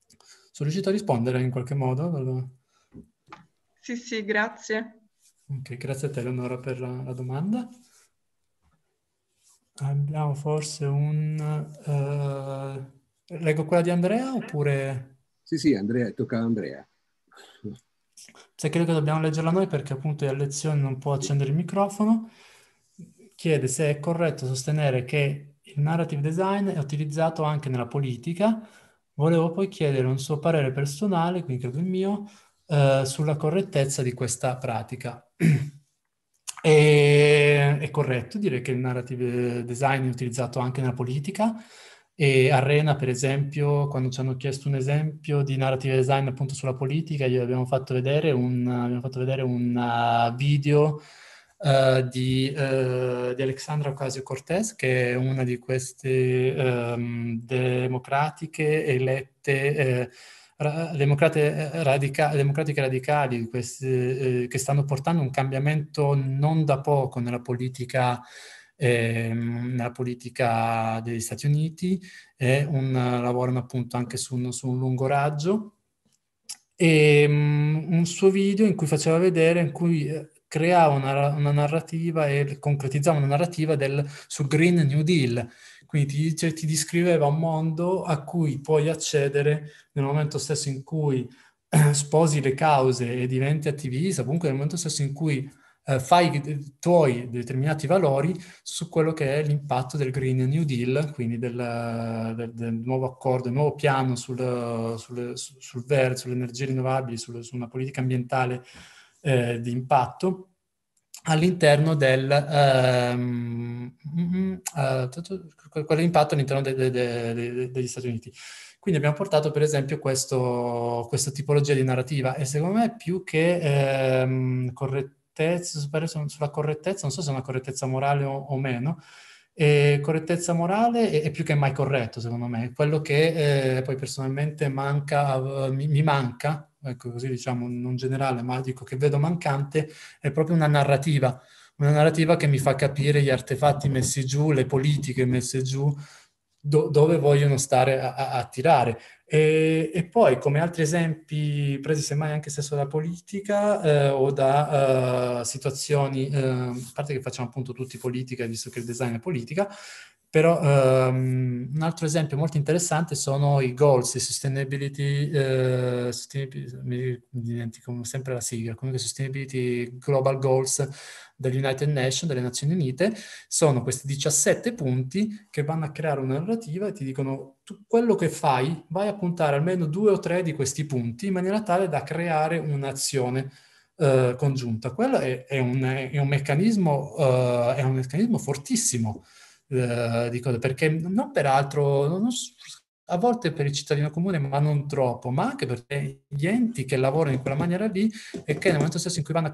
Sono riuscito a rispondere in qualche modo? Sì, grazie. Ok, grazie a te Eleonora per la domanda. Abbiamo forse leggo quella di Andrea oppure... Sì, Andrea, tocca a Andrea. Se credo che dobbiamo leggerla noi perché appunto è a lezione, non può accendere il microfono. Chiede se è corretto sostenere che il narrative design è utilizzato anche nella politica. Volevo poi chiedere un suo parere personale, quindi credo il mio, sulla correttezza di questa pratica. È corretto dire che il narrative design è utilizzato anche nella politica? E a Rena, per esempio, quando ci hanno chiesto un esempio di narrative design appunto sulla politica, gli abbiamo fatto vedere un video di Alexandra Ocasio-Cortez, che è una di queste democratiche elette, democratiche radicali, queste, che stanno portando un cambiamento non da poco nella politica degli Stati Uniti, lavorano appunto anche su un lungo raggio, e un suo video in cui faceva vedere, in cui creava una narrativa e concretizzava una narrativa sul Green New Deal. Quindi ti descriveva un mondo a cui puoi accedere nel momento stesso in cui sposi le cause e diventi attivista, comunque nel momento stesso in cui fai tuoi determinati valori su quello che è l'impatto del Green New Deal, quindi del nuovo accordo, del nuovo piano sul verde, sulle energie rinnovabili, su una politica ambientale di impatto, all'interno quell'impatto all'interno degli Stati Uniti. Quindi abbiamo portato per esempio questa tipologia di narrativa, e secondo me più che corretto sulla correttezza, non so se è una correttezza morale o meno, E correttezza morale è più che mai corretto, secondo me. Quello che poi personalmente manca, mi manca, ecco, così diciamo, non generale, ma dico che vedo mancante, è proprio una narrativa che mi fa capire gli artefatti messi giù, le politiche messe giù, dove vogliono stare a tirare. E poi, come altri esempi presi semmai anche stesso da politica o da situazioni, a parte che facciamo appunto tutti politica, visto che il design è politica, però un altro esempio molto interessante sono i goals, i sustainability, mi dimentico sempre la sigla, comunque Sustainability Global Goals dell'United Nations, delle Nazioni Unite. Sono questi 17 punti che vanno a creare una narrativa e ti dicono tu quello che fai, vai a puntare almeno 2 o 3 di questi punti in maniera tale da creare un'azione congiunta. Quello è un meccanismo fortissimo. Dico, perché non peraltro a volte per il cittadino comune, ma non troppo, ma anche perché gli enti che lavorano in quella maniera lì e che nel momento stesso in cui vanno a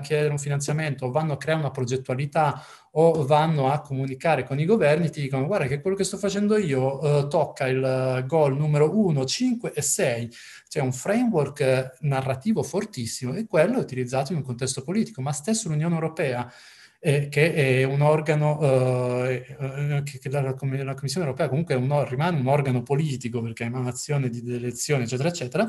chiedere un finanziamento o vanno a creare una progettualità o vanno a comunicare con i governi, ti dicono guarda che quello che sto facendo io tocca il goal numero 1, 5 e 6. C'è un framework narrativo fortissimo e quello è utilizzato in un contesto politico, ma stesso l'Unione Europea, che è un organo, che la Commissione Europea comunque rimane un organo politico perché è emanazione di elezioni eccetera eccetera,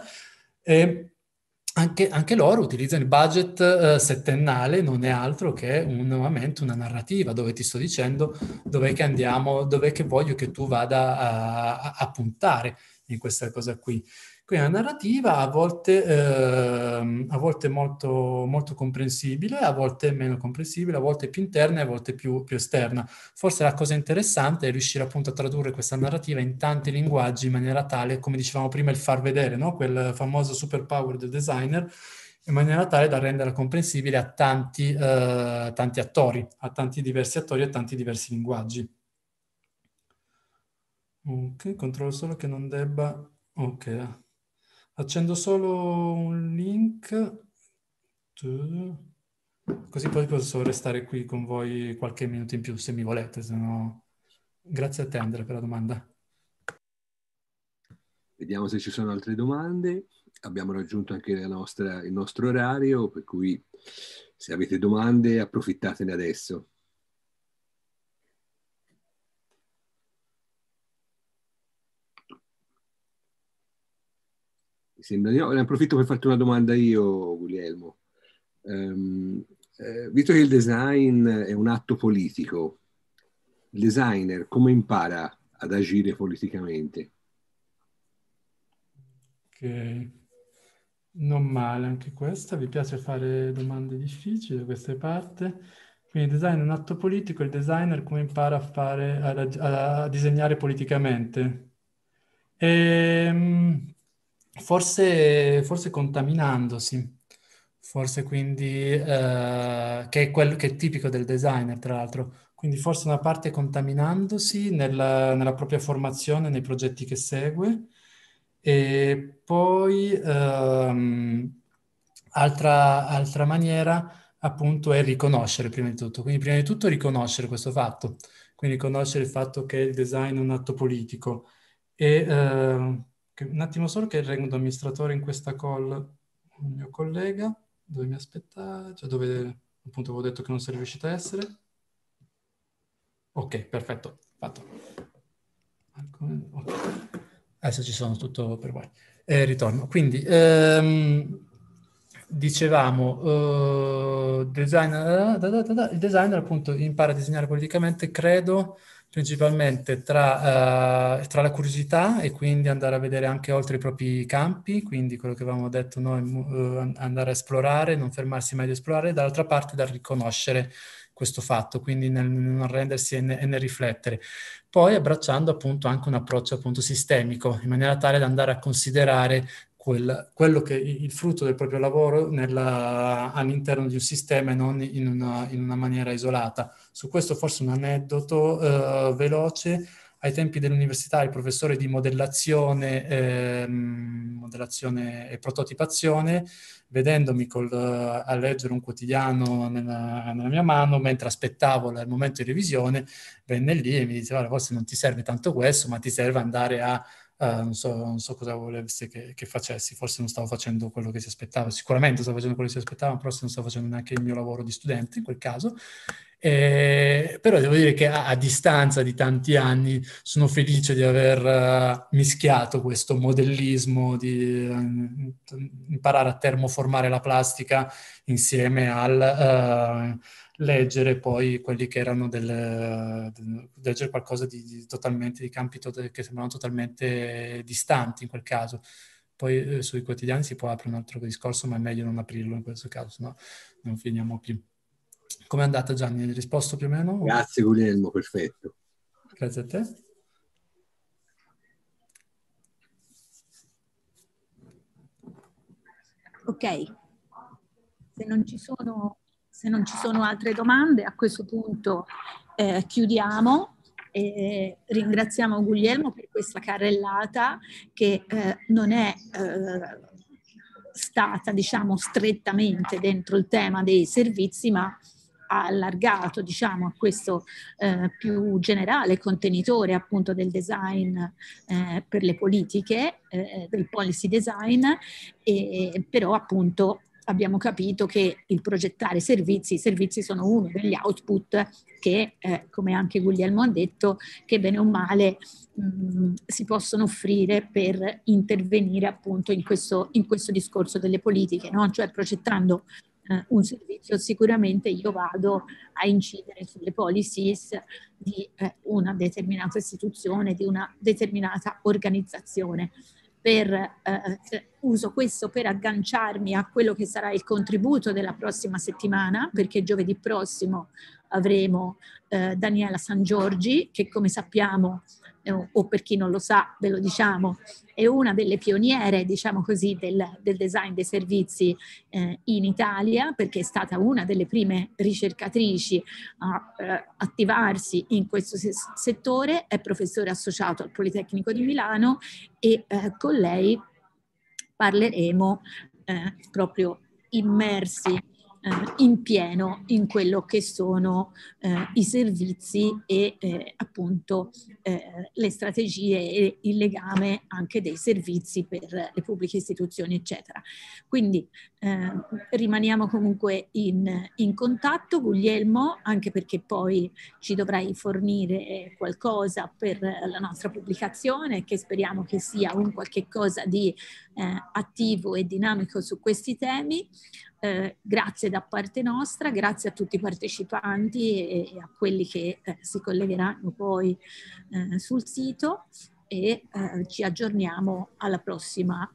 anche loro utilizzano il budget settennale, non è altro che nuovamente una narrativa dove ti sto dicendo dov'è che andiamo, dov'è che voglio che tu vada a puntare in questa cosa qui. Quindi una narrativa a volte molto, molto comprensibile, a volte meno comprensibile, a volte più interna e a volte più esterna. Forse la cosa interessante è riuscire appunto a tradurre questa narrativa in tanti linguaggi in maniera tale, come dicevamo prima, il far vedere, no? Quel famoso superpower del designer, in maniera tale da renderla comprensibile a tanti attori, a tanti diversi attori e a tanti diversi linguaggi. Ok, controllo solo che non debba... Ok. Accendo solo un link, così poi posso restare qui con voi qualche minuto in più se mi volete, se no... Grazie a te Andrea per la domanda. Vediamo se ci sono altre domande. Abbiamo raggiunto anche il nostro orario, per cui se avete domande approfittatene adesso. Mi sembra di no. Ne approfitto per farti una domanda io, Guglielmo. Visto che il design è un atto politico, il designer come impara ad agire politicamente? Ok, non male anche questa. Vi piace fare domande difficili da questa parte? Quindi il design è un atto politico, il designer come impara a disegnare politicamente? Forse contaminandosi, forse quindi, che è quello che è tipico del designer tra l'altro, quindi forse una parte contaminandosi nella propria formazione, nei progetti che segue, e poi altra maniera appunto è riconoscere prima di tutto, quindi prima di tutto riconoscere questo fatto, quindi riconoscere il fatto che il design è un atto politico e... un attimo solo che regno amministratore in questa call un mio collega, dove mi aspettava, cioè dove appunto avevo detto che non sei riuscita a essere. Ok, perfetto, fatto. Okay. Adesso ci sono tutto per voi. Ritorno. Quindi, dicevamo, il designer appunto impara a disegnare politicamente, credo, principalmente tra la curiosità e quindi andare a vedere anche oltre i propri campi, quindi quello che avevamo detto noi, andare a esplorare, non fermarsi mai di esplorare, e dall'altra parte dal riconoscere questo fatto, quindi nel non rendersi e nel riflettere. Poi abbracciando appunto anche un approccio appunto sistemico, in maniera tale da andare a considerare quello che il frutto del proprio lavoro all'interno di un sistema e non in una maniera isolata. Su questo forse un aneddoto veloce. ai tempi dell'università il professore di modellazione, modellazione e prototipazione, vedendomi a leggere un quotidiano nella mia mano, mentre aspettavo il momento di revisione, venne lì e mi diceva: forse non ti serve tanto questo, ma ti serve andare a... non so cosa volesse che facessi, forse non stavo facendo quello che si aspettava, sicuramente stavo facendo quello che si aspettava, però non stavo facendo neanche il mio lavoro di studente in quel caso. Però devo dire che a distanza di tanti anni sono felice di aver mischiato questo modellismo, di imparare a termoformare la plastica insieme al leggere poi quelli che erano leggere qualcosa di campi che sembravano totalmente distanti in quel caso. Poi sui quotidiani si può aprire un altro discorso, ma è meglio non aprirlo in questo caso, sennò non finiamo più. Com'è andata, Gianni? Hai risposto più o meno? Grazie Guglielmo, perfetto. Grazie a te. Ok, se non ci sono altre domande, a questo punto chiudiamo. Ringraziamo Guglielmo per questa carrellata che non è stata, diciamo, strettamente dentro il tema dei servizi, ma ha allargato, diciamo, a questo più generale contenitore appunto del design per le politiche, del policy design, e però appunto abbiamo capito che il progettare i servizi sono uno degli output che, come anche Guglielmo ha detto, che bene o male si possono offrire per intervenire appunto in questo discorso delle politiche, no? Cioè progettando un servizio sicuramente io vado a incidere sulle policies di una determinata istituzione, di una determinata organizzazione. Uso questo per agganciarmi a quello che sarà il contributo della prossima settimana, perché giovedì prossimo avremo Daniela San Giorgi, che come sappiamo, o per chi non lo sa ve lo diciamo, è una delle pioniere, diciamo così, del design dei servizi in Italia, perché è stata una delle prime ricercatrici a attivarsi in questo settore, è professore associato al Politecnico di Milano e con lei parleremo proprio immersi in pieno in quello che sono i servizi e appunto le strategie e il legame anche dei servizi per le pubbliche istituzioni, eccetera. Quindi rimaniamo comunque in contatto, Guglielmo, anche perché poi ci dovrai fornire qualcosa per la nostra pubblicazione, che speriamo che sia un qualche cosa di attivo e dinamico su questi temi. Grazie da parte nostra, grazie a tutti i partecipanti e a quelli che si collegheranno poi sul sito, e ci aggiorniamo alla prossima